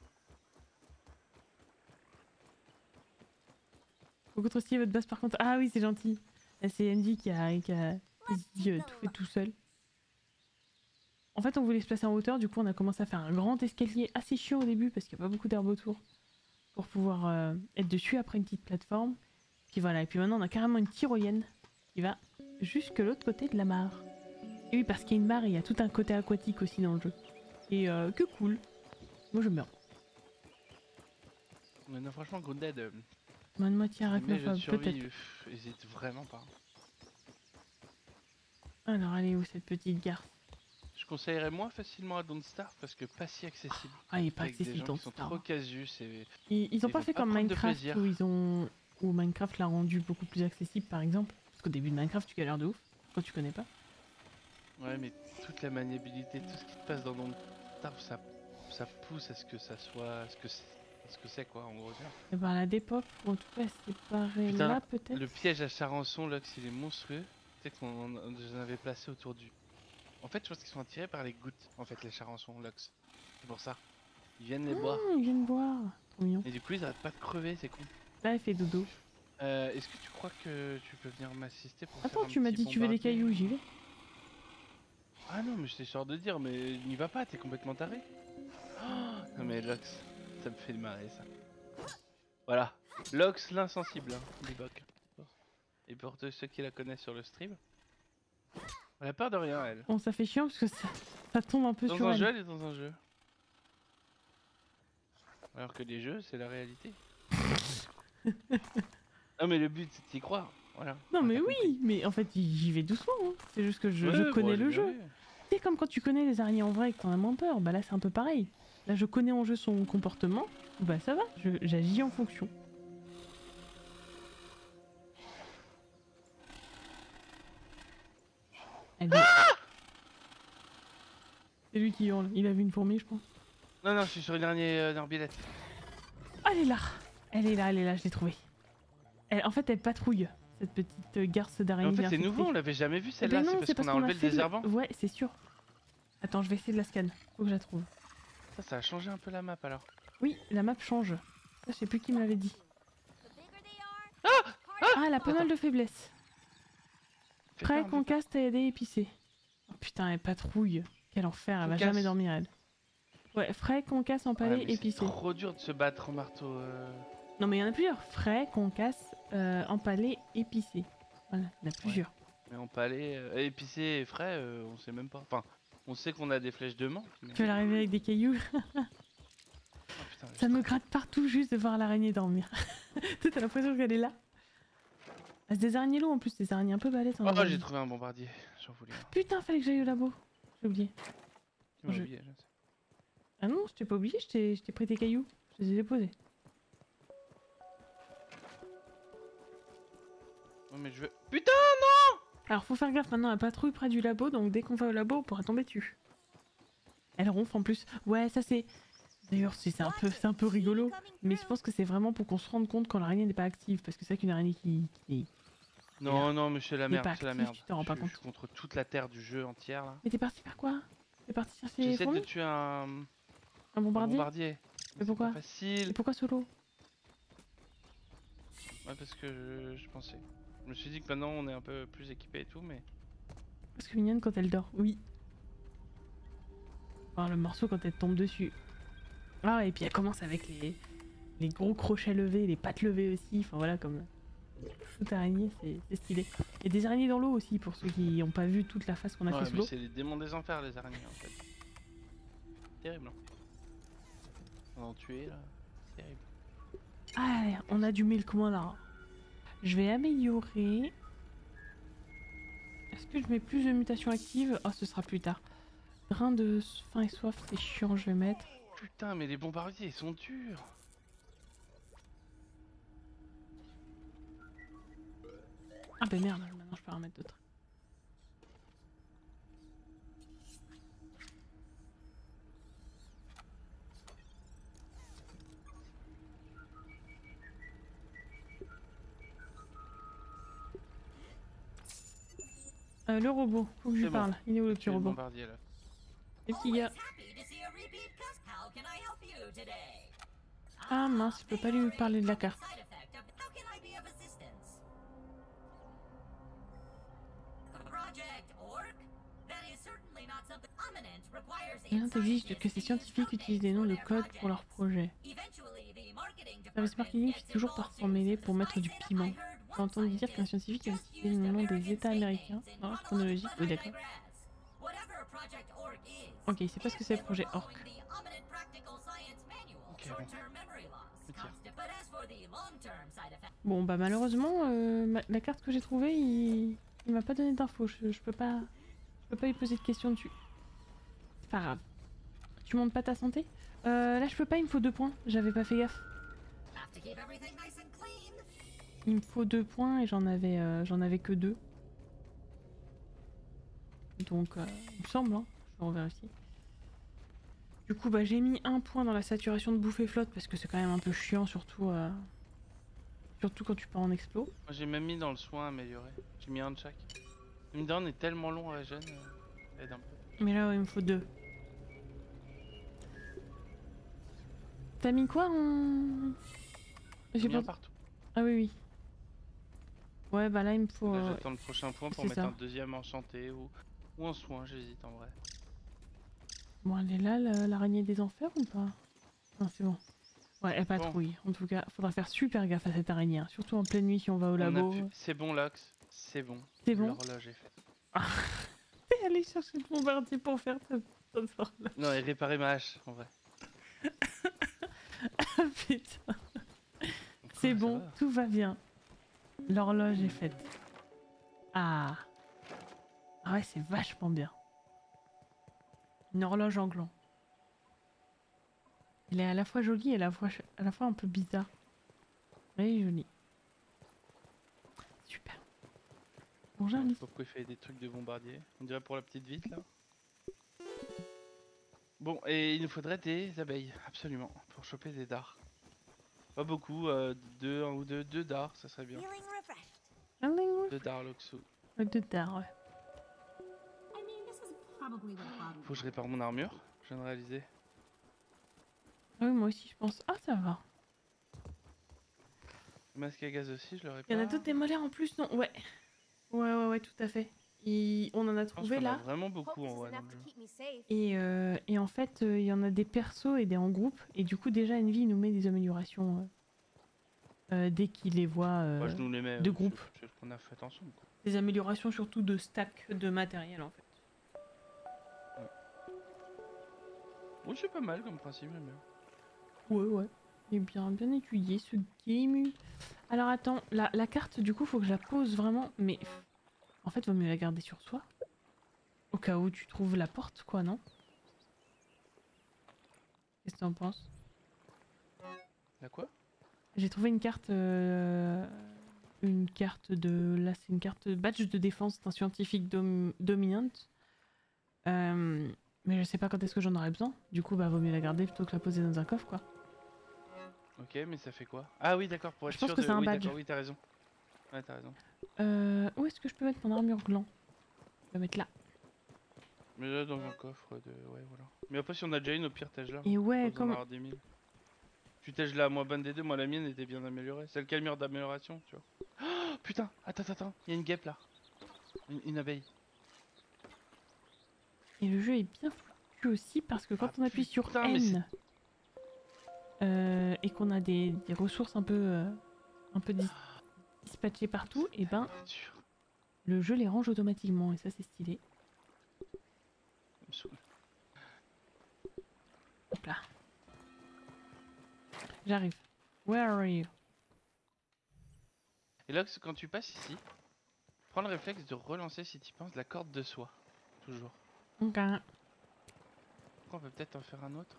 Faut contrôler votre base par contre. Ah oui, c'est gentil. C'est Envee qui a... Qui a... Dieu, tout fait tout seul. En fait, on voulait se placer en hauteur, du coup, on a commencé à faire un grand escalier assez chiant au début parce qu'il n'y a pas beaucoup d'herbe autour pour pouvoir euh, être dessus après une petite plateforme. Puis voilà, et puis maintenant, on a carrément une tyrolienne qui va jusque l'autre côté de la mare. Et oui, parce qu'il y a une mare, et il y a tout un côté aquatique aussi dans le jeu. et euh, que cool. Moi je meurs. Mais non, franchement, Grounded. Euh... Moi de moitié arachnophobe, peut-être. J'hésite vraiment pas. Alors, elle est où cette petite garce? Je conseillerais moins facilement à Don't Starve parce que pas si accessible. Ah, il est pas accessible, Don't Starve. Ils sont trop casus. Et, ils, ils ont pas fait comme Minecraft où ils ont. Où Minecraft l'a rendu beaucoup plus accessible par exemple. Parce qu'au début de Minecraft tu galères de ouf, quand tu connais pas. Ouais mais toute la maniabilité, tout ce qui te passe dans Don't Starve, ça, ça pousse à ce que ça soit, ce que c'est quoi en gros. Et bah la dépop, en tout cas c'est pareil là peut-être. Le piège à Charançon là, il est monstrueux. Peut-être qu'on en avait placé autour du... En fait je pense qu'ils sont attirés par les gouttes, en fait les Charançons Loxe. C'est pour ça. Ils viennent les ah, boire. Ils viennent boire. Trop mignon. Et du coup ils arrêtent pas de crever, c'est con. Là elle fait dodo. Euh, Est-ce que tu crois que tu peux venir m'assister pour... Attends, faire un... tu m'as dit tu veux des cailloux, j'y vais. Ah non mais je t'ai sûr de dire, mais n'y va pas, t'es complètement taré. Oh, non mais Loxe, ça me fait marrer ça. Voilà, Loxe l'insensible, hein, Biboc. Et pour ceux qui la connaissent sur le stream, elle a peur de rien elle. Bon ça fait chiant parce que ça, ça tombe un peu dans sur un elle. Jeu, elle est dans un jeu. Alors que les jeux c'est la réalité. Non mais le but c'est d'y croire, voilà. Non mais oui, compris. Mais en fait j'y vais doucement, hein. C'est juste que je, ouais, je connais bon, le jeu. C'est comme quand tu connais les araignées en vrai et que t'en as moins peur, bah là c'est un peu pareil. Là je connais en jeu son comportement, bah ça va, j'agis en fonction. Elle ah c'est lui qui hurle, il a vu une fourmi je pense. Non non je suis sur une dernière euh, arbalète. Ah elle est là. Elle est là, elle est là, je l'ai trouvée. Elle, en fait, elle patrouille, cette petite garce d'araignée. En fait, c'est nouveau, on l'avait jamais vu celle-là, c'est parce, parce qu'on a enlevé qu a le désherbant. Le... Ouais, c'est sûr. Attends, je vais essayer de la scan, faut que je la trouve. Ça, ça a changé un peu la map alors. Oui, la map change. Je sais plus qui me l'avait dit. Ah, ah, ah, elle a pas attends. Mal de faiblesses. Prêt, qu'on casse, t'as aidé épicé. Oh putain, elle patrouille. Quel enfer, elle va jamais dormir, elle. Ouais, frais, concasse, empalé, ouais, épicé. C'est trop dur de se battre au marteau. Euh... Non mais il y en a plusieurs. Frais, concasse, euh, empalé, épicé. Voilà, il y en a plusieurs. Ouais. Mais empalé, euh, épicé et frais, euh, on sait même pas. Enfin, on sait qu'on a des flèches de mort. Mais... Tu vas l'arriver avec des cailloux. Oh, putain, ça me gratte partout juste de voir l'araignée dormir. T'as l'impression qu'elle est là. Ah, c'est des araignées loups en plus, des araignées un peu balèzes. Oh, j'ai trouvé un bombardier, j'en voulais. Putain, fallait que j'aille au labo. J'ai oublié. Tu m'as oublié, je sais. Ah non, je t'ai pas oublié, je t'ai pris tes cailloux, je les ai déposés. Non mais je veux... Putain non! Alors faut faire gaffe maintenant, elle patrouille près du labo, donc dès qu'on va au labo, on pourra tomber dessus. Elle ronfle en plus. Ouais, ça c'est... D'ailleurs c'est un, un peu rigolo, mais je pense que c'est vraiment pour qu'on se rende compte quand l'araignée n'est pas active, parce que c'est qu'une araignée qui... qui... Non, là, non, mais c'est la merde, c'est la merde. Tu t'en rends pas compte. Je suis contre toute la terre du jeu entière là. Mais t'es parti faire quoi? T'es parti chercher les... J'essaie de tuer un... Un bombardier, un bombardier. Mais pourquoi facile. Et pourquoi solo? Ouais parce que je, je pensais... Je me suis dit que maintenant on est un peu plus équipé et tout mais... Parce que mignonne quand elle dort, oui. Enfin, le morceau quand elle tombe dessus. Ah et puis elle commence avec les, les gros crochets levés, les pattes levées aussi, enfin voilà comme... Toute araignée c'est stylé. Et des araignées dans l'eau aussi pour ceux qui n'ont pas vu toute la face qu'on a ouais, fait sous l'eau. C'est les démons des enfers les araignées en fait. Terrible hein. En tuer là, c'est terrible. Ah, on a du milk moins là. Je vais améliorer. Est-ce que je mets plus de mutations actives? Oh, ce sera plus tard. Grain de faim et soif, c'est chiant, je vais mettre. Putain, mais les bombardiers ils sont durs. Ah, bah merde, maintenant je peux en mettre d'autres. Euh, le robot, faut que je lui parle. Bon. Il est où le petit robot? Le petit gars. Ah mince, je peux pas lui parler de la carte. Il existe que ces scientifiques utilisent des noms de code pour leurs projets. Le service marketing fait toujours par s'emmêler pour mettre du piment. J'ai entendu dire qu'un scientifique a utilisé le nom des États américains, non, chronologique, oui d'accord. Ok, c'est pas ce que c'est le projet Orc. Okay, bon. Bon bah malheureusement euh, ma la carte que j'ai trouvée il, il m'a pas donné d'infos, je, je peux pas je peux pas lui poser de questions dessus. C'est pas grave. Tu montes pas ta santé euh, là je peux pas, il me faut deux points, j'avais pas fait gaffe. Il me faut deux points et j'en avais euh, j'en avais que deux. Donc euh, il me semble hein, je vais vérifier. Du coup bah j'ai mis un point dans la saturation de bouffée flotte parce que c'est quand même un peu chiant surtout euh... surtout quand tu pars en explo. J'ai même mis dans le soin amélioré, j'ai mis un de chaque. Le middown est tellement long à la gêne, euh, aide un peu. Mais là ouais, il me faut deux. T'as mis quoi en... J'ai pas... partout. Ah oui oui. Ouais bah là il me faut... Euh... J'attends le prochain point pour mettre ça. Un deuxième enchanté ou, ou en soin, j'hésite en vrai. Bon, elle est là, l'araignée des enfers ou pas? Non, c'est bon. Ouais, elle patrouille. Bon. En tout cas, faudra faire super gaffe à cette araignée. Hein. Surtout en pleine nuit si on va au labo. Pu... C'est bon, Loxe. C'est bon. C'est bon. L'horloge est faite. Ah. T'es allé chercher le bombardier pour faire ta petite horloge. Non, et réparer ma hache, en vrai. Ah putain. C'est bon, va. Tout va bien. L'horloge est faite. Ah. Ah ouais, c'est vachement bien. Une horloge en gland. Il est à la fois joli et à la fois, à la fois un peu bizarre. Oui, joli. Super. Bonjour. Pourquoi il fait des trucs de bombardier? On dirait pour la petite vite là. Bon, et il nous faudrait des abeilles, absolument, pour choper des dards. Pas beaucoup, euh, deux, un ou deux, deux dards, ça serait bien. Deux dards, Loxo. Deux dards, ouais. Faut que je répare mon armure, je viens de réaliser. Oui, moi aussi je pense. Ah, ça va. Le masque à gaz aussi, je le répare. Il y en a d'autres des molaires en plus, non? Ouais. Ouais, ouais, ouais, tout à fait. Et on en a trouvé on là. En a vraiment beaucoup en vrai. Et, euh, et en fait, euh, il y en a des persos et des en groupe. Et du coup, déjà, Envee nous met des améliorations euh, euh, dès qu'il les voit euh, ouais, je nous les mets, de euh, groupe. C'est ce qu'on a fait ensemble. Quoi. Des améliorations surtout de stack de matériel en fait. Oui, c'est pas mal comme principe, j'aime bien. Ouais, ouais. J'ai bien, bien étudié ce game. Alors attends, la, la carte, du coup, faut que je la pose vraiment. Mais en fait, vaut mieux la garder sur soi. Au cas où tu trouves la porte, quoi, non? Qu'est-ce que t'en penses? La quoi? J'ai trouvé une carte. Euh, une carte de. Là, c'est une carte badge de défense d'un scientifique dom dominant. Euh. Mais je sais pas quand est-ce que j'en aurais besoin, du coup bah vaut mieux la garder plutôt que la poser dans un coffre quoi. Ok, mais ça fait quoi? Ah oui d'accord, pour être sûr de... Je pense que c'est un badge. Oui t'as raison. Ouais t'as raison. Euh, où est-ce que je peux mettre mon armure gland? Je vais mettre là. Mais là dans un coffre de... Ouais voilà. Mais après si on a déjà une au pire tège là. Et ouais comme... Tu tèges là, moi bonne des deux, moi la mienne était bien améliorée. C'est le calmeur d'amélioration tu vois. Oh, putain, attends, attends, il y a une guêpe là. Une, une abeille. Et le jeu est bien foutu aussi parce que quand ah, on appuie putain, sur N euh, et qu'on a des, des ressources un peu, euh, un peu dis dispatchées partout, et ben le jeu les range automatiquement et ça c'est stylé. Hop là. J'arrive. Where are you? Et là quand tu passes ici, prends le réflexe de relancer si tu penses la corde de soie. Toujours. Ok. On peut peut-être en faire un autre.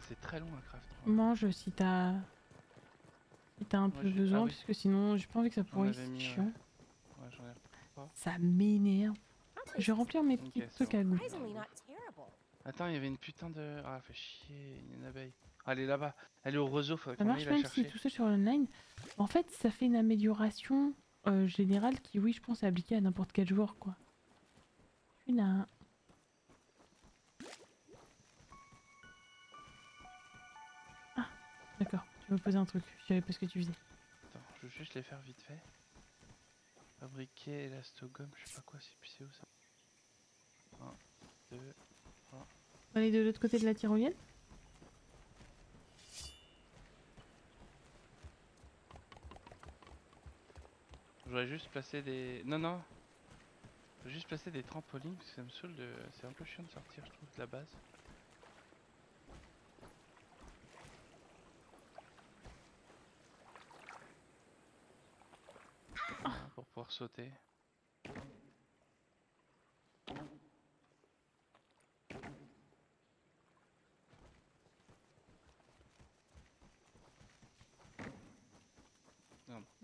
C'est très long à craft. Mange si t'as si t'as un peu ouais, besoin, ah, oui. Parce que sinon j'ai pas envie que ça pourrisse. C'est chiant. Euh... Ouais, j'en ai pas. Ça m'énerve. Je vais remplir mes petits okay, trucs à goût. Attends, il y avait une putain de... Ah, fait chier, il y a une abeille. Elle est là-bas, elle est au réseau, faudrait qu'on aille la chercher. Ça marche même si tout seul sur l'online. En fait, ça fait une amélioration euh, générale qui, oui, je pense, est appliquée à n'importe quel joueur, quoi. Une à... Ah, d'accord, tu veux poser un truc, je savais pas ce que tu faisais. Attends, je veux juste les faire vite fait. Fabriquer l'astogum, je sais pas quoi, c'est plus c'est où ça. un, deux, trois. On va aller de l'autre côté de la tyrolienne. faudrait juste placer des... Non, non. Faut juste placer des trampolines parce que ça me saoule de... C'est un peu chiant de sortir, je trouve, de la base. Voilà, pour pouvoir sauter.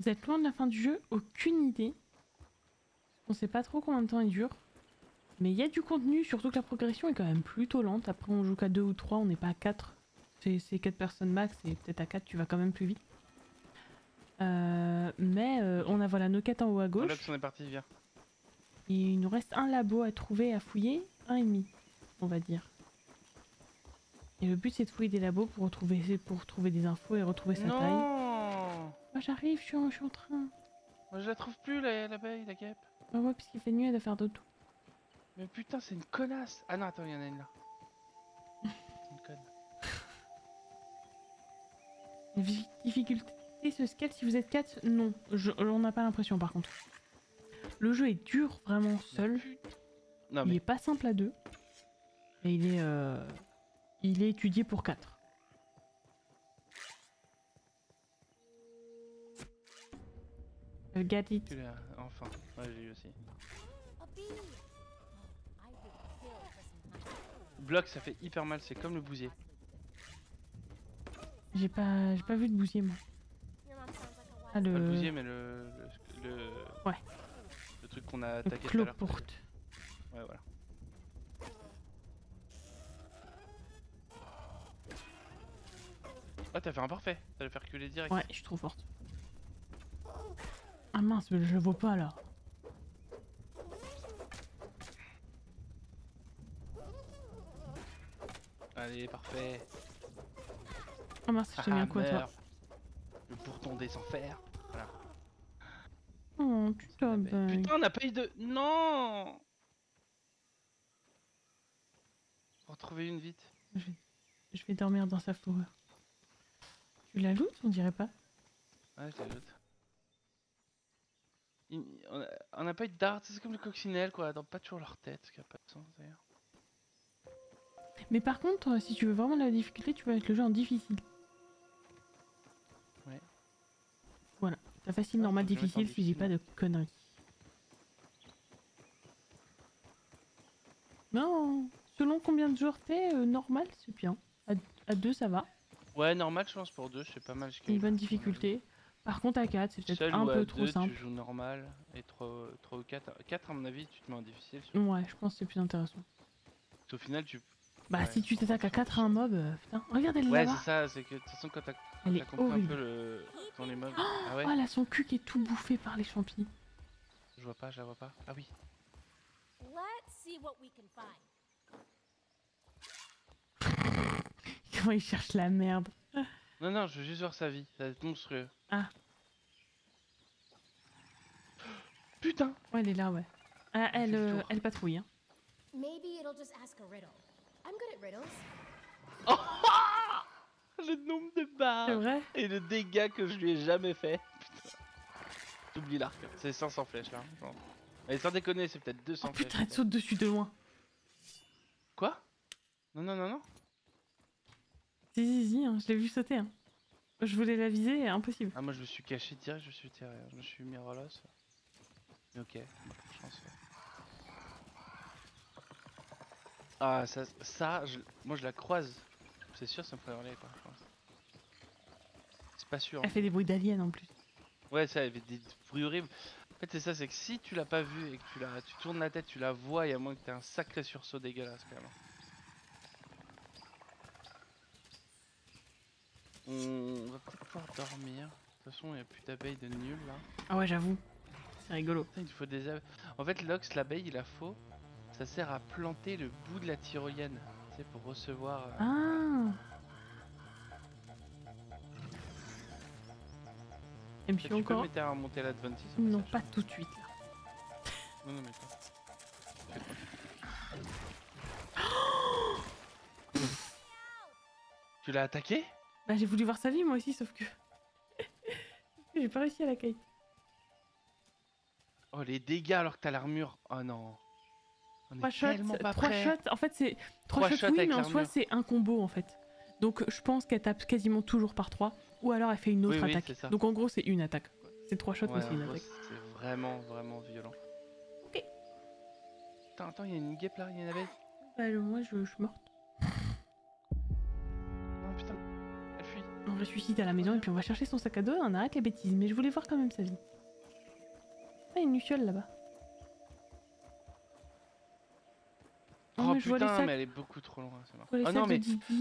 Vous êtes loin de la fin du jeu, aucune idée. On sait pas trop combien de temps il dure. Mais il y a du contenu, surtout que la progression est quand même plutôt lente. Après on joue qu'à deux ou trois, on n'est pas à quatre. C'est quatre personnes max et peut-être à quatre tu vas quand même plus vite. Euh, mais euh, on a voilà nos quêtes en haut à gauche. Voilà, on est parti, viens. Il nous reste un labo à trouver, à fouiller, un et demi, on va dire. Et le but c'est de fouiller des labos pour retrouver, pour retrouver des infos et retrouver sa non taille. Moi j'arrive, je suis en, en train. Moi je la trouve plus l'abeille, la, la guêpe. Bah ouais, parce qu'il fait nuit, elle doit faire de tout. Mais putain, c'est une connasse. Ah non, attends, il y en a une là. C'est une conne. Difficulté ce scale, si vous êtes quatre, non. Je, on n'a pas l'impression par contre. Le jeu est dur vraiment seul. Non, mais... Il est pas simple à deux. Et il est, euh... il est étudié pour quatre. Got it. Tu l'as, enfin, ouais, j'ai eu aussi. Bloc, ça fait hyper mal, c'est comme le bousier. J'ai pas, j'ai pas vu de bousier moi. Ah, le... Pas le bousier mais le, le, le... ouais. Le truc qu'on a attaqué tout à l'heure. Ouais voilà. Ah, t'as fait un parfait, t'as le fait reculer direct. Ouais, je suis trop forte. Ah mince, mais je le vois pas là. Allez, parfait. Ah mince, je t'ai mis un coup à toi. Le bourdon des enfers. Voilà. Oh putain, ben... Putain, on a pas eu de... Non. Retrouvez une vite. Je vais... je vais dormir dans sa fourrure. Tu la lootes, on dirait pas? Ouais, je la loote. Il, on n'a pas eu de dart, c'est comme le coccinelle quoi, dans pas toujours leur tête, ce qui n'a pas de sens d'ailleurs. Mais par contre, si tu veux vraiment de la difficulté, tu peux mettre le jeu en difficile. Ouais. Voilà, t'as facile, ah, normal, difficile, tu dis pas de conneries. Non, selon combien de jours t'es, euh, normal c'est bien. À, à deux ça va. Ouais, normal je pense pour deux, c'est pas mal. Une bonne difficulté. Par contre à quatre c'est peut-être un peu trop simple. Tu joues normal et trois ou quatre à mon avis tu te mets en difficile. Ouais je pense que c'est plus intéressant. Au final tu... Bah ouais, si tu t'attaques à quatre à un mob, euh, putain, regarde elle là-bas. Ouais c'est ça, c'est que de toute façon quand t'as compris un peu le... dans les mobs... Oh, ah ouais. Oh là, son cul qui est tout bouffé par les champignons. Je vois pas, je la vois pas. Ah oui. Comment il cherche la merde. Non non, je veux juste voir sa vie, ça va être monstrueux. Ah. Putain. Ouais, elle est là, ouais. Ah, elle, euh, elle patrouille. Hein. Oh, ah, le nombre de barres et le dégât que je lui ai jamais fait. T'oublies l'arc, c'est cinq cents flèches là. Bon. Allez, sans déconner, c'est peut-être deux cents oh, flèches. Putain, elle saute dessus de loin. Quoi? Non, non, non, non. Si, si, si, hein, je l'ai vu sauter. Hein. Je voulais la viser, impossible. Ah moi je me suis caché direct, je me suis tiré, je me suis mis relos. Ok, chance. Ah ça, ça je... moi je la croise. C'est sûr ça me ferait hurler quoi, je pense. C'est pas sûr. Elle hein. Fait des bruits d'alien en plus. Ouais ça, elle fait des bruits horribles. En fait c'est ça, c'est que si tu l'as pas vue et que tu, la... tu tournes la tête, tu la vois, et à moins que t'aies un sacré sursaut dégueulasse quand même. On va pouvoir dormir. De toute façon, il n'y a plus d'abeilles de nul là. Ah ouais, j'avoue. C'est rigolo. Il faut des abeilles. En fait, Loxe, l'abeille, il la faut. Ça sert à planter le bout de la tyrolienne. Tu sais, pour recevoir. Euh... Ah. Et puis encore. Tu peux m'aider à remonter la vingt-six. Non, pas tout de suite. Non, non, mais pas. Oh. Tu l'as attaqué? Bah j'ai voulu voir sa vie moi aussi, sauf que j'ai pas réussi à la kite. Oh, les dégâts alors que t'as l'armure. Oh non. On est tellement pas prêts. Trois shots, en fait c'est... Trois shots, oui, mais en soi c'est un combo en fait. Donc je pense qu'elle tape quasiment toujours par trois. Ou alors elle fait une autre oui, attaque. Oui, donc en gros c'est une attaque. C'est trois shots ouais, aussi une attaque. C'est vraiment vraiment violent. Ok. Attends, attends, il y a une guêpe là, il y a une abeille. Bah moi je, je suis morte. Non putain, elle fuit. On ressuscite à la maison et puis on va chercher son sac à dos et on arrête les bêtises. Mais je voulais voir quand même sa vie. Ah, une luciole là-bas. Oh, oh mais putain, sacs... mais elle est beaucoup trop loin, c'est marrant. Oh non, mais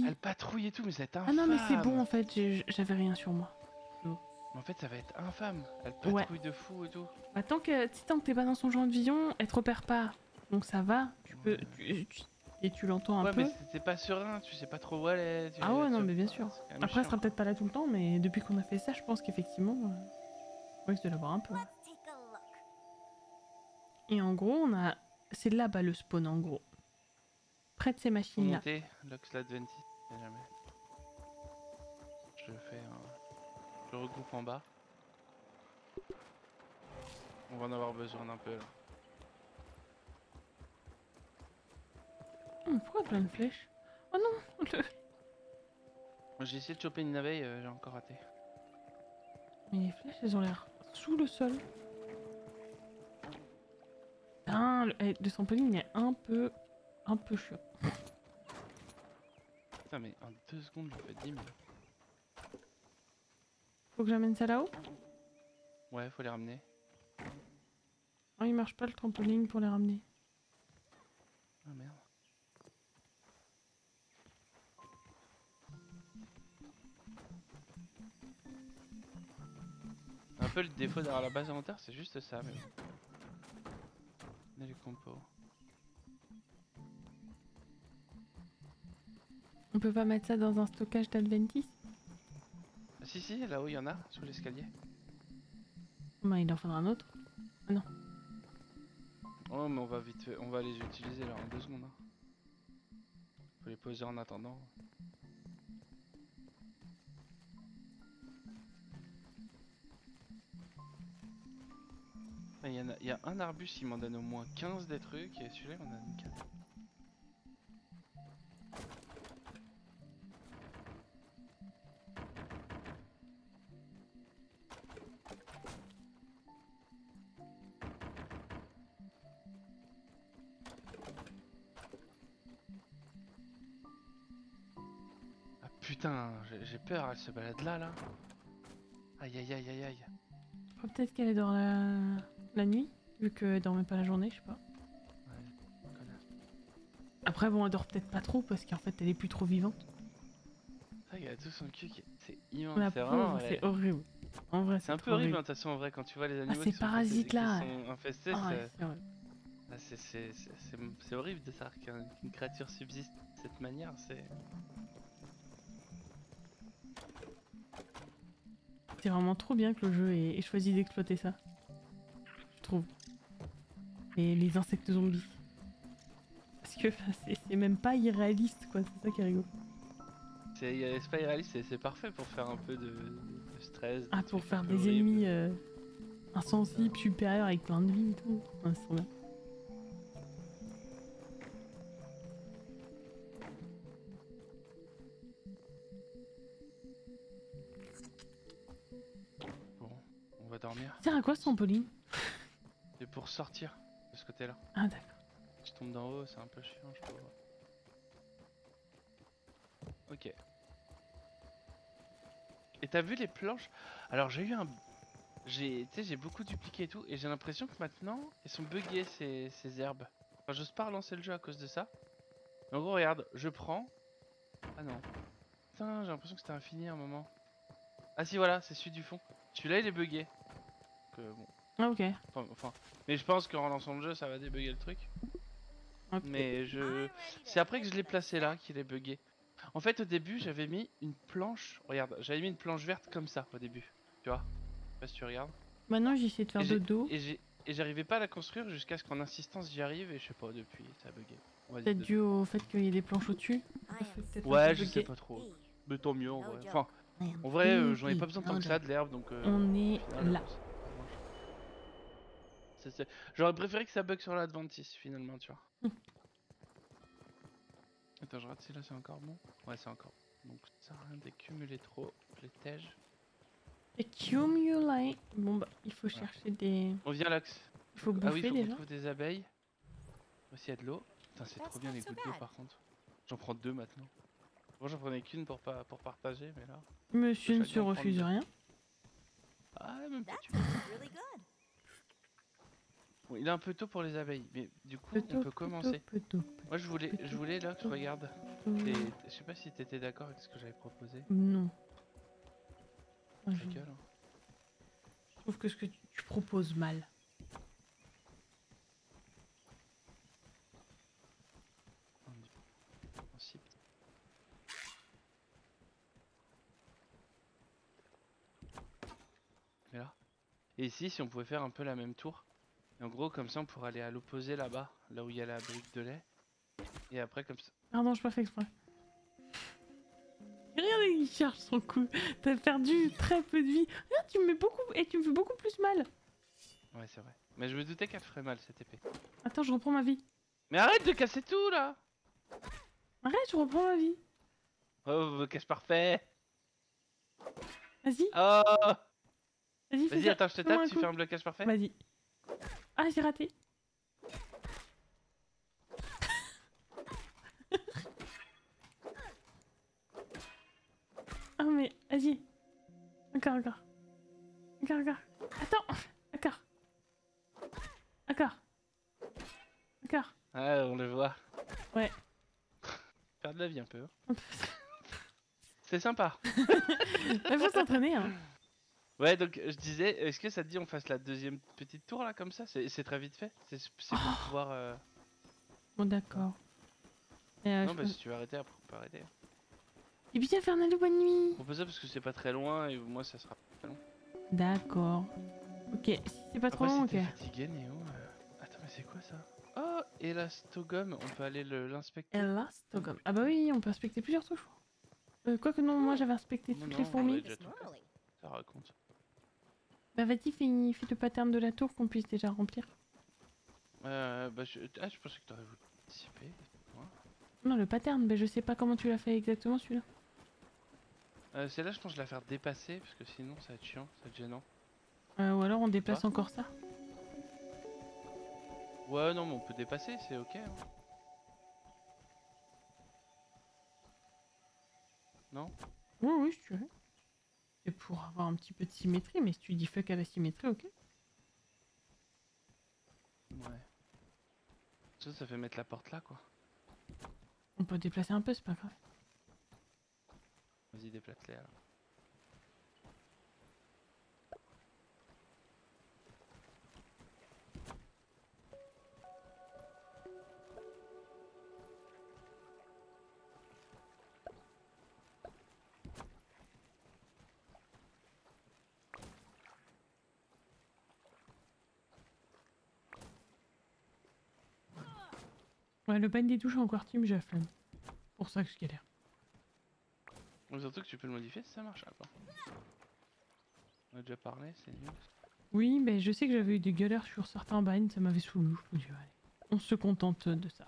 elle patrouille et tout, mais ça va être infâme. Ah non, mais c'est bon en fait, j'avais rien sur moi. Oh. En fait, ça va être infâme. Elle patrouille ouais. de fou et tout. Bah, tant que tant que t'es pas dans son genre de vision, elle te repère pas. Donc ça va, tu ouais. peux. Tu, tu, et tu l'entends un ouais, peu. Ouais, mais t'es pas serein, tu sais pas trop où elle est. Tu ah ouais, non, mais bien sûr. Après, chiant, elle sera peut-être pas là tout le temps, mais depuis qu'on a fait ça, je pense qu'effectivement, on risque de l'avoir un peu. Et en gros, on a. C'est là-bas le spawn en gros. Près de ces machines là. Je fais un... Je regroupe en bas. On va en avoir besoin d'un peu là. Hum, pourquoi plein de flèches? Oh non le... J'ai essayé de choper une abeille, euh, j'ai encore raté. Mais les flèches elles ont l'air sous le sol. Putain, le de trampoline il est un peu... un peu chiant. Putain mais en deux secondes je fais dix mille. Faut que j'amène ça là-haut? Ouais, faut les ramener. Oh, il marche pas le trampoline pour les ramener. Ah merde. Un peu le défaut d'avoir la base inventaire c'est juste ça mais... les compos. On peut pas mettre ça dans un stockage d'Adventis? Si si, là-haut il y en a, sous l'escalier. Bah il en faudra un autre. Ah non. Oh mais on va vite, on va les utiliser là en deux secondes. Hein. Faut les poser en attendant. Il y, en a, il y a un arbuste, il m'en donne au moins quinze des trucs, et celui-là, il m'en donne quatre. Ah putain, j'ai peur, elle se balade là, là. Aïe, aïe, aïe, aïe, aïe. Oh, peut-être qu'elle est dans la... la nuit, vu qu'elle dormait pas la journée, je sais pas. Ouais, après bon, elle dort peut-être pas trop parce qu'en fait elle est plus trop vivante. Ça, il a tout son cul qui... c'est immense, c'est vraiment... c'est horrible. En vrai, c'est un peu horrible, horrible. De toute façon, en vrai, quand tu vois les animaux ah, qui, sont parasites, là, qui sont infestés, ah, ouais, c'est horrible de savoir qu'une créature subsiste de cette manière, c'est... C'est vraiment trop bien que le jeu ait choisi d'exploiter ça. Et les insectes zombies. Parce que c'est même pas irréaliste quoi, c'est ça qui est rigolo. C'est pas irréaliste, c'est parfait pour faire un peu de, de stress. De ah, pour faire des horrible. ennemis euh, insensibles, ah. supérieurs avec plein de vie et tout. Enfin, c'est trop bien. Bon, on va dormir. Tiens, à quoi ce trampoline? C'est pour sortir de ce côté-là. Ah d'accord. Je tombe d'en haut, c'est un peu chiant, je trouve. Ok. Et t'as vu les planches? Alors j'ai eu un... j'ai, tu sais, j'ai beaucoup dupliqué et tout, et j'ai l'impression que maintenant, elles sont buggées ces, ces herbes. Enfin, j'ose pas relancer le jeu à cause de ça. Mais en gros, regarde, je prends... Ah non. Putain, j'ai l'impression que c'était infini à un moment. Ah si, voilà, c'est celui du fond. Celui-là, il est buggé. Donc euh, bon... Ah ok. Enfin, enfin, mais je pense qu'en lançant le jeu ça va débugger le truc. Okay. Mais je... c'est après que je l'ai placé là qu'il est buggé. En fait au début j'avais mis une planche, regarde, j'avais mis une planche verte comme ça au début. Tu vois? Je sais pas si tu regardes. Maintenant j'essaie de faire de dos. Et j'arrivais pas à la construire jusqu'à ce qu'en insistance j'y arrive et je sais pas depuis ça a buggé. Peut-être dû au fait qu'il y ait des planches au-dessus. Ouais je sais pas trop. Mais tant mieux en vrai. Enfin en vrai euh, j'en ai pas besoin tant que ça de l'herbe donc... Euh, on est là. c'est... J'aurais préféré que ça bug sur l'Adventis finalement, tu vois. Attends, je rate si là c'est encore bon. Ouais, c'est encore bon. Donc ça sert à rien d'accumuler trop les tèges. Accumulate. Bon bah, il faut voilà. chercher des... On vient l'axe. Il faut bouffer ah, oui, faut déjà. On trouve des abeilles. Aussi, il y a de l'eau. Putain, c'est trop bien les gouttes d'eau par contre. J'en prends deux maintenant. Bon, j'en prenais qu'une pour, pa pour partager, mais là... Monsieur ne se refuse rien. Ah, même pas tu bon, il est un peu tôt pour les abeilles, mais du coup, on peut commencer. Moi, je voulais, je voulais là, que je regarde. Je sais pas si t'étais d'accord avec ce que j'avais proposé. Non. Je rigole, hein. Je trouve que ce que tu, tu proposes mal. Et ici, si on pouvait faire un peu la même tour. Et en gros, comme ça, on pourrait aller à l'opposé là-bas, là où il y a la brique de lait. Et après, comme ça. Pardon, je n'ai pas fait exprès. Regardez, il cherche son coup. T'as perdu très peu de vie. Regarde, tu me mets beaucoup et tu me fais beaucoup plus mal. Ouais, c'est vrai. Mais je me doutais qu'elle ferait mal cette épée. Attends, je reprends ma vie. Mais arrête de casser tout là. Arrête, je reprends ma vie. Oh, cache parfait. Vas-y. Oh. Vas-y, Vas attends, je te tape, tu coup. fais un blocage parfait. Vas-y. Ah, j'ai raté. Ah, mais vas-y. Encore, encore. Encore, encore. Attends. Encore. Encore. Encore. Ah, on le voit. Ouais. Faire de la vie un peu. Hein. C'est sympa. Il faut s'entraîner, hein. Ouais, donc je disais, est-ce que ça te dit on fasse la deuxième petite tour là comme ça? C'est très vite fait, c'est pour oh. pouvoir... Euh... Bon d'accord. Euh, non bah peux... si tu veux arrêter après on peut arrêter. Et puis Fernando, bonne nuit. On peut ça parce que c'est pas très loin et moi ça sera pas long. D'accord. Ok, si c'est pas trop après, long ok. Fatigué, Néo. Euh... Attends mais c'est quoi ça? Oh, Elastogum, on peut aller l'inspecter. Elastogum, ah bah oui on peut inspecter plusieurs trucs. Euh, Quoique non, moi j'avais inspecté toutes non, les fourmis. Ça raconte. Bah vas-y, fais, fais le pattern de la tour qu'on puisse déjà remplir. Euh, bah je, ah, je pensais que t'aurais voulu participer. Ouais. Non, le pattern, bah je sais pas comment tu l'as fait exactement celui-là. Euh, celle-là, je pense que je vais la faire dépasser, parce que sinon ça va être chiant, ça va être gênant. Euh, ou alors on dépasse ah. encore ça. Ouais, non, mais on peut dépasser, c'est ok. Hein. Non? Oui, oui, si tu veux. C'est pour avoir un petit peu de symétrie, mais si tu dis fuck à la symétrie, ok. Ouais. Ça, ça fait mettre la porte là, quoi. On peut déplacer un peu, c'est pas grave. Vas-y, déplace-les alors. Ouais, le bagne des touches en quartum, j'ai la flemme. Pour ça que je galère. Surtout que tu peux le modifier si ça marche. Ah, bon. On a déjà parlé, c'est nul. Oui, mais je sais que j'avais eu des galères sur certains bagnes, ça m'avait saoulé. Je me dis, allez, on se contente de ça.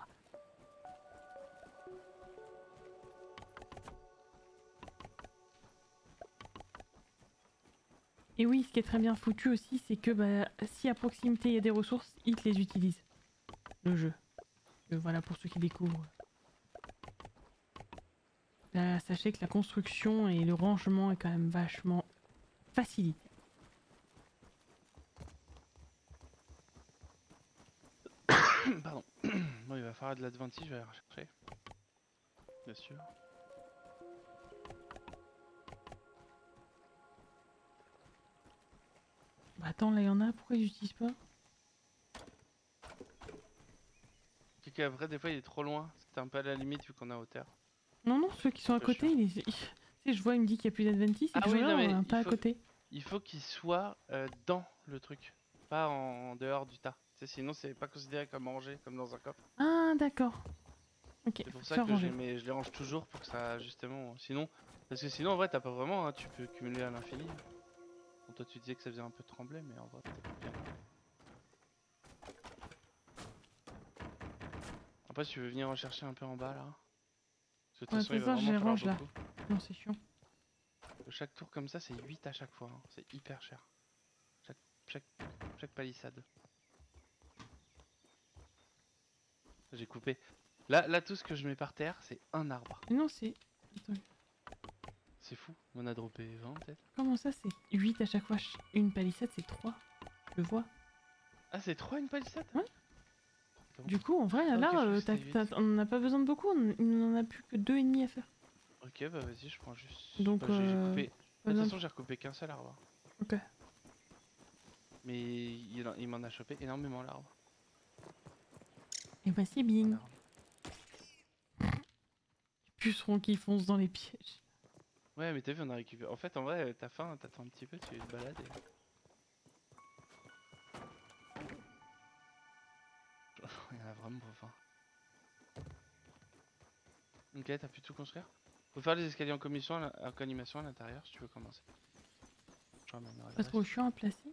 Et oui, ce qui est très bien foutu aussi, c'est que bah, si à proximité il y a des ressources, ils te les utilisent. Le jeu. Voilà pour ceux qui découvrent. Là, sachez que la construction et le rangement est quand même vachement facilité. Pardon. Bon, il va falloir de l'Adventis, je vais aller rechercher. Bien sûr. Bah attends, là il y en a, pourquoi ils n'utilisent pas? Après, des fois il est trop loin, c'est un peu à la limite vu qu'on a hauteur. Non, non, ceux qui sont à côté, il est... si je vois, il me dit qu'il n'y a plus d'Adventis, ah oui, non, pas faut... à côté. Il faut qu'il soit euh, dans le truc, pas en dehors du tas. Tu sais, sinon, c'est pas considéré comme rangé, comme dans un coffre. Ah, d'accord. Okay, c'est pour ça que je, mets, je les range toujours pour que ça, justement. Sinon, parce que sinon, en vrai, t'as pas vraiment, hein, tu peux cumuler à l'infini. Bon, toi, tu disais que ça faisait un peu trembler, mais en vrai, t'es bien. pas si tu veux venir en chercher un peu en bas là. Parce que de toute ouais, façon il va vraiment falloir beaucoup. Non c'est chiant. Chaque tour comme ça c'est huit à chaque fois, hein. C'est hyper cher. Chaque, chaque, chaque palissade. J'ai coupé. Là, là tout ce que je mets par terre c'est un arbre. Non c'est... C'est fou, on a droppé vingt peut-être. Comment ça c'est huit à chaque fois, une palissade c'est trois. Je vois. Ah c'est trois une palissade? Ouais. Du coup, en vrai, ah, là, okay, t as, t as, t as, on n'a pas besoin de beaucoup, on n'en a plus que deux et demi à faire. Ok, bah vas-y, je prends juste... Donc, bah, euh... coupé... de toute façon, j'ai recoupé qu'un seul arbre. Ok. Mais il, il m'en a chopé énormément, l'arbre. Et bah c'est bien. Les pucerons qui foncent dans les pièges. Ouais, mais t'as vu, on a récupéré... En fait, en vrai, t'as faim, t'attends un petit peu, tu te balades et... Il y en a vraiment pas faim. Ok, t'as pu tout construire. Faut faire les escaliers en commission, en animation à l'intérieur si tu veux commencer. Pas trop chiant à placer.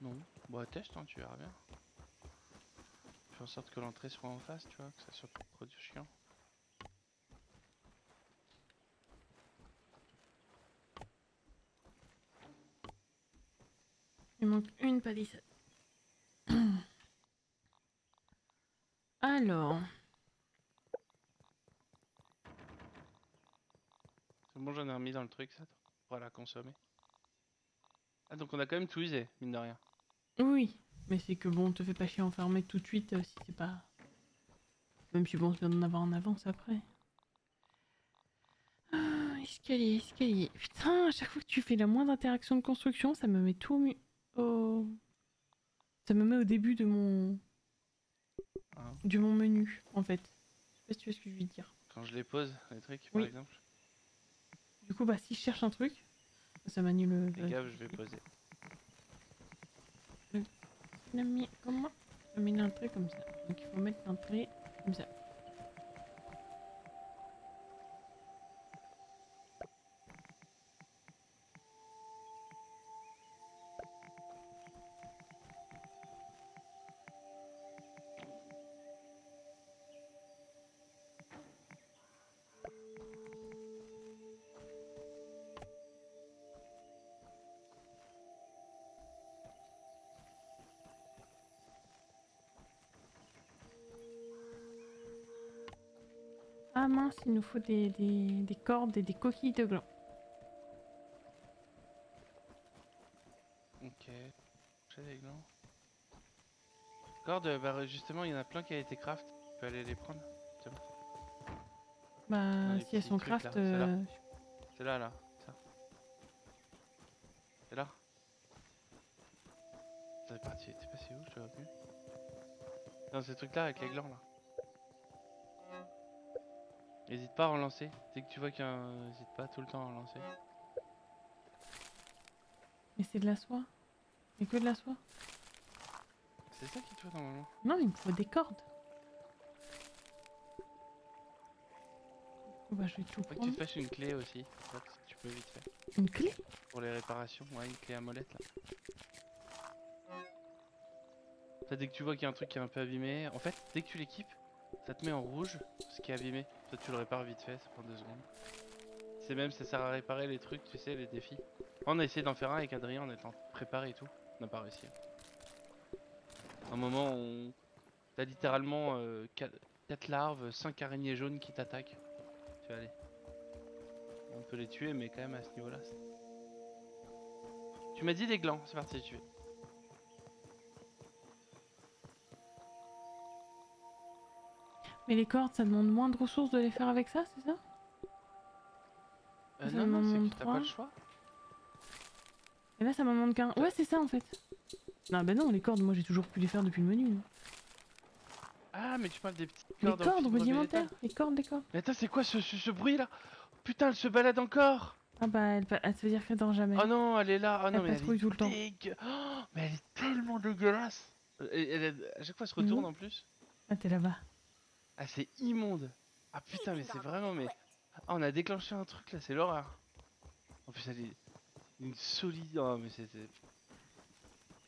Non, bah teste, hein, tu verras bien. Fais en sorte que l'entrée soit en face, tu vois, que ça soit pas trop du chiant. Il manque une palissade. Alors... C'est bon, j'en ai remis dans le truc, ça, pour la consommer. Ah, donc on a quand même tout usé, mine de rien. Oui, mais c'est que bon, te fais pas chier à enfermer tout de suite, euh, si c'est pas... Même si bon, c'est bien d'en avoir en avance après. Ah, escalier, escalier... Putain, à chaque fois que tu fais la moindre interaction de construction, ça me met tout au mu... Oh... Ça me met au début de mon... Ah. De mon menu, en fait. Je sais pas si tu vois ce que je veux dire. Quand je les pose, les trucs, oui. Par exemple. Du coup, bah si je cherche un truc, ça m'annule. Les gars, je vais poser. Je l'ai mis comme moi. Je mets un trait comme ça. Donc il faut mettre un trait comme ça. Ah mince, il nous faut des, des, des cordes et des coquilles de gland. Ok, j'ai des glands. Cordes, bah justement, il y en a plein qui a été craft. Tu peux aller les prendre. Tiens. Bah, si elles sont craft. C'est là, euh... là, là. C'est là. T'es parti, t'es passé où? Je te vois plus. Dans ces trucs là avec les glands là. N'hésite pas à relancer, dès que tu vois qu'il y a un... N'hésite pas tout le temps à relancer. Mais c'est de la soie. Mais que de la soie. C'est ça qu'il te faut normalement. Non, il me faut des cordes. Bah je vais tout prendre. Faut que tu te fasses une clé aussi, en fait, tu peux vite faire. Une clé? Pour les réparations, ouais, une clé à molette là. Ça, dès que tu vois qu'il y a un truc qui est un peu abîmé, en fait, dès que tu l'équipes, ça te met en rouge ce qui est abîmé. Toi tu le répares vite fait, ça prend deux secondes. C'est même, ça sert à réparer les trucs, tu sais, les défis. On a essayé d'en faire un avec Adrien, on est en préparé et tout. On n'a pas réussi. À un moment, on... t'as littéralement euh, quatre larves, cinq araignées jaunes qui t'attaquent. Tu vas aller. On peut les tuer, mais quand même à ce niveau-là. Tu m'as dit des glands, c'est parti, tu veux. Mais les cordes, ça demande moins de ressources de les faire avec ça, c'est ça? euh, ça Non, non, c'est que t'as pas le choix. Et là, ça m'en demande qu'un. Ouais, c'est ça en fait. Non, bah non, les cordes, moi j'ai toujours pu les faire depuis le menu. Hein. Ah, mais tu parles des petites cordes. Les cordes rudimentaires, les cordes, les cordes. Mais attends, c'est quoi ce, ce, ce bruit là? Putain, elle se balade encore. Ah bah, elle, elle se veut dire qu'elle dort jamais. Oh non, elle est là. Oh non, elle mais, elle est tout le temps. Oh, mais elle est tellement dégueulasse. Elle, elle, elle, à chaque fois, elle se retourne mmh. en plus. Ah, t'es là-bas. Ah c'est immonde. Ah putain mais c'est vraiment mais... Ah on a déclenché un truc là, c'est l'horreur. En plus elle est une solide... Ah mais c'était...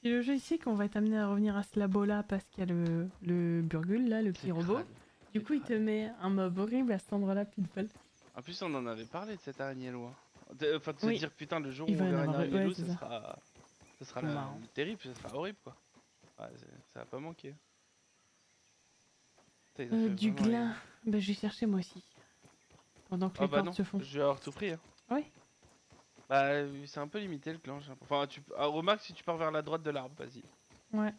C'est le jeu ici qu'on va être amené à revenir à ce labo-là parce qu'il y a le, le burgule, là, le petit robot. Crâle. Du coup, crâle. Il te met un mob horrible à cet endroit-là, pile poil. En plus, on en avait parlé de cette araignée loin. Enfin, de oui. se dire, putain, le jour il où on verra une araignée loin, ça sera, ça sera la... terrible, ça sera horrible, quoi. Ouais, ça va pas manquer. Putain, euh, du glin, bah, je vais chercher moi aussi. Pendant que ah les bah portes non. se font. Je vais avoir tout pris, hein. Oui. Bah, c'est un peu limité le clan. Enfin, tu... ah, remarque si tu pars vers la droite de l'arbre, vas-y. Ouais.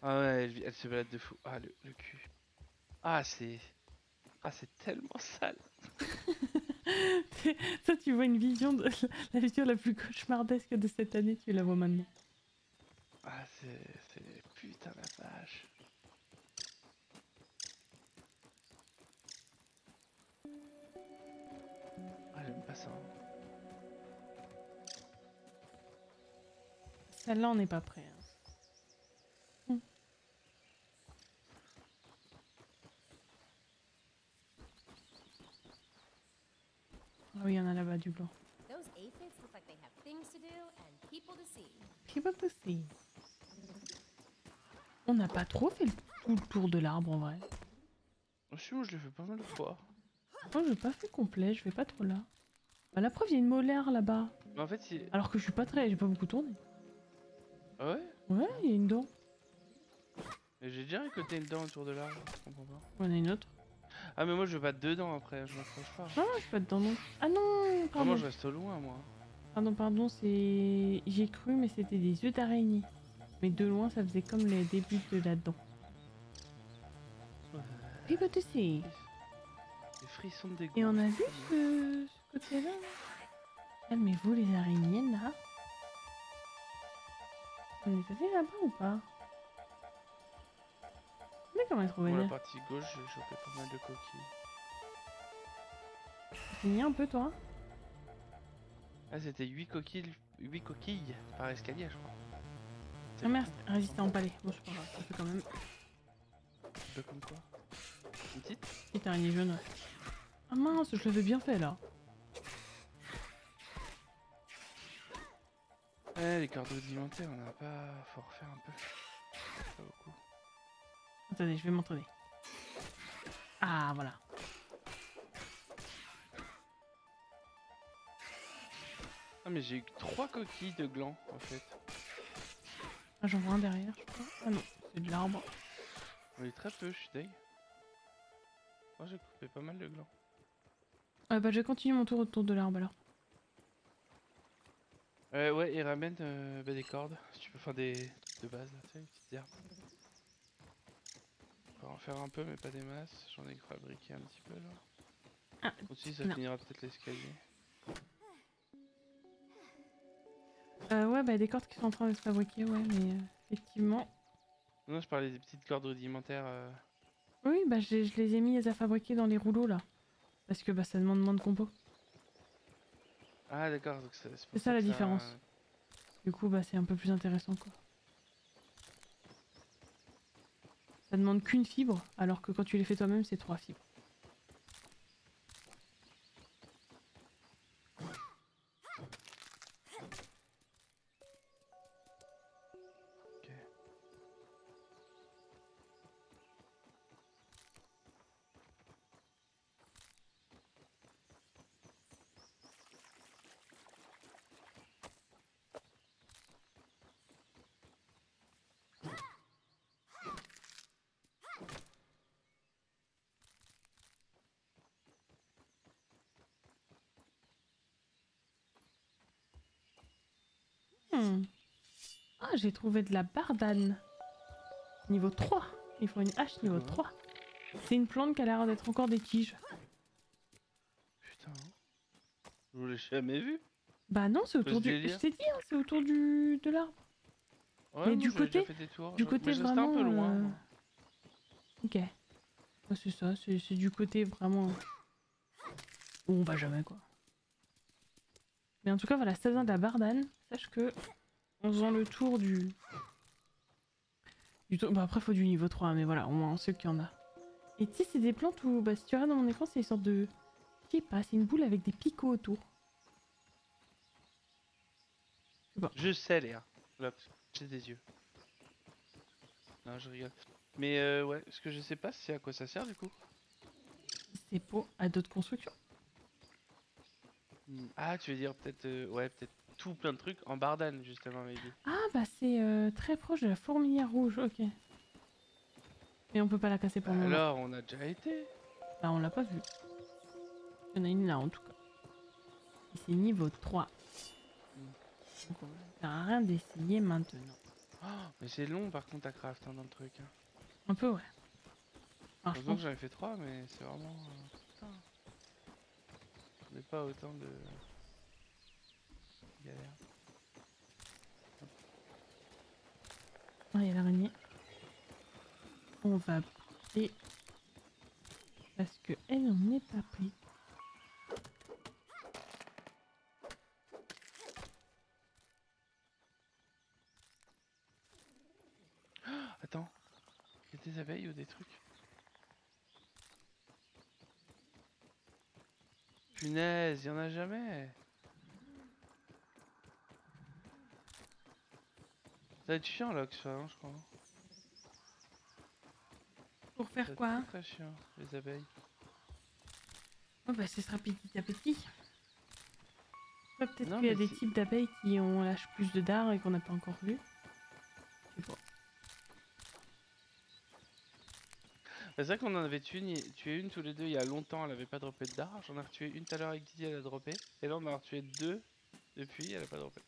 Ah ouais, elle, elle se balade de fou. Ah, le, le cul. Ah, c'est... Ah, c'est tellement sale. Toi, tu vois une vision de la vision la plus cauchemardesque de cette année, tu la vois maintenant. Ah, c'est... Putain, la vache. Ah, j'aime pas ça. Celle-là, on n'est pas prêt. Hein. Ah oui, il y en a là-bas du blanc. People to see. On n'a pas trop fait tout le tour de l'arbre en vrai. Si, moi je l'ai fait pas mal de fois. Moi je l'ai pas fait complet, je vais pas trop là. Bah, la preuve, il y a une molaire là-bas. En fait, c'est... Alors que je suis pas très. J'ai pas beaucoup tourné. Ah ouais? Ouais, il y a une dent. J'ai déjà récolté une dent autour de l'arbre, je comprends pas. On a une autre. Ah mais moi je veux pas dedans après, je m'accroche pas. Ah je veux pas dedans non. Ah non pardon. Moi je reste loin moi. Pardon pardon c'est... J'ai cru mais c'était des yeux d'araignée. Mais de loin ça faisait comme les débuts de là-dedans. Et bah tu sais. Les frissons de dégoût. Et on a vu ce, ce côté là. Calmez-vous les araignées là. On est allé là-bas ou pas? Comment est trouvé bon, la partie gauche, j'ai chopé pas mal de coquilles. T'es mis un peu toi? Ah c'était huit coquilles, huit coquilles par escalier je crois. Ah merde, résister en palais. Bon je crois, ça fait quand même. Un peu comme quoi? Une petite Petite araignée jaune ouais. Ah mince, je l'avais bien fait là. Eh les cordeaux alimentaires on a pas... Faut refaire un peu. Pas beaucoup. Attendez, je vais m'entraîner. Ah, voilà. Ah, mais j'ai eu trois coquilles de gland, en fait. Ah, j'en vois un derrière, je crois. Ah non, c'est de l'arbre. Oui, très peu, je suis deg. Moi, j'ai coupé pas mal de gland. Ah bah, je vais continuer mon tour autour de l'arbre, alors. Euh, ouais, et ramène euh, bah, des cordes. Si tu peux faire des trucs de base, tu sais, les petites herbes. On va en faire un peu mais pas des masses, j'en ai fabriqué un petit peu là. Ah, aussi ça non. finira peut-être l'escalier. Euh ouais bah des cordes qui sont en train de se fabriquer ouais mais euh, effectivement. Non je parlais des petites cordes rudimentaires. Euh... Oui bah je les ai mises à fabriquer dans les rouleaux là. Parce que bah ça demande moins de compo. Ah d'accord donc c'est ça, ça la différence. Ça... Du coup bah c'est un peu plus intéressant quoi. Ça demande qu'une fibre, alors que quand tu les fais toi-même, c'est trois fibres. Okay. Ah, j'ai trouvé de la bardane. Niveau trois. Il faut une hache niveau trois. C'est une plante qui a l'air d'être encore des tiges. Putain. Je l'ai jamais vu. Bah non, c'est autour du... Je t'ai dit, hein, c'est autour du... de l'arbre. Ouais, mais du côté... Du côté vraiment... un peu loin. Euh... Ok. Ouais, c'est ça, c'est du côté vraiment... Où on va jamais, quoi. Mais en tout cas, voilà, si t'as besoin de la bardane, sache que... En faisant le tour du Du tout... bah après faut du niveau trois, mais voilà, au moins on sait qu'il y en a. Et tu sais, c'est des plantes où, bah si tu regardes dans mon écran, c'est une sorte de... Je sais pas, c'est une boule avec des picots autour. Bon. Je sais Léa, j'ai des yeux. Non je rigole. Mais euh, ouais, ce que je sais pas c'est à quoi ça sert du coup. C'est pour à d'autres constructions. Ah tu veux dire peut-être euh, ouais peut-être tout plein de trucs en bardane justement avec des... Ah bah c'est euh, très proche de la fourmilière rouge, ok. Mais on peut pas la casser pour le moment. Alors on a déjà été. Bah on l'a pas vu. Il y en a une là en tout cas. C'est niveau trois. Donc on n'a rien d'essayer maintenant. Oh, mais c'est long par contre à craft hein, dans le truc. Hein. Un peu ouais. Heureusement que j'avais fait trois mais c'est vraiment... Euh... On n'est pas autant de... galère. Ah, il y a l'araignée. On va pousser. Parce que elle n'en est pas prise. Attends, il y a des abeilles ou des trucs? Punaise, il y en a jamais. Ça va être chiant là que ça, hein, je crois. Pour faire quoi? Très chiant, les abeilles. Oh bah ce sera petit à petit. Ouais, peut-être qu'il y a des types d'abeilles qui ont lâché plus de dards et qu'on n'a pas encore vu. C'est vrai qu'on en avait tué une, tué une tous les deux il y a longtemps, elle avait pas droppé de dard. J'en ai retué une tout à l'heure avec Didier, elle a droppé. Et là on en a retué deux depuis, elle a pas droppé.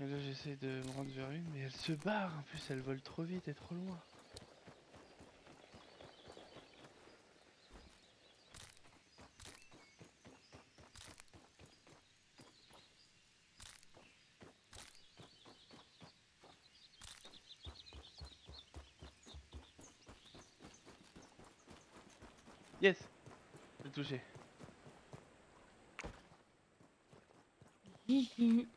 Et là j'essaie de me rendre vers une, mais elle se barre en plus, elle vole trop vite et trop loin. Yes, j'ai touché. Gigi.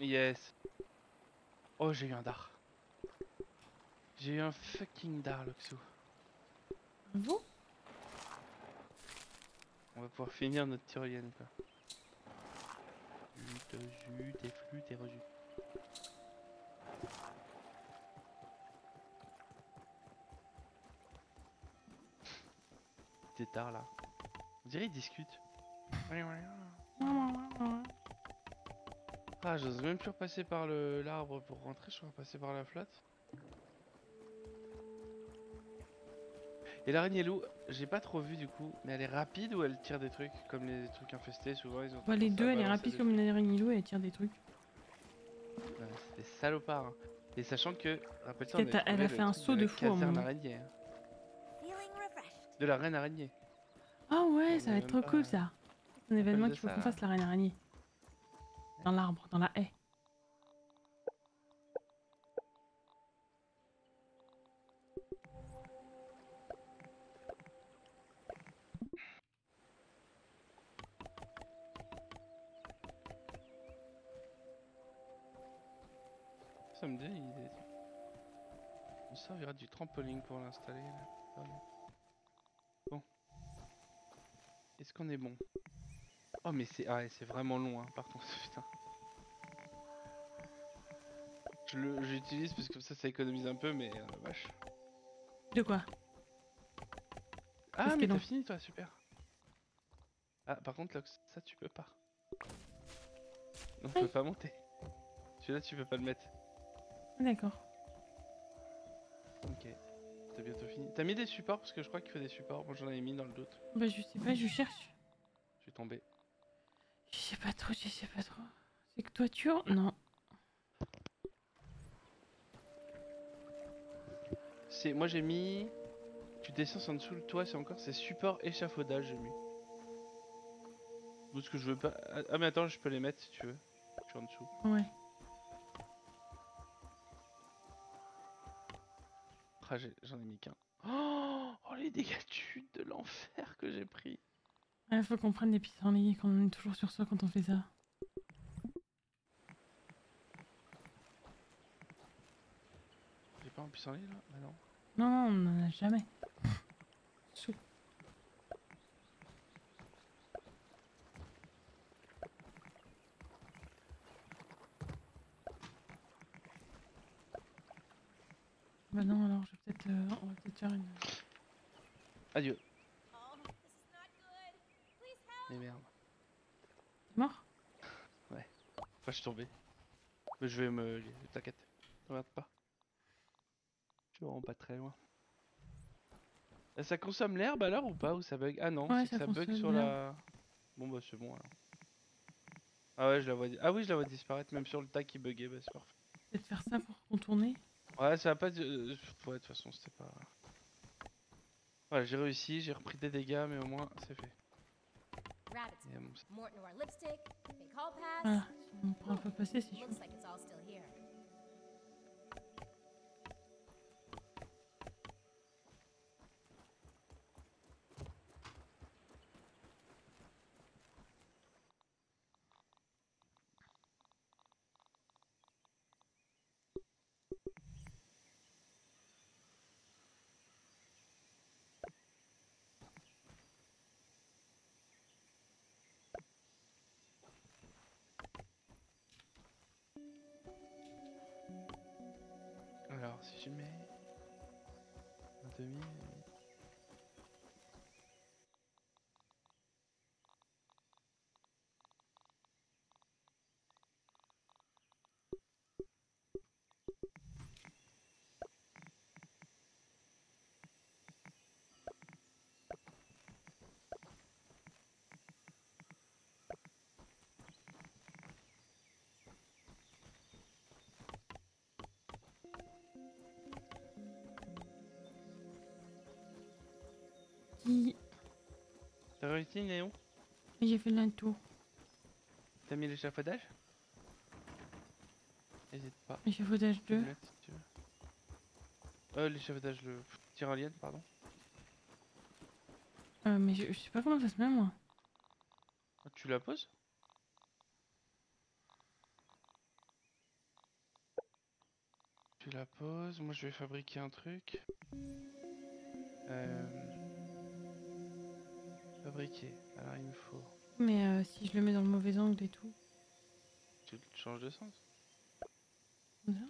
Yes. Oh, j'ai eu un dard. J'ai eu un fucking dard, Loxou. Vous ? On va pouvoir finir notre tyrolienne, quoi. Jute, jute, et flûte et rejute. C'est tard là. On dirait qu'ils discutent. Ah, j'ose même plus repasser par le l'arbre pour rentrer, je suis repassé par la flotte. Et l'araignée loup, j'ai pas trop vu du coup, mais elle est rapide ou elle tire des trucs? Comme les trucs infestés souvent ils ont... Bah les deux, elle est rapide comme une araignée loup et elle tire des trucs. Ouais, c'est des salopards hein. Et sachant que, rappelle-toi, elle a fait un saut de fou en même temps. De la reine araignée. Ah ouais, ça va être trop cool ça. C'est un événement qu'il faut qu'on fasse, la reine araignée. Dans l'arbre, dans la haie. Ça me dit, il est... il servira du trampoline pour l'installer. Bon. Est-ce qu'on est bon? Oh mais c'est ah, c'est vraiment long hein, par contre, putain. Je l'utilise parce que comme ça, ça économise un peu, mais euh, vache. De quoi? Ah mais t'as fini toi, super. Ah par contre là, ça tu peux pas. Non, tu peux pas monter. Celui-là tu peux pas le mettre. D'accord. Ok, t'as bientôt fini. T'as mis des supports parce que je crois qu'il faut des supports. Moi j'en avais mis dans le doute. Bah je sais pas, je cherche. Je suis tombé. Je sais pas trop, je sais pas trop. C'est que toi tu en... Non. C'est... Moi j'ai mis... Tu descends en dessous le toit, c'est encore... C'est support échafaudage j'ai mis. Parce que je veux pas... Ah mais attends, je peux les mettre si tu veux. Je suis en dessous. Ouais. trajet, j'en ai mis qu'un. Oh, oh les dégâts chutes de l'enfer que j'ai pris. Il ouais, faut qu'on prenne des pissenlits, qu'on est toujours sur soi quand on fait ça. J'ai pas un pissenlit là? Bah non. Non, non, on n'en a jamais. Sous. Bah non, alors je vais peut-être. Euh, on va peut-être faire une. Adieu. Mais merde. T'es mort? Ouais. Enfin, je suis tombé. Mais je vais me. T'inquiète. Regarde pas. Je suis vraiment pas très loin. Et ça consomme l'herbe alors ou pas? Ou ça bug? Ah non, ouais, c'est que ça bug sur la. Bon bah c'est bon alors. Ah ouais, je la vois. Ah oui, je la vois disparaître. Même sur le tas qui buguait, bah c'est parfait. Peut-être faire ça pour contourner? Ouais, ça va pas. Ouais, de toute façon, c'était pas. Voilà, j'ai réussi, j'ai repris des dégâts, mais au moins, c'est fait. Voilà, on pourra pas passer si je veux. Si je mets un demi, t'as réussi Néon? J'ai fait le tour. T'as mis l'échafaudage? N'hésite pas. L'échafaudage deux. Si euh, l'échafaudage le tyrolienne, pardon. Euh, mais je, je sais pas comment ça se met moi. Ah, tu la poses? Tu la poses. Moi, je vais fabriquer un truc. Euh. Fabriquer, alors il me faut. Mais euh, si je le mets dans le mauvais angle et tout. Tu le changes de sens? Non.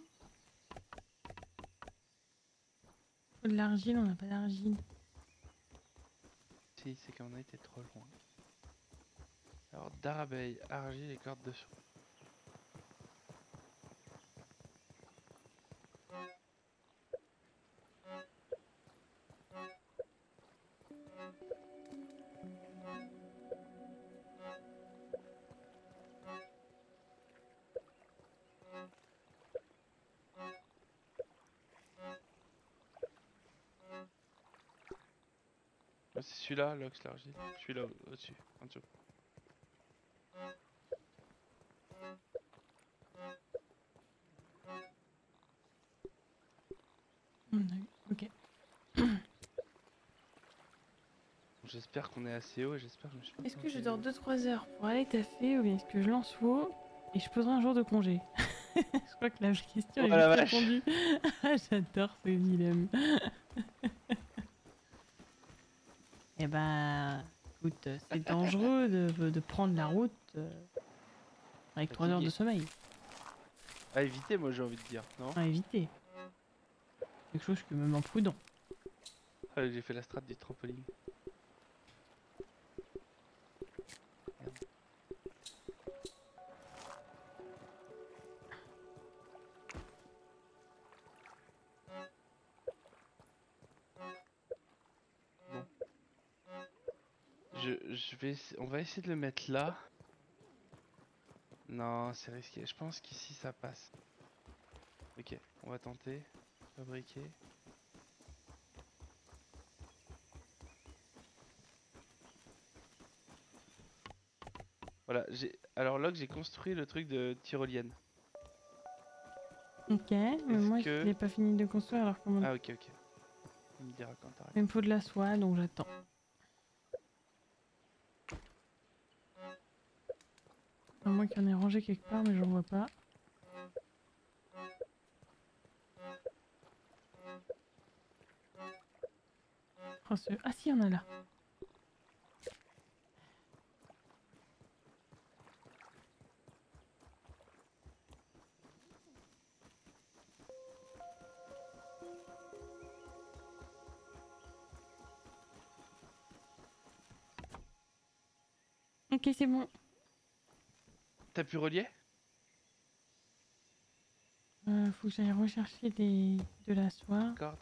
Faut de l'argile, on n'a pas d'argile. Si, c'est qu'on a été trop loin. Alors d'arabeille, argile et cordes de chou. C'est celui-là, l'ox, l'argile. Celui-là au-dessus, en dessous. Mmh, ok. J'espère qu'on est assez haut et j'espère que je me suis pas. Est-ce que je dors deux trois heures pour aller taffer ou bien est-ce que je lance WoW et je poserai un jour de congé? Je crois que la question oh, est la juste répondue. J'adore ce dilemme. Eh ben, écoute, c'est dangereux de, de prendre la route euh, avec trois heures de sommeil. À éviter, moi j'ai envie de dire, non? À éviter. Quelque chose que même en prudent. Ah, j'ai fait la strat des trampolines. Je vais, on va essayer de le mettre là. Non, c'est risqué. Je pense qu'ici ça passe. Ok, on va tenter. Fabriquer. Voilà, j'ai. Alors là que j'ai construit le truc de tyrolienne. Ok, mais moi que... je l'ai pas fini de construire alors comment. Ah ok ok. Tu me diras quand t'arrives. Il me faut de la soie, donc j'attends. À moins qu'il y en ait rangé quelque part, mais j'en vois pas. Ah si, il y en a là. Ok, c'est bon. T'as pu relier ? euh, Faut que j'aille rechercher des... de la soie. Corde.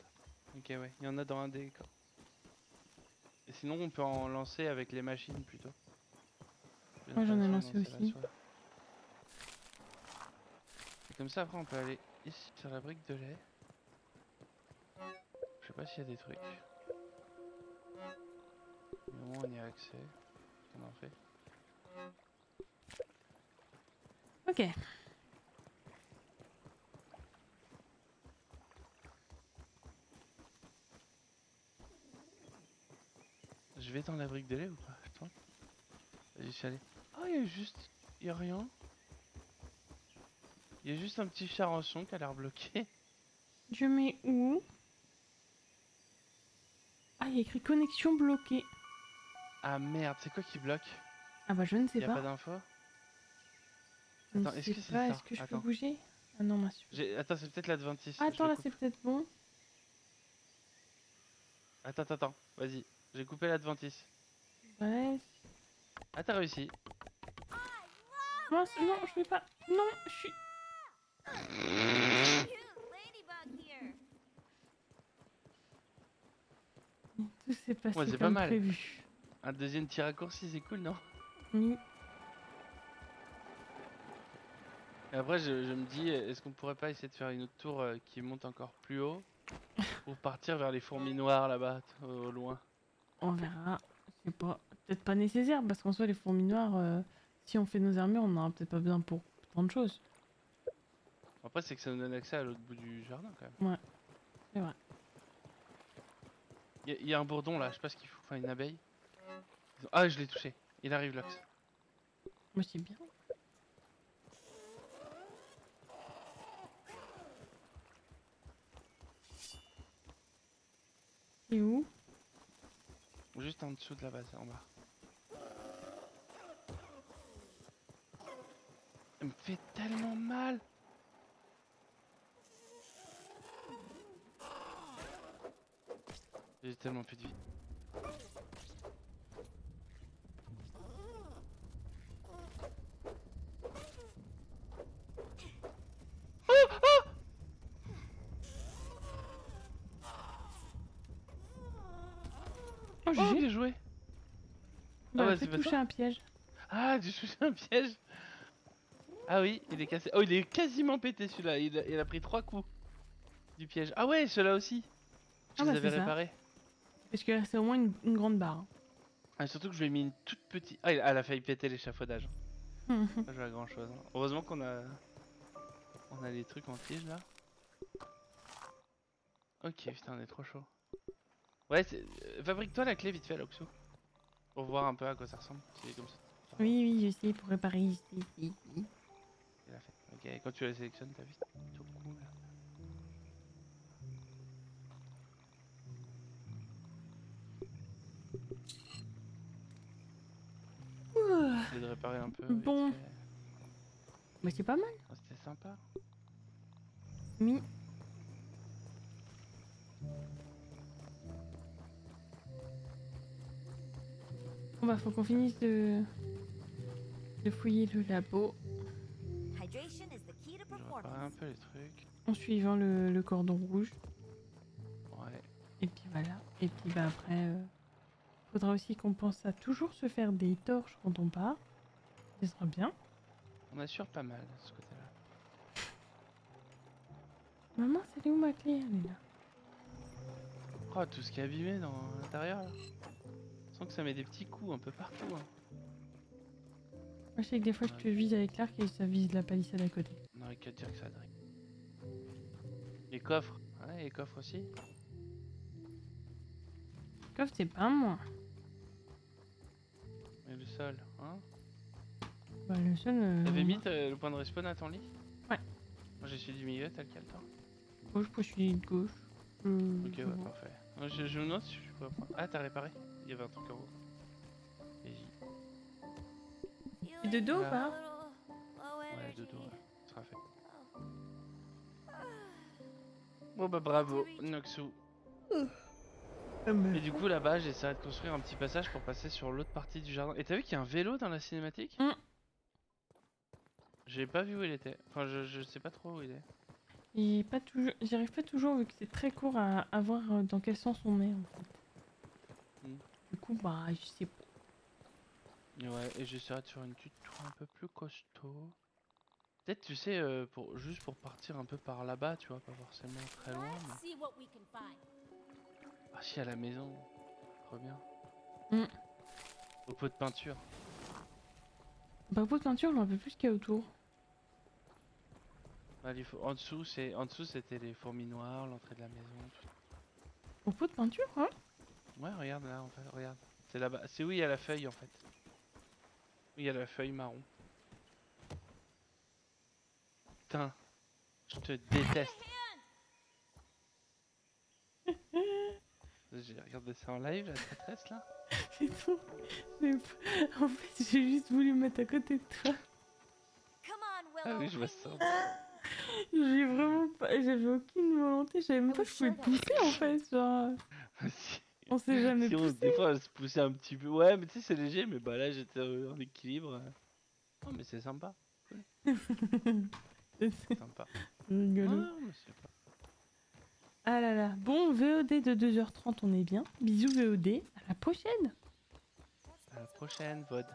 Ok, ouais, il y en a dans un des cordes. Et sinon on peut en lancer avec les machines plutôt. Moi j'en ai lancé aussi. Et comme ça après on peut aller ici sur la brique de lait. Je sais pas s'il y a des trucs. Mais au moins on y a accès. Qu'est-ce qu'on en fait ? Ok. Je vais dans la brique de lait ou pas? Attends. J'y suis allé. Ah, il y a juste. Il y a rien. Il y a juste un petit charançon qui a l'air bloqué. Je mets où? Ah, il y a écrit connexion bloquée. Ah merde, c'est quoi qui bloque? Ah bah je ne sais pas. Il n'y a pas, pas d'info. Attends, est-ce que c'est ça? Est-ce que je peux bouger? Ah non, mince. Attends, c'est peut-être l'adventice. Attends, là c'est peut-être bon. Attends, attends, attends. Vas-y. J'ai coupé l'adventice. Ouais. Ah, t'as réussi. Mince, non, je vais pas. Non, je suis. Tout s'est passé ouais, comme pas mal. Prévu. Un deuxième petit raccourci, c'est cool, non? Oui. Et après, je, je me dis, est-ce qu'on pourrait pas essayer de faire une autre tour euh, qui monte encore plus haut pour partir vers les fourmis noires là-bas, au loin? On verra, c'est pas peut-être pas nécessaire parce qu'en soi les fourmis noires, euh, si on fait nos armures, on en aura peut-être pas besoin pour tant de choses. Après c'est que ça nous donne accès à l'autre bout du jardin quand même. Ouais, c'est vrai. Il y, y a un bourdon là, je sais pas ce qu'il faut, enfin une abeille. Ah je l'ai touché, il arrive Loxe. Moi c'est bien. Et où? Juste en dessous de la base, en bas. Elle me fait tellement mal. J'ai tellement plus de vie. J'ai touché un piège. Ah, j'ai touché un piège. Ah oui, il est cassé. Oh, il est quasiment pété celui-là. Il, il a pris trois coups du piège. Ah ouais, celui-là aussi. Je ah bah les avais réparés. Parce que c'est au moins une, une grande barre. Ah, surtout que je lui ai mis une toute petite. Ah, elle a failli péter l'échafaudage. Mmh. Pas joué à grand chose. Hein. Heureusement qu'on a. On a les trucs en tige là. Ok, putain, on est trop chaud. Ouais, fabrique-toi la clé vite fait, Loxo. Pour voir un peu à quoi ça ressemble, c'est comme ça. Oui, oui, je sais, pour réparer ici, ici. Il a fait. Ok, quand tu la sélectionnes, t'as vu, c'est tout cool. Ouh. De réparer un peu. Bon. Mais c'est pas mal. Oh, c'était sympa. Oui. Bon bah faut qu'on finisse de... de fouiller le labo. On réparer un peu les trucs. En suivant le, le cordon rouge. Ouais. Et puis voilà. Et puis bah après... Euh, faudra aussi qu'on pense à toujours se faire des torches quand on part. Ce sera bien. On assure pas mal de ce côté-là. Maman, c'est où ma clé? Elle est là. Oh, tout ce qui est abîmé dans l'intérieur là. Je sens que ça met des petits coups un peu partout. Hein. Moi je sais que des fois ouais. Je te vise avec l'arc et ça vise la palissade à côté. On aurait qu'à dire que ça drague. Les coffres, ouais, les coffres aussi. Minecraft, c'est pas moi. Mais le sol, hein? Bah le sol... Euh... T'avais mis le point de respawn à ton lit? Ouais. Moi je suis du milieu, t'as lequel toi? Gauche, moi je suis de gauche. Euh, ok, ouais, vois. Parfait. Moi, je, je me note si je suis pas... Ah, t'as réparé? Il y avait un truc en haut. T'es de dos ou pas? Ouais, de dos, ouais. Ce sera fait. Bon bah bravo, Noxu. Et du coup là-bas j'essaierai de construire un petit passage pour passer sur l'autre partie du jardin. Et t'as vu qu'il y a un vélo dans la cinématique? mm. J'ai pas vu où il était. Enfin je, je sais pas trop où il est. Il est pas toujours... J'y arrive pas toujours vu que c'est très court à, à voir dans quel sens on est en fait. Mm. Du coup bah je sais pas. Ouais, et j'essaierai de faire une tuto un peu plus costaud. Peut-être tu sais euh, pour juste pour partir un peu par là-bas, tu vois, pas forcément très loin. Mais... Ah si, à la maison, trop bien. Mm. Au pot de peinture. Bah au pot de peinture, j'en veux plus qu'il y a autour. Ah, les en dessous, c'est en dessous, c'était les fourmis noires, l'entrée de la maison. Au pot de peinture, hein? Ouais, regarde là, en fait, regarde. C'est là-bas, c'est où il y a la feuille en fait. Il y a la feuille marron. Putain, je te déteste. J'ai regardé ça en live, la traîtresse là. C'est tout. En fait, j'ai juste voulu me mettre à côté de toi. Ah oui, je vois ça. J'ai vraiment pas. J'avais aucune volonté, je savais même pas que je pouvais pousser en fait. Genre. On s'est jamais si poussé. Des fois, elle se poussait un petit peu. Ouais, mais tu sais, c'est léger, mais bah là, j'étais en équilibre. Non, mais c'est sympa. Ouais. C'est sympa. Rigolo. Non, mais c'est pas. Ah là là. Bon, V O D de deux heures trente, on est bien. Bisous V O D. À la prochaine. À la prochaine, V O D.